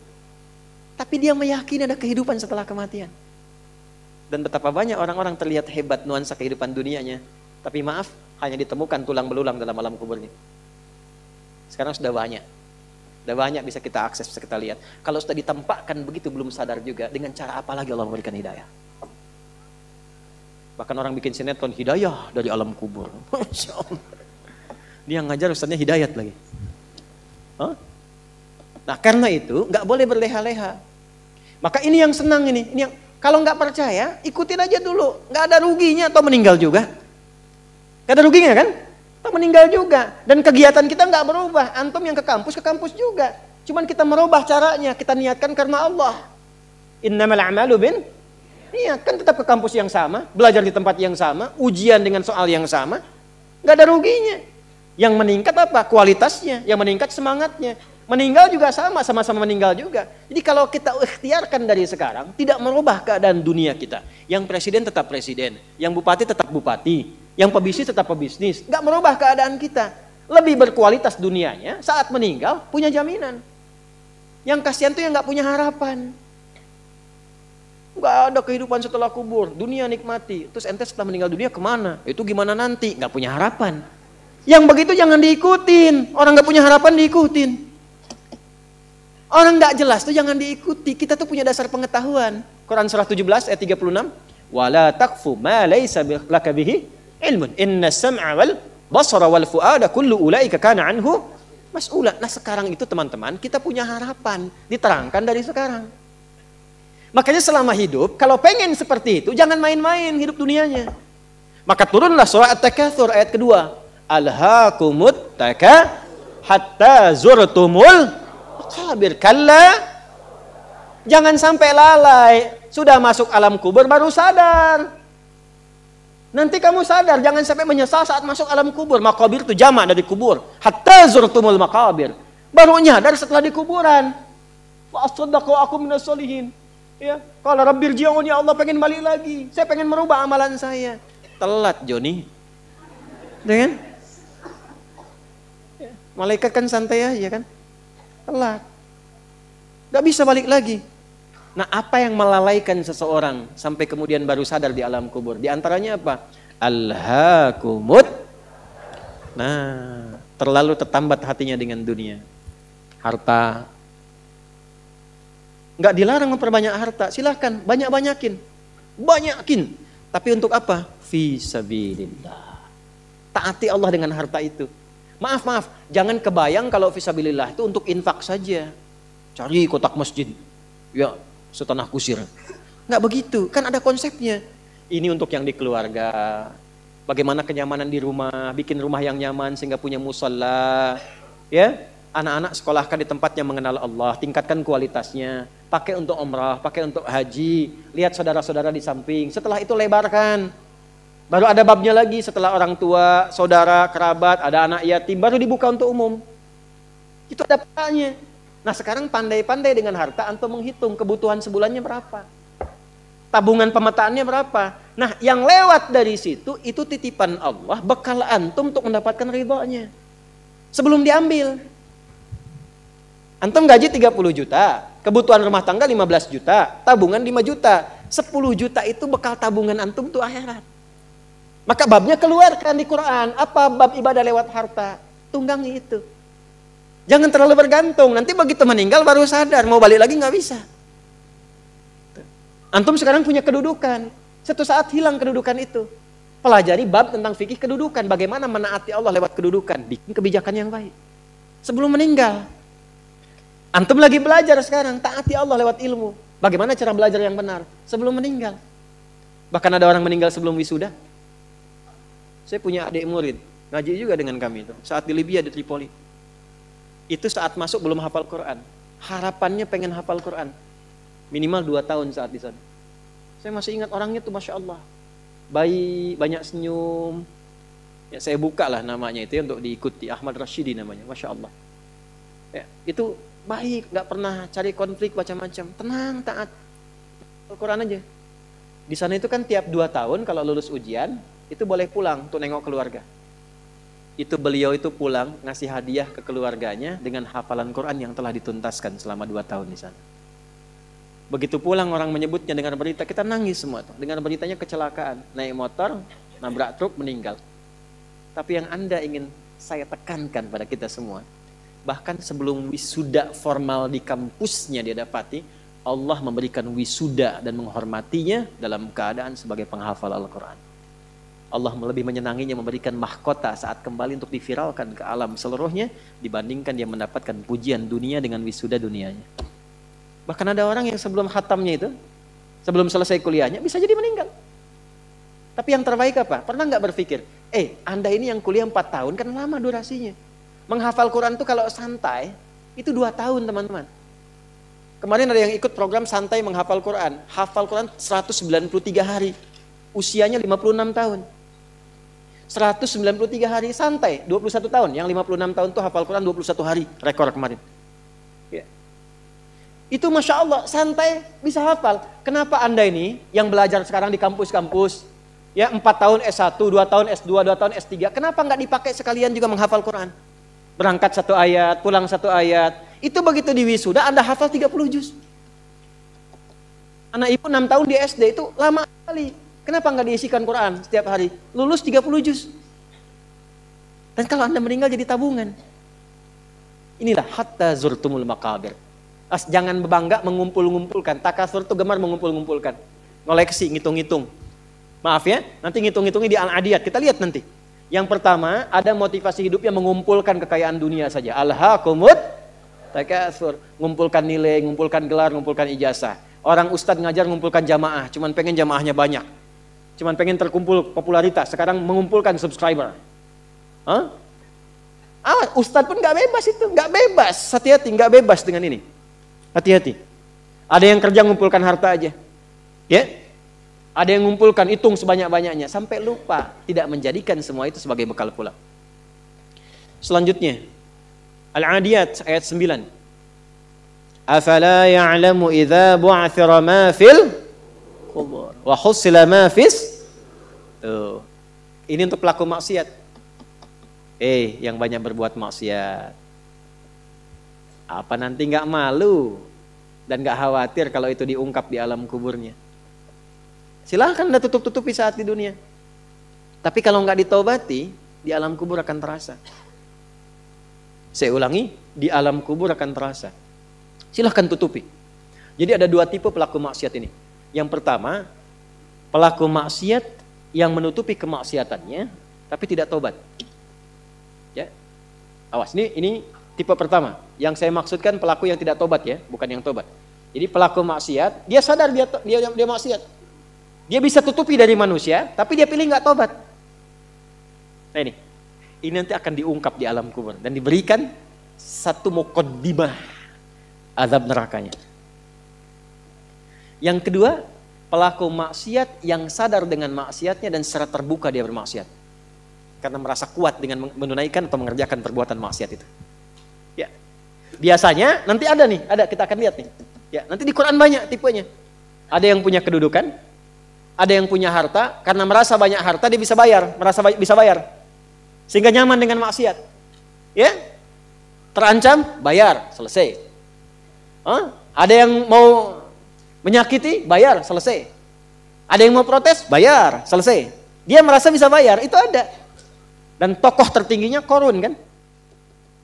Tapi dia meyakini ada kehidupan setelah kematian. Dan betapa banyak orang-orang terlihat hebat nuansa kehidupan dunianya. Tapi maaf, hanya ditemukan tulang belulang dalam alam kuburnya. Sekarang sudah banyak. Sudah banyak bisa kita akses, bisa kita lihat. Kalau sudah ditampakkan begitu belum sadar juga. Dengan cara apa lagi Allah memberikan hidayah? Bahkan orang bikin sinetron hidayah dari alam kubur. Masya Allah. Dia ngajar ustadznya hidayat lagi. Hah? Nah karena itu nggak boleh berleha-leha. Maka ini yang senang ini, ini yang kalau nggak percaya ikutin aja dulu, nggak ada ruginya atau meninggal juga. Nggak ada ruginya kan? Atau meninggal juga. Dan kegiatan kita nggak berubah. Antum yang ke kampus ke kampus juga. Cuman kita merubah caranya, kita niatkan karena Allah. Innamal a'malu bin niat. Kan tetap ke kampus yang sama, belajar di tempat yang sama, ujian dengan soal yang sama, nggak ada ruginya. Yang meningkat apa? Kualitasnya. Yang meningkat semangatnya. Meninggal juga sama, sama-sama meninggal juga. Jadi kalau kita ikhtiarkan dari sekarang, tidak merubah keadaan dunia kita. Yang presiden tetap presiden, yang bupati tetap bupati, yang pebisnis tetap pebisnis. Nggak merubah keadaan kita. Lebih berkualitas dunianya, saat meninggal punya jaminan. Yang kasihan tuh yang nggak punya harapan. Nggak ada kehidupan setelah kubur, dunia nikmati. Terus ente setelah meninggal dunia kemana? Itu gimana nanti? Nggak punya harapan. Yang begitu jangan diikutin. Orang nggak punya harapan diikutin. Orang nggak jelas tuh jangan diikuti. Kita tuh punya dasar pengetahuan. Quran surah tujuh belas ayat tiga puluh enam. Wala taqfu ma laysa laka bihi ilmun. Inna sam'a wal basara wal fu'ada kullu ulaika kana anhu mas'ula. Nah sekarang itu teman-teman, kita punya harapan. Diterangkan dari sekarang. Makanya selama hidup, kalau pengen seperti itu, jangan main-main hidup dunianya. Maka turunlah surah At-Takatsur ayat kedua. Alhaakumut taka hatta zurtumul Kabir kalla. Jangan sampai lalai. Sudah masuk alam kubur baru sadar. Nanti kamu sadar. Jangan sampai menyesal saat masuk alam kubur. Makabir itu jamak dari kubur. Hatta zurtumul makabir. Baru nyadar setelah di kuburan. Wa asaddaqa aku minas solihin. Ya, kalau rabbir ji'un, ya Allah pengen balik lagi. Saya pengen merubah amalan saya. Telat Joni. Dengan malaikat kan santai aja kan. Telat, gak bisa balik lagi. Nah, apa yang melalaikan seseorang sampai kemudian baru sadar di alam kubur? Di antaranya apa? Alhaakumut. Nah, terlalu tertambat hatinya dengan dunia, harta. Gak dilarang memperbanyak harta, silahkan banyak-banyakin, banyakin. Tapi untuk apa? Fi sabilillah. Taati Allah dengan harta itu. Maaf, maaf, jangan kebayang kalau fisabilillah itu untuk infak saja. Cari kotak masjid, ya setanah kusir. Nggak begitu, kan ada konsepnya. Ini untuk yang di keluarga, bagaimana kenyamanan di rumah, bikin rumah yang nyaman sehingga punya musalla. Ya, anak-anak sekolahkan di tempatnya mengenal Allah, tingkatkan kualitasnya. Pakai untuk umrah, pakai untuk haji, lihat saudara-saudara di samping, setelah itu lebarkan. Baru ada babnya lagi setelah orang tua, saudara, kerabat, ada anak yatim, baru dibuka untuk umum. Itu ada petanya. Nah sekarang pandai-pandai dengan harta, antum menghitung kebutuhan sebulannya berapa. Tabungan pemetaannya berapa. Nah yang lewat dari situ, itu titipan Allah, bekal antum untuk mendapatkan ridhonya. Sebelum diambil. Antum gaji tiga puluh juta, kebutuhan rumah tangga lima belas juta, tabungan lima juta. sepuluh juta itu bekal tabungan antum tuh akhirat. Maka babnya keluarkan di Quran. Apa bab ibadah lewat harta? Tunggangi itu. Jangan terlalu bergantung. Nanti begitu meninggal baru sadar. Mau balik lagi nggak bisa. Antum sekarang punya kedudukan. Satu saat hilang kedudukan itu. Pelajari bab tentang fikih kedudukan. Bagaimana menaati Allah lewat kedudukan. Bikin kebijakan yang baik. Sebelum meninggal. Antum lagi belajar sekarang. Taati Allah lewat ilmu. Bagaimana cara belajar yang benar. Sebelum meninggal. Bahkan ada orang meninggal sebelum wisuda. Saya punya adik murid, ngaji juga dengan kami itu. Saat di Libya, di Tripoli. Itu saat masuk belum hafal Quran. Harapannya pengen hafal Quran. Minimal dua tahun saat di sana. Saya masih ingat orangnya tuh Masya Allah. Baik, banyak senyum. Ya, saya buka lah namanya itu ya, untuk diikuti. Ahmad Rashidi namanya, Masya Allah. Ya, itu baik, gak pernah cari konflik macam-macam. Tenang, taat. Hafal Quran aja. Di sana itu kan tiap dua tahun kalau lulus ujian, itu boleh pulang untuk nengok keluarga. Itu beliau itu pulang ngasih hadiah ke keluarganya dengan hafalan Quran yang telah dituntaskan selama dua tahun di sana. Begitu pulang orang menyebutnya dengan berita, kita nangis semua tuh. Dengan beritanya kecelakaan, naik motor, nabrak truk, meninggal. Tapi yang Anda ingin saya tekankan pada kita semua, bahkan sebelum wisuda formal di kampusnya dia dapati, Allah memberikan wisuda dan menghormatinya dalam keadaan sebagai penghafal Al-Quran. Allah lebih menyenanginya memberikan mahkota saat kembali untuk diviralkan ke alam seluruhnya dibandingkan dia mendapatkan pujian dunia dengan wisuda dunianya. Bahkan ada orang yang sebelum khatamnya itu, sebelum selesai kuliahnya bisa jadi meninggal. Tapi yang terbaik apa? Pernah nggak berpikir, eh Anda ini yang kuliah empat tahun kan lama durasinya. Menghafal Quran itu kalau santai itu dua tahun teman-teman. Kemarin ada yang ikut program santai menghafal Quran. Hafal Quran seratus sembilan puluh tiga hari. Usianya lima puluh enam tahun. seratus sembilan puluh tiga hari santai, dua puluh satu tahun. Yang lima puluh enam tahun itu hafal Quran dua puluh satu hari, rekor kemarin. Ya. Itu Masya Allah, santai bisa hafal. Kenapa Anda ini yang belajar sekarang di kampus-kampus, ya empat tahun S satu, dua tahun S dua, dua tahun S tiga, kenapa nggak dipakai sekalian juga menghafal Quran? Berangkat satu ayat, pulang satu ayat. Itu begitu di wisuda Anda hafal tiga puluh juz. Anak ibu enam tahun di S D itu lama sekali. Kenapa nggak diisikan Quran setiap hari? Lulus tiga puluh juz. Dan kalau Anda meninggal jadi tabungan. Inilah hatta zurtumul makabir. As, jangan bangga mengumpul-ngumpulkan. Takasur itu gemar mengumpul-ngumpulkan. Ngoleksi, ngitung-ngitung. Maaf ya, nanti ngitung-ngitungnya di Al-Adiyat. Kita lihat nanti. Yang pertama, ada motivasi hidupnya mengumpulkan kekayaan dunia saja. Alhaakumut takasur. Ngumpulkan nilai, ngumpulkan gelar, ngumpulkan ijazah. Orang ustadz ngajar ngumpulkan jamaah, cuman pengen jamaahnya banyak. Cuman pengen terkumpul popularitas, sekarang mengumpulkan subscriber. Hah? Ah, ustadz pun nggak bebas itu, nggak bebas. Hati-hati, nggak bebas dengan ini. Hati-hati. Ada yang kerja ngumpulkan harta aja. Ya? Ada yang ngumpulkan, hitung sebanyak-banyaknya, sampai lupa, tidak menjadikan semua itu sebagai bekal pulang. Selanjutnya, Al-Adiyat ayat sembilan. Afala ya'lamu idza bu'athira ma fil qubur wa husila ma fis. Tuh. Ini untuk pelaku maksiat. Eh, yang banyak berbuat maksiat. Apa nanti nggak malu dan nggak khawatir kalau itu diungkap di alam kuburnya? Silahkan Anda tutup-tutupi saat di dunia. Tapi kalau nggak ditobati, di alam kubur akan terasa. Saya ulangi, di alam kubur akan terasa. Silahkan tutupi. Jadi ada dua tipe pelaku maksiat ini. Yang pertama, pelaku maksiat yang menutupi kemaksiatannya, tapi tidak tobat. Ya, awas ini ini tipe pertama. Yang saya maksudkan pelaku yang tidak tobat ya, bukan yang tobat. Jadi pelaku maksiat, dia sadar dia dia dia maksiat, dia bisa tutupi dari manusia, tapi dia pilih nggak tobat. Nah ini, ini nanti akan diungkap di alam kubur dan diberikan satu muqaddimah azab nerakanya. Yang kedua, pelaku maksiat yang sadar dengan maksiatnya dan secara terbuka dia bermaksiat karena merasa kuat dengan menunaikan atau mengerjakan perbuatan maksiat itu. Ya, biasanya nanti ada nih, ada kita akan lihat nih. Ya, nanti di Quran banyak tipenya. Ada yang punya kedudukan, ada yang punya harta, karena merasa banyak harta dia bisa bayar, merasa bisa bayar, sehingga nyaman dengan maksiat. Ya, terancam bayar, selesai. Huh? Ada yang mau menyakiti, bayar, selesai. Ada yang mau protes, bayar, selesai. Dia merasa bisa bayar, itu ada. Dan tokoh tertingginya Qarun kan?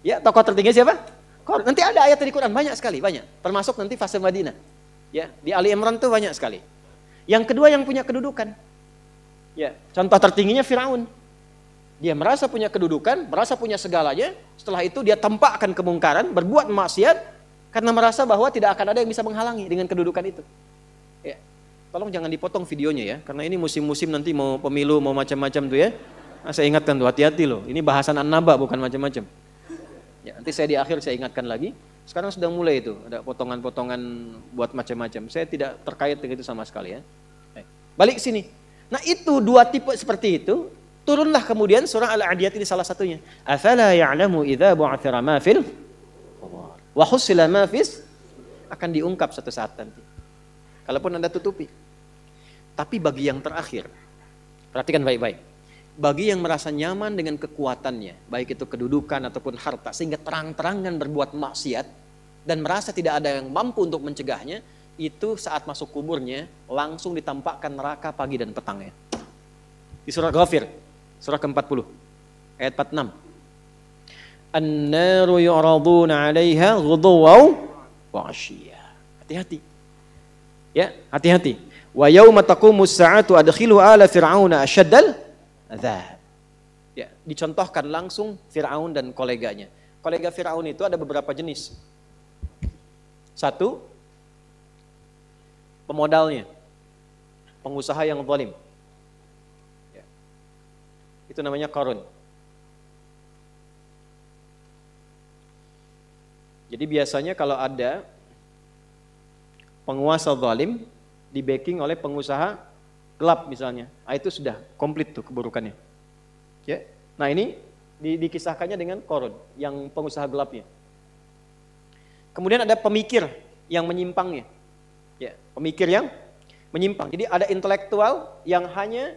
Ya, tokoh tertinggi siapa? Qarun. Nanti ada ayat di Quran, banyak sekali, banyak. Termasuk nanti fase Madinah. Ya, di Ali Imran itu banyak sekali. Yang kedua yang punya kedudukan. Ya, contoh tertingginya Firaun. Dia merasa punya kedudukan, merasa punya segalanya. Setelah itu dia tampakkan kemungkaran, berbuat maksiat, karena merasa bahwa tidak akan ada yang bisa menghalangi dengan kedudukan itu. Ya. Tolong jangan dipotong videonya ya, karena ini musim-musim nanti mau pemilu, mau macam-macam tuh ya. Nah, saya ingatkan tuh, hati-hati loh, ini bahasan An-Naba bukan macam-macam. Ya, nanti saya di akhir saya ingatkan lagi, sekarang sudah mulai itu, ada potongan-potongan buat macam-macam. Saya tidak terkait dengan itu sama sekali ya. Balik ke sini. Nah itu dua tipe seperti itu, turunlah kemudian surah Al-Adiyat ini salah satunya. Afala ya'lamu idza bu'athira ma fil wa husila ma fis, akan diungkap satu saat nanti. Kalaupun Anda tutupi. Tapi bagi yang terakhir, perhatikan baik-baik. Bagi yang merasa nyaman dengan kekuatannya, baik itu kedudukan ataupun harta, sehingga terang-terangan berbuat maksiat dan merasa tidak ada yang mampu untuk mencegahnya, itu saat masuk kuburnya langsung ditampakkan neraka pagi dan petangnya. Di surah Ghafir, surah ke empat puluh, ayat empat puluh enam. An-naru yu'raduna 'alaiha ghuduwan wa 'ashiyya. Hati-hati. Ya, hati-hati. Wa yauma taqumus sa'atu adkhilu ala fir'auna asyaddal adzab. Ya, dicontohkan langsung Firaun dan koleganya. Kolega Firaun itu ada beberapa jenis. Satu, pemodalnya. Pengusaha yang zalim. Ya. Itu namanya Qarun. Jadi biasanya kalau ada penguasa zalim di backing oleh pengusaha gelap misalnya, ah, itu sudah komplit tuh keburukannya. Ya. Nah ini di, dikisahkannya dengan Qarun yang pengusaha gelapnya. Kemudian ada pemikir yang menyimpangnya. Ya, pemikir yang menyimpang. Jadi ada intelektual yang hanya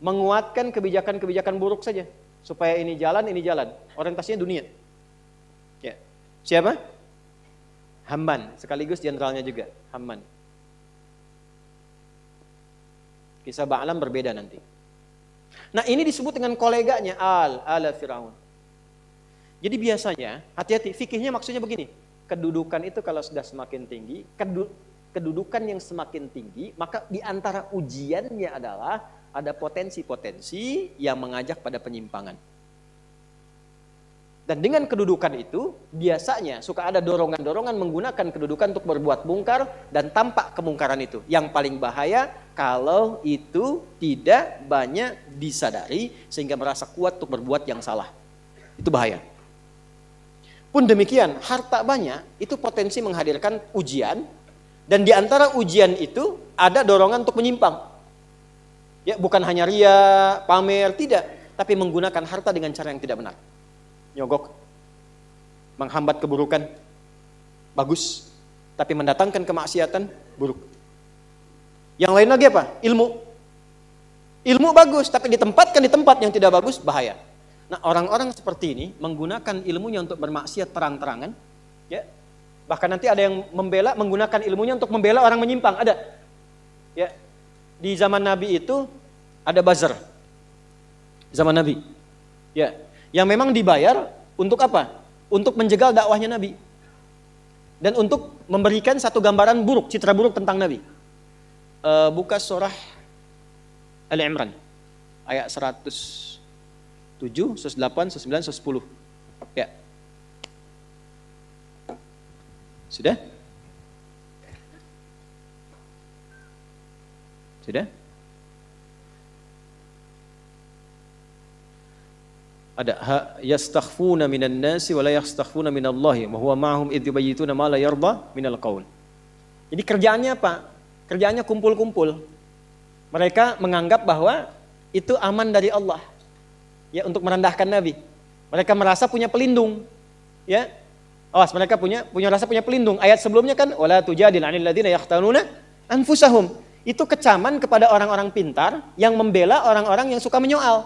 menguatkan kebijakan-kebijakan buruk saja. Supaya ini jalan, ini jalan. Orientasinya dunia. Ya. Siapa? Haman, sekaligus jenderalnya juga. Haman. Kisah Ba'alam berbeda nanti. Nah, ini disebut dengan koleganya al ala Firaun. Jadi biasanya, hati-hati, fikihnya maksudnya begini. Kedudukan itu kalau sudah semakin tinggi, kedudukan yang semakin tinggi, maka diantara ujiannya adalah ada potensi-potensi yang mengajak pada penyimpangan. Dan dengan kedudukan itu, biasanya suka ada dorongan-dorongan menggunakan kedudukan untuk berbuat mungkar dan tampak kemungkaran itu. Yang paling bahaya kalau itu tidak banyak disadari sehingga merasa kuat untuk berbuat yang salah. Itu bahaya. Pun demikian, harta banyak itu potensi menghadirkan ujian, dan di antara ujian itu ada dorongan untuk menyimpang. Ya, bukan hanya ria, pamer, tidak, tapi menggunakan harta dengan cara yang tidak benar. Nyogok, menghambat keburukan, bagus, tapi mendatangkan kemaksiatan, buruk. Yang lain lagi apa? Ilmu. Ilmu bagus, tapi ditempatkan di tempat yang tidak bagus, bahaya. Nah, orang-orang seperti ini menggunakan ilmunya untuk bermaksiat terang-terangan, ya. Bahkan nanti ada yang membela menggunakan ilmunya untuk membela orang menyimpang, ada. Ya. Di zaman Nabi itu ada bazar. Zaman Nabi. Ya, yang memang dibayar untuk apa? Untuk menjegal dakwahnya Nabi. Dan untuk memberikan satu gambaran buruk, citra buruk tentang Nabi. E, buka surah Ali Imran ayat seratus. tujuh, seratus delapan, seratus sembilan, seratus sepuluh. Ya. Sudah? Sudah? Ada ha yastakhfuna minan nasi wa la yastakhfuna minallahi wa huwa ma'hum idh yubayyituna ma la yarda minal qaul. Jadi kerjaannya apa? Kerjaannya kumpul-kumpul. Mereka menganggap bahwa itu aman dari Allah. Ya, untuk merendahkan Nabi. Mereka merasa punya pelindung. Ya. Awas, mereka punya punya rasa punya pelindung. Ayat sebelumnya kan wala tujadil 'anil ladzina yahtanuna anfusahum. Itu kecaman kepada orang-orang pintar yang membela orang-orang yang suka menyoal.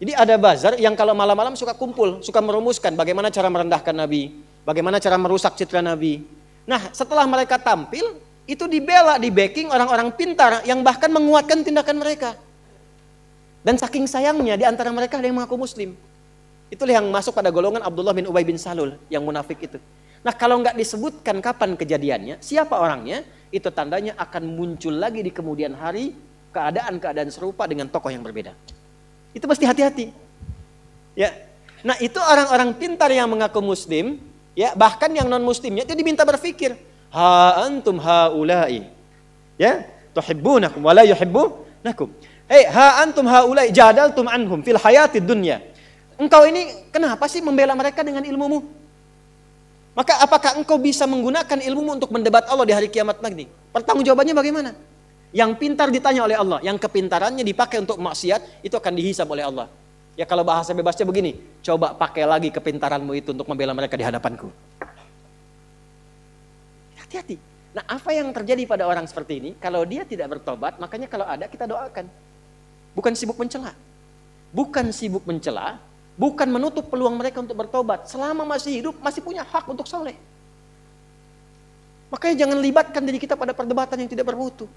Jadi ada bazar yang kalau malam-malam suka kumpul, suka merumuskan bagaimana cara merendahkan Nabi, bagaimana cara merusak citra Nabi. Nah, setelah mereka tampil, itu dibela, di-backing orang-orang pintar yang bahkan menguatkan tindakan mereka. Dan saking sayangnya di antara mereka ada yang mengaku Muslim. Itulah yang masuk pada golongan Abdullah bin Ubay bin Salul yang munafik itu. Nah, kalau nggak disebutkan kapan kejadiannya, siapa orangnya, itu tandanya akan muncul lagi di kemudian hari keadaan-keadaan serupa dengan tokoh yang berbeda. Itu mesti hati-hati. Ya, nah itu orang-orang pintar yang mengaku Muslim, ya bahkan yang non Muslimnya itu diminta berpikir. Ha antum haulai, ya tuhibbunakum wa la yuhibbunakum. Eh, hey, ha antum haulai jadaltum anhum fil hayatid dunya. Engkau ini kenapa sih membela mereka dengan ilmumu? Maka apakah engkau bisa menggunakan ilmumu untuk mendebat Allah di hari kiamat nanti? Pertanggungjawabannya bagaimana? Yang pintar ditanya oleh Allah, yang kepintarannya dipakai untuk maksiat itu akan dihisab oleh Allah. Ya kalau bahasa bebasnya begini, coba pakai lagi kepintaranmu itu untuk membela mereka di hadapanku. Hati-hati. Nah, apa yang terjadi pada orang seperti ini? Kalau dia tidak bertobat, makanya kalau ada kita doakan. Bukan sibuk mencela, bukan sibuk mencela, bukan menutup peluang mereka untuk bertobat. Selama masih hidup, masih punya hak untuk soleh. Makanya jangan libatkan diri kita pada perdebatan yang tidak bermutu.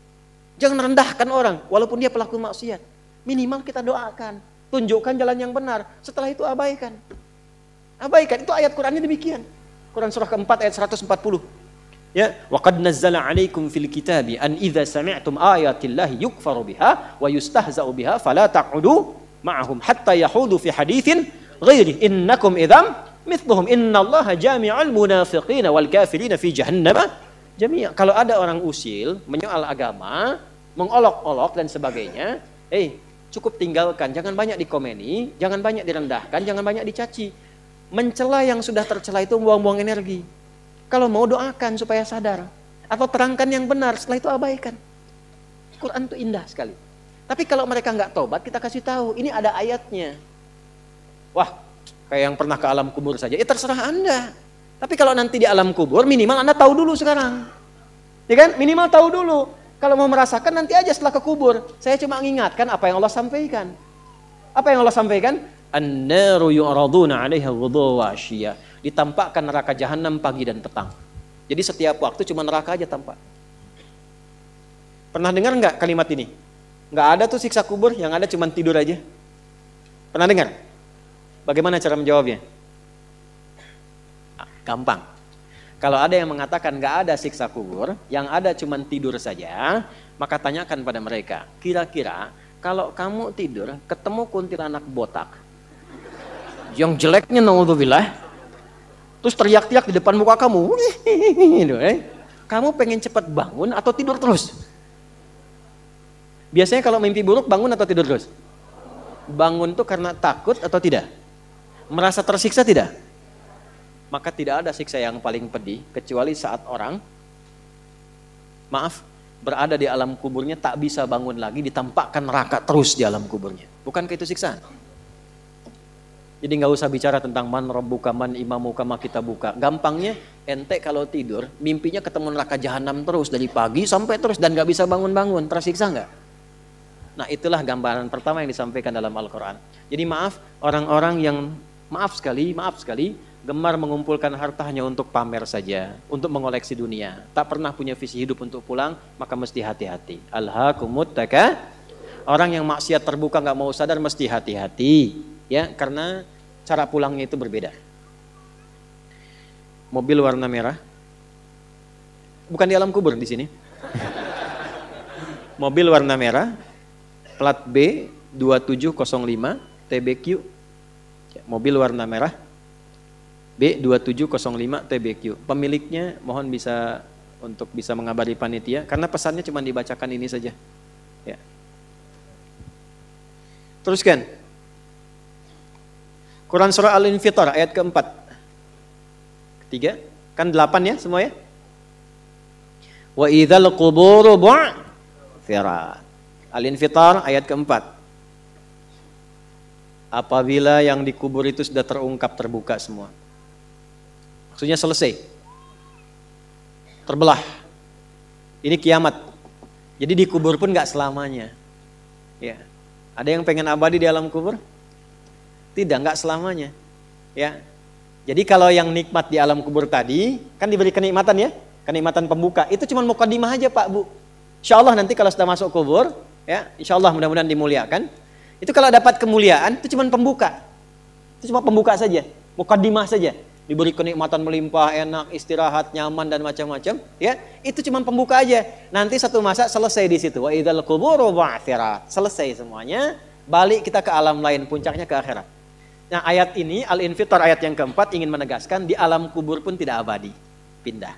Jangan rendahkan orang, walaupun dia pelaku maksiat. Minimal kita doakan, tunjukkan jalan yang benar. Setelah itu abaikan, abaikan. Itu ayat Qurannya demikian. Quran surah keempat ayat seratus empat puluh. Ya, waqad nazzala 'alaikum fil kitabi an idza sami'tum ayatillahi yukfaru biha wa yustahza'u biha fala taq'udu ma'ahum hatta yahudu fi haditsin ghairi innakum idzam mithluhum innallaha jami'ul munafiqina wal kafirina fi jahannama jami'a. Kalau ada orang usil menyoal agama, mengolok-olok dan sebagainya, eh cukup tinggalkan, jangan banyak dikomeni, jangan banyak direndahkan, jangan banyak dicaci. Mencela yang sudah tercela itu buang-buang energi. Kalau mau doakan supaya sadar atau terangkan yang benar, setelah itu abaikan. Quran itu indah sekali. Tapi kalau mereka nggak tobat, kita kasih tahu ini ada ayatnya. Wah, kayak yang pernah ke alam kubur saja. Ya terserah Anda. Tapi kalau nanti di alam kubur, minimal Anda tahu dulu sekarang. Ya kan? Minimal tahu dulu. Kalau mau merasakan, nanti aja setelah ke kubur. Saya cuma mengingatkan apa yang Allah sampaikan. Apa yang Allah sampaikan? An-naru yu'raduna 'alaiha ghuduwwan wa 'ashiyya. Ditampakkan neraka jahanam pagi dan petang. Jadi setiap waktu cuma neraka aja tampak. Pernah dengar nggak kalimat ini? Nggak ada tuh siksa kubur, yang ada cuma tidur aja. Pernah dengar? Bagaimana cara menjawabnya? Gampang. Kalau ada yang mengatakan gak ada siksa kubur, yang ada cuman tidur saja, maka tanyakan pada mereka, kira-kira kalau kamu tidur ketemu kuntilanak botak yang jeleknya naudzubillah, terus teriak-teriak di depan muka kamu, kamu pengen cepat bangun atau tidur terus? Biasanya kalau mimpi buruk bangun atau tidur terus? Bangun tuh karena takut atau tidak? Merasa tersiksa tidak? Maka tidak ada siksa yang paling pedih kecuali saat orang, maaf, berada di alam kuburnya tak bisa bangun lagi, ditampakkan neraka terus di alam kuburnya. Bukankah itu siksaan? Jadi nggak usah bicara tentang man rabbuka, man imamuka, ma kitabuka. Gampangnya ente kalau tidur mimpinya ketemu neraka jahanam terus dari pagi sampai terus dan nggak bisa bangun-bangun, tersiksa nggak? Nah, itulah gambaran pertama yang disampaikan dalam Al-Quran. Jadi maaf orang-orang yang maaf sekali, maaf sekali. gemar mengumpulkan harta hanya untuk pamer saja, untuk mengoleksi dunia, tak pernah punya visi hidup untuk pulang, maka mesti hati-hati. Alhaakumut taka. Orang yang maksiat terbuka nggak mau sadar mesti hati-hati, ya, karena cara pulangnya itu berbeda. Mobil warna merah, bukan di alam kubur di sini. Mobil warna merah, plat B dua tujuh nol lima T B Q, mobil warna merah. B dua tujuh nol lima T B Q. Pemiliknya mohon bisa untuk bisa mengabari panitia karena pesannya cuma dibacakan ini saja. Ya. Teruskan. Quran surah Al-Infitar ayat keempat, ketiga, kan delapan ya semua ya. Wa idzal quburu bu'thirat. Al-Infitar ayat keempat. Apabila yang dikubur itu sudah terungkap terbuka semua. Maksudnya selesai, terbelah, ini kiamat. Jadi dikubur pun nggak selamanya. Ya, ada yang pengen abadi di alam kubur? Tidak, nggak selamanya. Ya, jadi kalau yang nikmat di alam kubur tadi kan diberi kenikmatan ya, kenikmatan pembuka. Itu cuma mukadimah aja Pak Bu. Insya Allah nanti kalau sudah masuk kubur, ya, Insya Allah mudah-mudahan dimuliakan. Itu kalau dapat kemuliaan itu cuma pembuka, itu cuma pembuka saja, mukadimah saja. Diberi kenikmatan melimpah, enak, istirahat, nyaman dan macam-macam, ya. Itu cuma pembuka aja. Nanti satu masa selesai di situ. Wa idzal quburu bu'thirat. Selesai semuanya, balik kita ke alam lain, puncaknya ke akhirat. Nah, ayat ini Al-Infitar ayat yang keempat ingin menegaskan di alam kubur pun tidak abadi, pindah.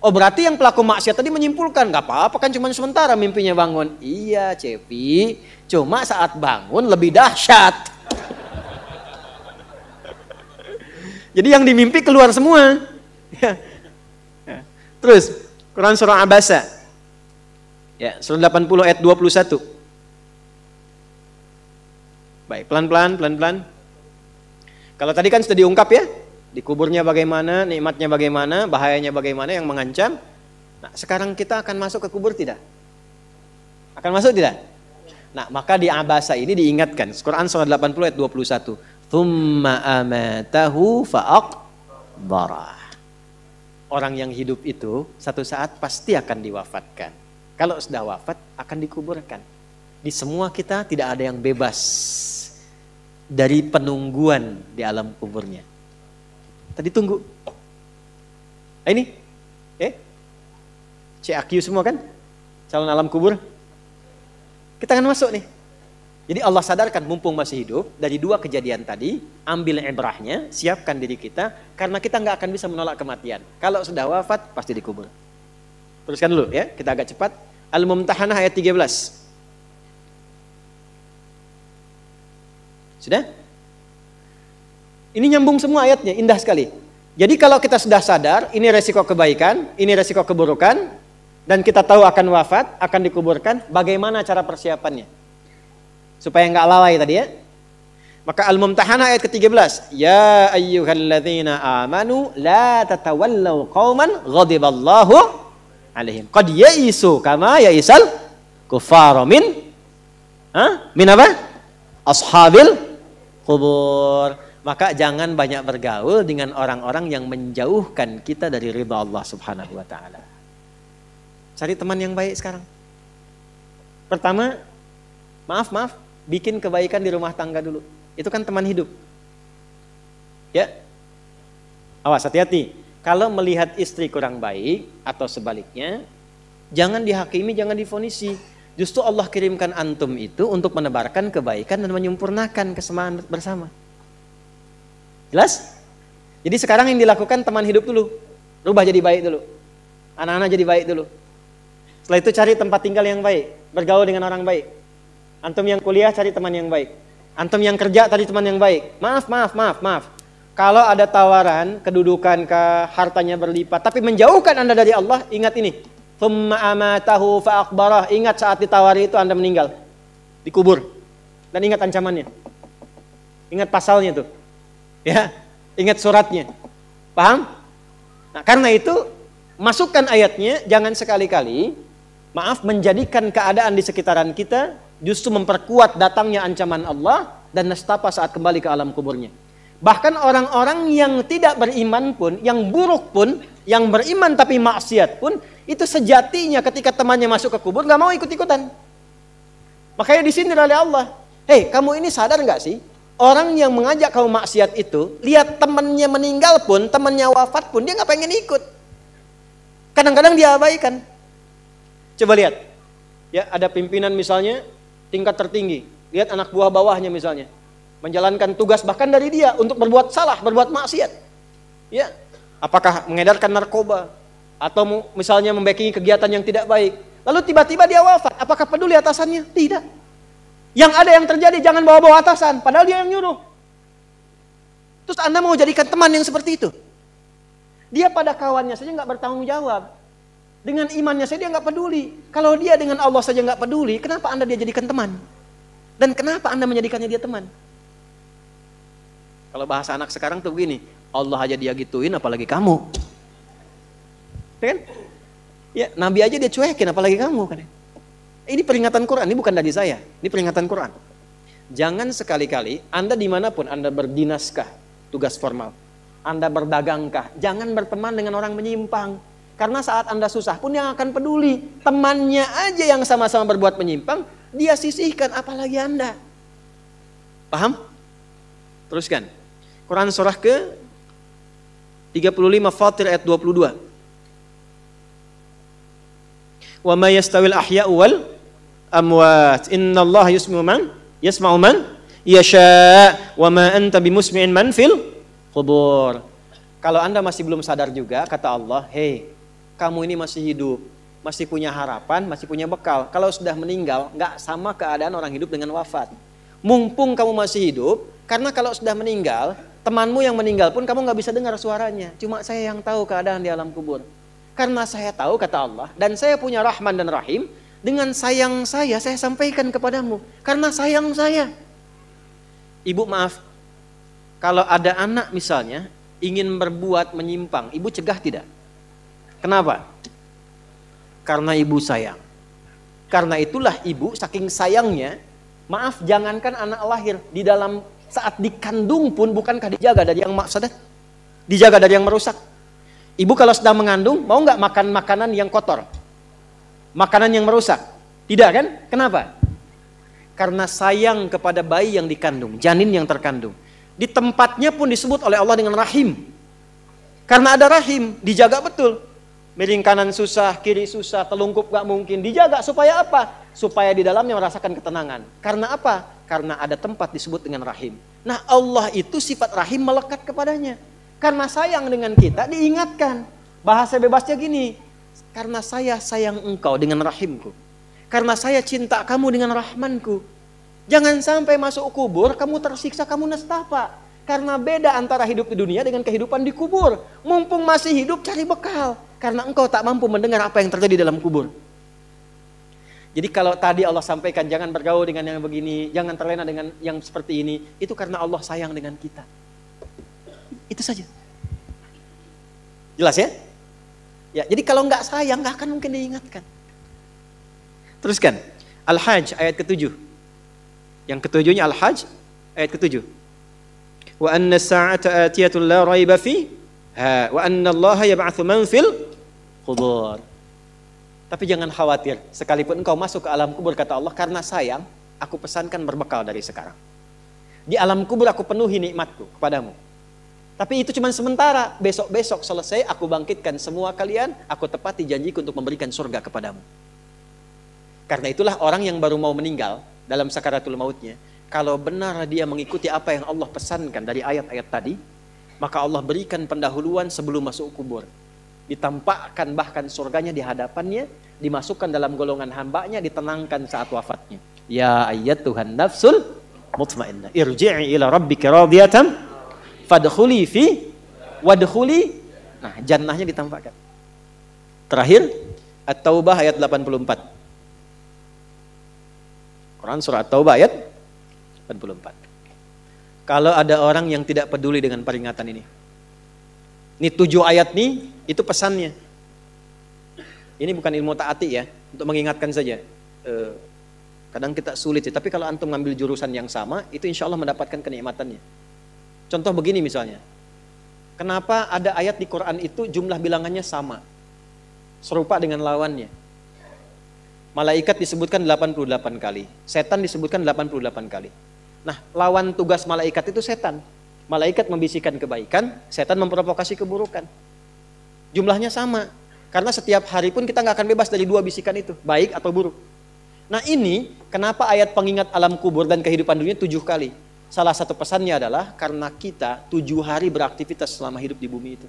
Oh, berarti yang pelaku maksiat tadi menyimpulkan nggak apa-apa kan cuma sementara mimpinya bangun. Iya, Cepi, cuma saat bangun lebih dahsyat. Jadi yang dimimpi keluar semua. Ya. Ya. Terus Quran surah Abasa, ya, surah delapan puluh ayat dua puluh satu. Baik, pelan-pelan, pelan-pelan. Kalau tadi kan sudah diungkap ya, dikuburnya bagaimana, nikmatnya bagaimana, bahayanya bagaimana yang mengancam. Nah, sekarang kita akan masuk ke kubur tidak? Akan masuk tidak? Nah, maka di Abasa ini diingatkan. Quran surah delapan puluh ayat dua puluh satu. Thumma amatahu fa'aqbarah. Orang yang hidup itu satu saat pasti akan diwafatkan. Kalau sudah wafat akan dikuburkan. Di semua kita tidak ada yang bebas dari penungguan di alam kuburnya. Tadi tunggu. Ini, eh, C A Q semua kan, calon alam kubur. Kita akan masuk nih. Jadi Allah sadarkan mumpung masih hidup dari dua kejadian tadi, ambil ibrahnya, siapkan diri kita karena kita nggak akan bisa menolak kematian. Kalau sudah wafat pasti dikubur. Teruskan dulu ya, kita agak cepat. Al-Mumtahanah ayat tiga belas. Sudah? Ini nyambung semua ayatnya, indah sekali. Jadi kalau kita sudah sadar, ini resiko kebaikan, ini resiko keburukan, dan kita tahu akan wafat, akan dikuburkan, bagaimana cara persiapannya? Supaya nggak lalai tadi ya. Maka Al-Mumtahanah ayat ke tiga belas, ya ayyuhalladzina amanu la tatawallau qauman ghadiballahu alaihim qad ya'isu kama ya'isal kuffar min ha? Min apa? Ashabil kubur. Maka jangan banyak bergaul dengan orang-orang yang menjauhkan kita dari ridha Allah Subhanahu wa taala. Cari teman yang baik sekarang. Pertama, maaf maaf, bikin kebaikan di rumah tangga dulu. Itu kan teman hidup. Ya. Awas, hati-hati. Kalau melihat istri kurang baik atau sebaliknya, jangan dihakimi, jangan difonisi. Justru Allah kirimkan antum itu untuk menebarkan kebaikan dan menyempurnakan kesemaan bersama. Jelas? Jadi sekarang yang dilakukan teman hidup dulu. Rubah jadi baik dulu. Anak-anak jadi baik dulu. Setelah itu cari tempat tinggal yang baik. Bergaul dengan orang baik. Antum yang kuliah cari teman yang baik. Antum yang kerja cari teman yang baik. Maaf, maaf, maaf, maaf. Kalau ada tawaran, kedudukan kah, hartanya berlipat, tapi menjauhkan Anda dari Allah, ingat ini. Tsumma amatahu fa aqbarah. Ingat saat ditawari itu Anda meninggal. Dikubur. Dan ingat ancamannya. Ingat pasalnya tuh. Ya, ingat suratnya, paham? Nah, karena itu masukkan ayatnya, jangan sekali-kali, maaf, menjadikan keadaan di sekitaran kita justru memperkuat datangnya ancaman Allah dan nestapa saat kembali ke alam kuburnya. Bahkan orang-orang yang tidak beriman pun, yang buruk pun, yang beriman tapi maksiat pun, itu sejatinya ketika temannya masuk ke kubur nggak mau ikut-ikutan. Makanya di sini oleh Allah, hei kamu ini sadar nggak sih? Orang yang mengajak kamu maksiat itu, lihat temannya meninggal pun, temannya wafat pun, dia nggak pengen ikut. Kadang-kadang dia abaikan. Coba lihat, ya ada pimpinan misalnya tingkat tertinggi, lihat anak buah bawahnya misalnya, menjalankan tugas bahkan dari dia untuk berbuat salah, berbuat maksiat. Ya, apakah mengedarkan narkoba atau misalnya membacking kegiatan yang tidak baik. Lalu tiba-tiba dia wafat, apakah peduli atasannya? Tidak. Yang ada yang terjadi jangan bawa-bawa atasan, padahal dia yang nyuruh. Terus Anda mau jadikan teman yang seperti itu? Dia pada kawannya saja nggak bertanggung jawab, dengan imannya saja dia nggak peduli. Kalau dia dengan Allah saja nggak peduli, kenapa Anda dia jadikan teman? Dan kenapa Anda menjadikannya dia teman? Kalau bahasa anak sekarang tuh begini, Allah aja dia gituin, apalagi kamu, kan? Ya Nabi aja dia cuekin, apalagi kamu, kan? Ini peringatan Quran, ini bukan dari saya, ini peringatan Quran. Jangan sekali-kali, Anda dimanapun, Anda berdinaskah, tugas formal, Anda berdagangkah, jangan berteman dengan orang menyimpang. Karena saat Anda susah pun yang akan peduli, temannya aja yang sama-sama berbuat menyimpang, dia sisihkan, apalagi Anda. Paham? Teruskan. Quran surah ke tiga puluh lima Fatir ayat dua puluh dua. Wa ma yastawil ahya'u wal amwat innallaha yusmi'u man yasma'u man yasha wa ma anta bimusmi'in man fil qubur. Kalau Anda masih belum sadar juga, kata Allah, hei kamu ini masih hidup, masih punya harapan, masih punya bekal. Kalau sudah meninggal nggak sama keadaan orang hidup dengan wafat. Mumpung kamu masih hidup, karena kalau sudah meninggal temanmu yang meninggal pun kamu nggak bisa dengar suaranya, cuma saya yang tahu keadaan di alam kubur. Karena saya tahu, kata Allah, dan saya punya Rahman dan Rahim, dengan sayang saya, saya sampaikan kepadamu. Karena sayang saya. Ibu maaf, kalau ada anak misalnya ingin berbuat menyimpang, ibu cegah tidak? Kenapa? Karena ibu sayang. Karena itulah ibu saking sayangnya, maaf, jangankan anak lahir, di dalam saat dikandung pun bukankah dijaga dari yang mafsadat? Dijaga dari yang merusak. Ibu kalau sedang mengandung, mau nggak makan makanan yang kotor? Makanan yang merusak? Tidak kan? Kenapa? Karena sayang kepada bayi yang dikandung, janin yang terkandung. Di tempatnya pun disebut oleh Allah dengan rahim. Karena ada rahim, dijaga betul. Miring kanan susah, kiri susah, telungkup gak mungkin. Dijaga supaya apa? Supaya di dalamnya merasakan ketenangan. Karena apa? Karena ada tempat disebut dengan rahim. Nah Allah itu sifat rahim melekat kepadanya. Karena sayang dengan kita, diingatkan. Bahasa bebasnya gini. Karena saya sayang engkau dengan rahimku. Karena saya cinta kamu dengan rahmanku. Jangan sampai masuk kubur, kamu tersiksa, kamu nestapa. Karena beda antara hidup di dunia dengan kehidupan di kubur. Mumpung masih hidup, cari bekal. Karena engkau tak mampu mendengar apa yang terjadi dalam kubur. Jadi kalau tadi Allah sampaikan jangan bergaul dengan yang begini, jangan terlena dengan yang seperti ini, itu karena Allah sayang dengan kita. Itu saja. Jelas ya? Ya, jadi kalau nggak sayang nggak akan mungkin diingatkan. Teruskan. Al-Hajj ayat ketujuh. Yang ketujuhnya Al-Hajj ayat ketujuh. Wa anna sa'ata atiyatun la raiba fiha wa anna Allah yab'atsu man fil qubur. Tapi jangan khawatir, sekalipun engkau masuk ke alam kubur, kata Allah, karena sayang, aku pesankan berbekal dari sekarang. Di alam kubur aku penuhi nikmatku kepadamu. Tapi itu cuma sementara, besok-besok selesai, aku bangkitkan semua kalian, aku tepati janjiku untuk memberikan surga kepadamu. Karena itulah orang yang baru mau meninggal dalam sakaratul mautnya, kalau benar dia mengikuti apa yang Allah pesankan dari ayat-ayat tadi, maka Allah berikan pendahuluan sebelum masuk kubur. Ditampakkan bahkan surganya di hadapannya, dimasukkan dalam golongan hambanya, ditenangkan saat wafatnya. Ya ayyatuhan nafsul mutmainnah, irji'i ila rabbika radiyatan fadkhuli fi wadkhuli. Nah, jannahnya ditampakkan. Terakhir, At-Taubah ayat delapan puluh empat. Quran surah At-Taubah ayat delapan puluh empat. Kalau ada orang yang tidak peduli dengan peringatan ini, ini tujuh ayat nih, itu pesannya. Ini bukan ilmu taati ya, untuk mengingatkan saja. E, kadang kita sulit sih, tapi kalau antum ngambil jurusan yang sama, itu insya Allah mendapatkan kenikmatannya. Contoh begini misalnya, kenapa ada ayat di Quran itu jumlah bilangannya sama, serupa dengan lawannya. Malaikat disebutkan delapan puluh delapan kali, setan disebutkan delapan puluh delapan kali. Nah, lawan tugas malaikat itu setan. Malaikat membisikkan kebaikan, setan memprovokasi keburukan. Jumlahnya sama, karena setiap hari pun kita nggak akan bebas dari dua bisikan itu, baik atau buruk. Nah ini, kenapa ayat pengingat alam kubur dan kehidupan dunia tujuh kali? Salah satu pesannya adalah, karena kita tujuh hari beraktivitas selama hidup di bumi itu.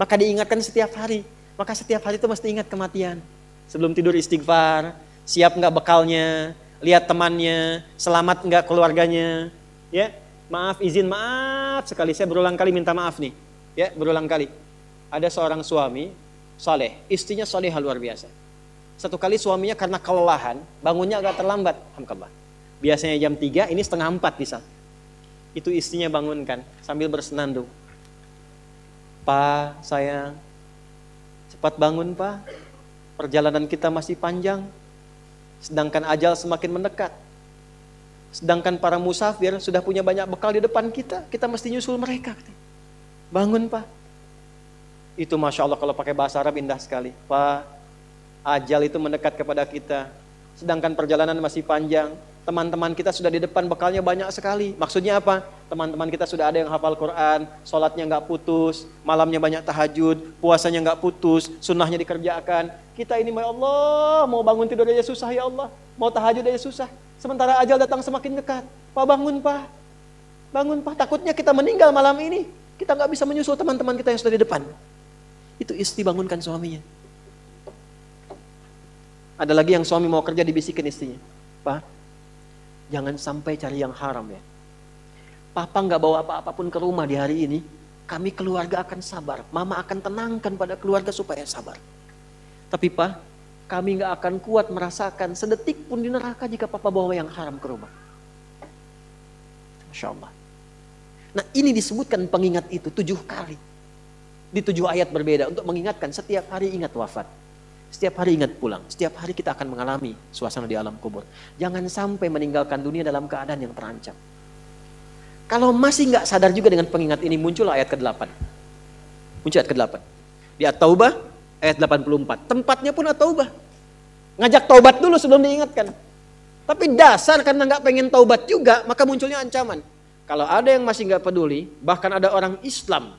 Maka diingatkan setiap hari, maka setiap hari itu mesti ingat kematian. Sebelum tidur istighfar, siap nggak bekalnya, lihat temannya, selamat nggak keluarganya, ya. Maaf, izin maaf sekali, saya berulang kali minta maaf nih. Ya, berulang kali. Ada seorang suami, saleh, istrinya salehah luar biasa. Satu kali suaminya karena kelelahan, bangunnya agak terlambat. Alhamdulillah. Biasanya jam tiga, ini setengah empat bisa. Itu istrinya bangunkan sambil bersenandung. Pa, sayang, cepat bangun, Pa. Perjalanan kita masih panjang. Sedangkan ajal semakin mendekat. Sedangkan para musafir sudah punya banyak bekal di depan kita, kita mesti nyusul mereka. Bangun, Pak. Itu Masya Allah kalau pakai bahasa Arab indah sekali. Pak, ajal itu mendekat kepada kita. Sedangkan perjalanan masih panjang. Teman-teman kita sudah di depan, bekalnya banyak sekali. Maksudnya apa? Teman-teman kita sudah ada yang hafal Quran, sholatnya nggak putus, malamnya banyak tahajud, puasanya nggak putus, sunnahnya dikerjakan. Kita ini, ya Allah, mau bangun tidur aja susah, ya Allah. Mau tahajud aja susah. Sementara ajal datang semakin dekat. Pak, bangun, Pak. Bangun, Pak. Takutnya kita meninggal malam ini. Kita nggak bisa menyusul teman-teman kita yang sudah di depan. Itu istri bangunkan suaminya. Ada lagi yang suami mau kerja dibisikin istrinya. Pak, jangan sampai cari yang haram ya. Papa nggak bawa apa-apapun ke rumah di hari ini. Kami keluarga akan sabar. Mama akan tenangkan pada keluarga supaya sabar. Tapi, Pak, kami nggak akan kuat merasakan sedetik pun di neraka jika Papa bawa yang haram ke rumah. Masya Allah. Nah ini disebutkan pengingat itu tujuh kali. Di tujuh ayat berbeda untuk mengingatkan setiap hari ingat wafat. Setiap hari ingat pulang. Setiap hari kita akan mengalami suasana di alam kubur. Jangan sampai meninggalkan dunia dalam keadaan yang terancam. Kalau masih nggak sadar juga dengan pengingat ini, muncul ayat ke delapan. Muncul ayat ke delapan. Di At-Taubah ayat delapan puluh empat. Tempatnya pun at-taubah. Ngajak taubat dulu sebelum diingatkan. Tapi dasar karena nggak pengen taubat juga, maka munculnya ancaman. Kalau ada yang masih nggak peduli, bahkan ada orang Islam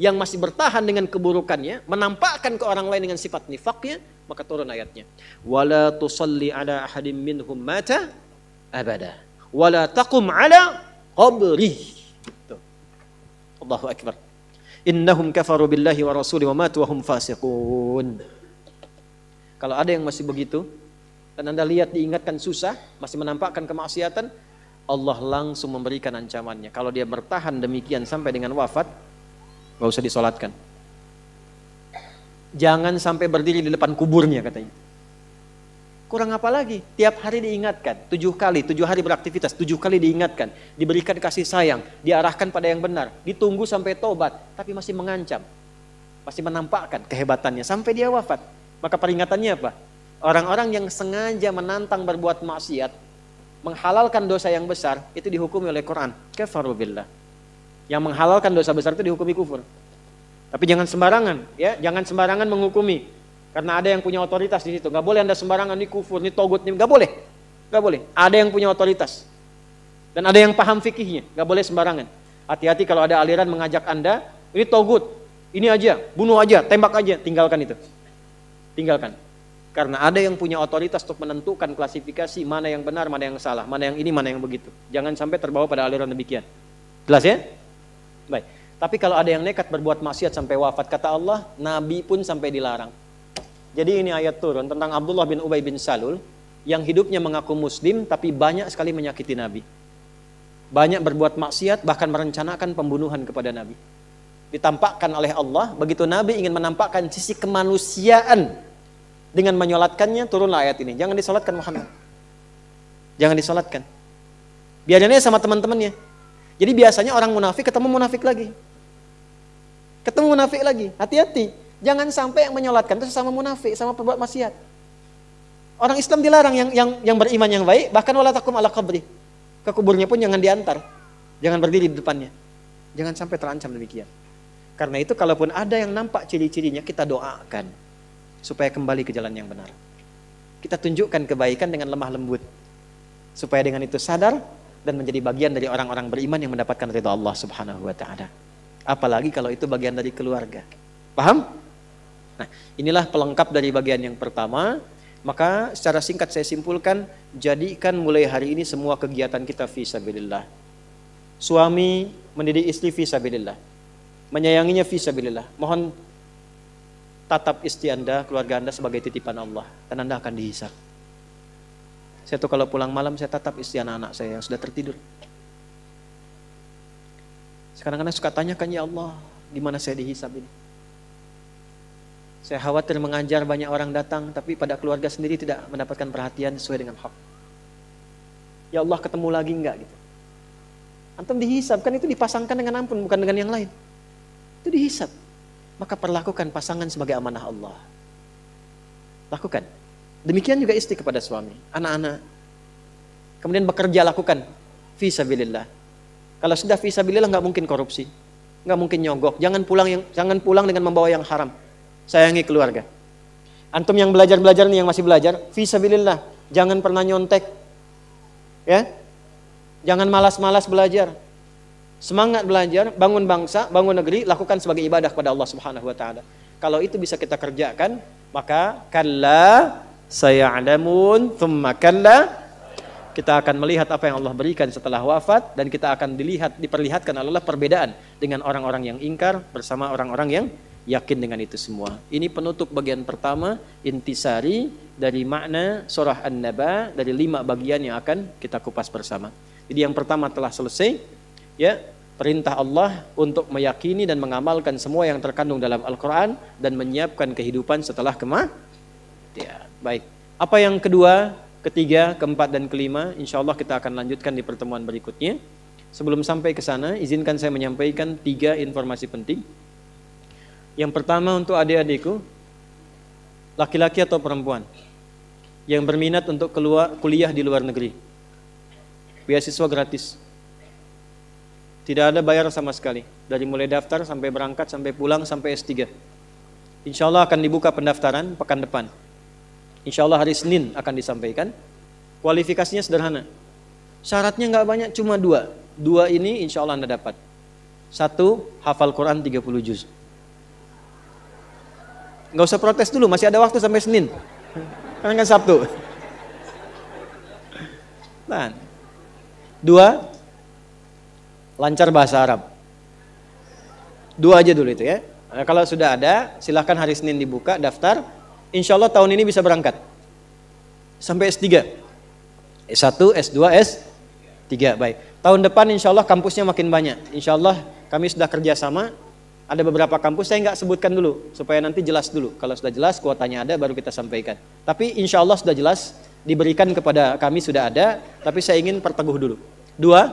yang masih bertahan dengan keburukannya, menampakkan ke orang lain dengan sifat nifaknya, maka turun ayatnya. Wala tusalli ala ahadim minhum mata abada. Wala taqum ala qabri. Tuh. Allahu Akbar. Innahum kafaru billahi wa rasulihi wa matu wa hum fasiqun. Kalau ada yang masih begitu, dan Anda lihat diingatkan susah, masih menampakkan kemaksiatan, Allah langsung memberikan ancamannya. Kalau dia bertahan demikian sampai dengan wafat, gak usah disolatkan. Jangan sampai berdiri di depan kuburnya katanya. kurang apa lagi? Tiap hari diingatkan, tujuh kali, tujuh hari beraktivitas, tujuh kali diingatkan, diberikan kasih sayang, diarahkan pada yang benar, ditunggu sampai tobat, tapi masih mengancam, masih menampakkan kehebatannya sampai dia wafat. Maka peringatannya apa? Orang-orang yang sengaja menantang berbuat maksiat, menghalalkan dosa yang besar, itu dihukumi oleh Quran, kafaru billah. Yang menghalalkan dosa besar itu dihukumi kufur. Tapi jangan sembarangan, ya, jangan sembarangan menghukumi. Karena ada yang punya otoritas di situ. Nggak boleh Anda sembarangan, ini kufur, ini togut, ini nggak boleh. Nggak boleh. Ada yang punya otoritas. Dan ada yang paham fikihnya. Nggak boleh sembarangan. Hati-hati kalau ada aliran mengajak Anda, ini togut, ini aja, bunuh aja, tembak aja. Tinggalkan itu. Tinggalkan. Karena ada yang punya otoritas untuk menentukan klasifikasi mana yang benar, mana yang salah, mana yang ini, mana yang begitu. Jangan sampai terbawa pada aliran demikian. Jelas ya? Baik. Tapi kalau ada yang nekat berbuat maksiat sampai wafat, kata Allah, Nabi pun sampai dilarang. Jadi ini ayat turun tentang Abdullah bin Ubay bin Salul yang hidupnya mengaku muslim tapi banyak sekali menyakiti Nabi. Banyak berbuat maksiat, bahkan merencanakan pembunuhan kepada Nabi. Ditampakkan oleh Allah, begitu Nabi ingin menampakkan sisi kemanusiaan dengan menyolatkannya, turunlah ayat ini. Jangan disolatkan Muhammad. Jangan disolatkan. Biarannya sama teman-temannya. Jadi biasanya orang munafik ketemu munafik lagi. Ketemu munafik lagi, hati-hati. Jangan sampai yang menyolatkan itu sama munafik, sama perbuat maksiat. Orang Islam dilarang yang yang yang beriman yang baik, bahkan wala takum ala qabri. Ke kuburnya pun jangan diantar. Jangan berdiri di depannya. Jangan sampai terancam demikian. Karena itu kalaupun ada yang nampak ciri-cirinya, kita doakan supaya kembali ke jalan yang benar. Kita tunjukkan kebaikan dengan lemah lembut. Supaya dengan itu sadar dan menjadi bagian dari orang-orang beriman yang mendapatkan ridha Allah Subhanahu wa taala. Apalagi kalau itu bagian dari keluarga. Paham? Nah, inilah pelengkap dari bagian yang pertama. Maka secara singkat saya simpulkan, jadikan mulai hari ini semua kegiatan kita fisabilillah. Suami mendidik istri fisabilillah, menyayanginya fisabilillah. Mohon tatap istri Anda, keluarga Anda sebagai titipan Allah, dan Anda akan dihisab. Saya tuh kalau pulang malam saya tatap istri anak-anak saya yang sudah tertidur. Kadang-kadang suka tanyakan, ya Allah, gimana saya dihisab ini? Saya khawatir mengajar banyak orang datang, tapi pada keluarga sendiri tidak mendapatkan perhatian sesuai dengan hak. Ya Allah, ketemu lagi enggak gitu. Antum dihisab, kan itu dipasangkan dengan ampun, bukan dengan yang lain. Itu dihisab. Maka perlakukan pasangan sebagai amanah Allah. Lakukan. Demikian juga istri kepada suami, anak-anak. Kemudian bekerja lakukan fisabilillah. Kalau sudah fisabilillah enggak mungkin korupsi, enggak mungkin nyogok. Jangan pulang yang jangan pulang dengan membawa yang haram. Sayangi keluarga. Antum yang belajar-belajar nih, yang masih belajar, fisabilillah, jangan pernah nyontek. Ya. Jangan malas-malas belajar. Semangat belajar, bangun bangsa, bangun negeri, lakukan sebagai ibadah kepada Allah Subhanahu wa taala. Kalau itu bisa kita kerjakan, maka kalla saya'lamun thumma kalla, kita akan melihat apa yang Allah berikan setelah wafat, dan kita akan dilihat diperlihatkan Allah perbedaan dengan orang-orang yang ingkar bersama orang-orang yang yakin dengan itu semua. Ini penutup bagian pertama, intisari dari makna surah An-Naba, dari lima bagian yang akan kita kupas bersama. Jadi yang pertama telah selesai, ya, perintah Allah untuk meyakini dan mengamalkan semua yang terkandung dalam Al-Quran dan menyiapkan kehidupan setelah kematian. Baik. Apa yang kedua, ketiga, keempat dan kelima, insya Allah kita akan lanjutkan di pertemuan berikutnya. Sebelum sampai ke sana, izinkan saya menyampaikan tiga informasi penting. Yang pertama untuk adik-adikku, laki-laki atau perempuan, yang berminat untuk keluar, kuliah di luar negeri. Beasiswa gratis. Tidak ada bayar sama sekali. Dari mulai daftar, sampai berangkat, sampai pulang, sampai S tiga. Insya Allah akan dibuka pendaftaran pekan depan. Insya Allah hari Senin akan disampaikan. Kualifikasinya sederhana. Syaratnya nggak banyak, cuma dua. Dua ini insya Allah Anda dapat. Satu, hafal Quran tiga puluh juz. Nggak usah protes dulu, masih ada waktu sampai Senin. Karena kan Sabtu. Nah. Dua, lancar bahasa Arab. Dua aja dulu itu ya. Nah, kalau sudah ada, silahkan hari Senin dibuka, daftar. Insya Allah tahun ini bisa berangkat. Sampai S tiga. S satu, S dua, S tiga. Baik. Tahun depan insya Allah kampusnya makin banyak. Insya Allah kami sudah kerjasama. Ada beberapa kampus, saya nggak sebutkan dulu, supaya nanti jelas dulu. Kalau sudah jelas, kuotanya ada, baru kita sampaikan. Tapi insya Allah sudah jelas, diberikan kepada kami sudah ada, tapi saya ingin perteguh dulu. Dua,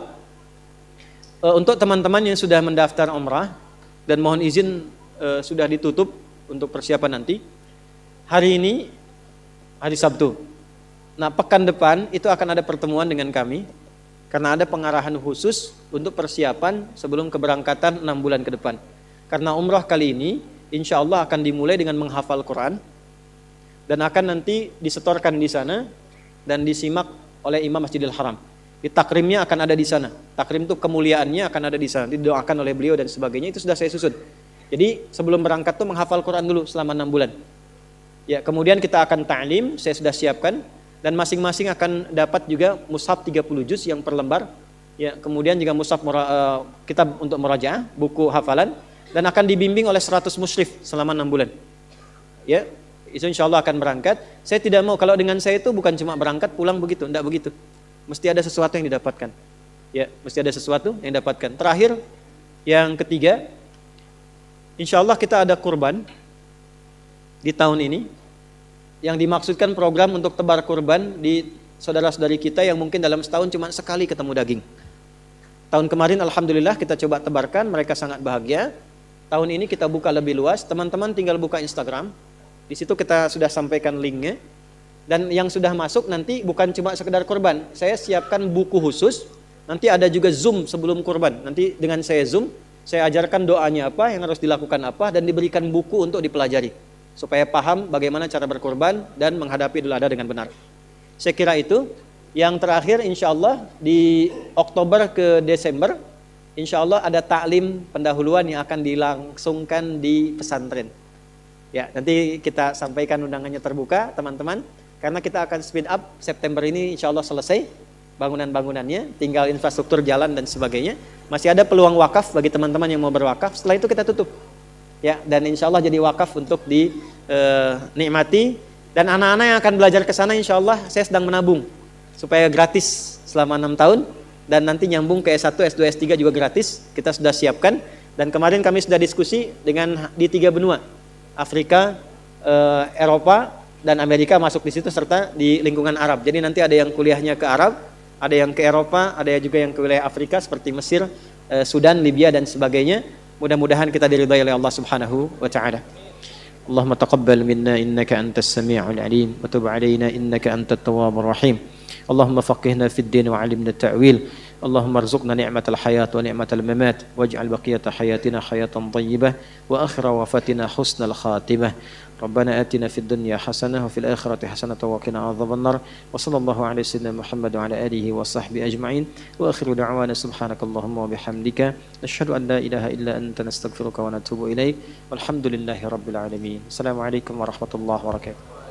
untuk teman-teman yang sudah mendaftar umrah, dan mohon izin sudah ditutup untuk persiapan nanti, hari ini, hari Sabtu. Nah, pekan depan itu akan ada pertemuan dengan kami, karena ada pengarahan khusus untuk persiapan sebelum keberangkatan enam bulan ke depan. Karena umrah kali ini, insya Allah akan dimulai dengan menghafal Quran, dan akan nanti disetorkan di sana, dan disimak oleh Imam Masjidil Haram. Di takrimnya akan ada di sana. Takrim itu kemuliaannya akan ada di sana, didoakan oleh beliau dan sebagainya, itu sudah saya susun. Jadi sebelum berangkat tuh menghafal Quran dulu selama enam bulan. Ya, kemudian kita akan ta'lim, saya sudah siapkan, dan masing-masing akan dapat juga mushaf tiga puluh juz yang per lembar. Ya, kemudian juga mushaf uh, kitab untuk murajaah, buku hafalan, dan akan dibimbing oleh seratus musyrif selama enam bulan. Ya, insya Allah akan berangkat. Saya tidak mau, kalau dengan saya itu bukan cuma berangkat pulang begitu, enggak begitu. Mesti ada sesuatu yang didapatkan. Ya, mesti ada sesuatu yang didapatkan. Terakhir, yang ketiga, insya Allah kita ada kurban di tahun ini, yang dimaksudkan program untuk tebar kurban di saudara-saudari kita yang mungkin dalam setahun cuma sekali ketemu daging. Tahun kemarin Alhamdulillah kita coba tebarkan, mereka sangat bahagia. Tahun ini kita buka lebih luas, teman-teman tinggal buka Instagram, di situ kita sudah sampaikan linknya, dan yang sudah masuk nanti bukan cuma sekedar kurban, saya siapkan buku khusus, nanti ada juga Zoom sebelum kurban, nanti dengan saya Zoom, saya ajarkan doanya apa, yang harus dilakukan apa, dan diberikan buku untuk dipelajari, supaya paham bagaimana cara berkurban dan menghadapi Idul Adha dengan benar. Saya kira itu, yang terakhir insya Allah di Oktober ke Desember, insya Allah ada taklim pendahuluan yang akan dilangsungkan di pesantren. Ya, nanti kita sampaikan undangannya terbuka, teman-teman. Karena kita akan speed up, September ini insya Allah selesai bangunan-bangunannya, tinggal infrastruktur jalan dan sebagainya. Masih ada peluang wakaf bagi teman-teman yang mau berwakaf. Setelah itu kita tutup. Ya, dan insya Allah jadi wakaf untuk dinikmati. Dan anak-anak yang akan belajar ke sana insya Allah saya sedang menabung supaya gratis selama enam tahun. Dan nanti nyambung ke S satu, S dua, S tiga juga gratis, kita sudah siapkan. Dan kemarin kami sudah diskusi dengan di tiga benua, Afrika, eh, Eropa, dan Amerika masuk di situ, serta di lingkungan Arab. Jadi nanti ada yang kuliahnya ke Arab, ada yang ke Eropa, ada juga yang ke wilayah Afrika seperti Mesir, eh, Sudan, Libya, dan sebagainya. Mudah-mudahan kita diridhai oleh Allah Subhanahu wa Ta'ala. Allahumma taqabbal minna innaka antas sami'ul alim, wa tub alaina innaka antat tawwabur rahim. Allahumma faqihna fid din wa 'allimna ta'wil. Allahumma arzuqna ni'matal hayat wa ni'matal mamat waj'al baqiyata hayatina hayatan thayyibah wa akhira wafatina husnal khatimah. Rabbana atina fid dunya hasanah wa fil akhirati hasanah wa qina adzaban nar. Wa sallallahu 'ala sayyidina Muhammad wa 'ala alihi wa sahbihi ajma'in. Wa akhiru da'wana subhanakallahumma wa bihamdika nashhadu an la ilaha illa anta nastaghfiruka wa natubu ilaik. Walhamdulillahi rabbil alamin. Assalamualaikum warahmatullahi wabarakatuh.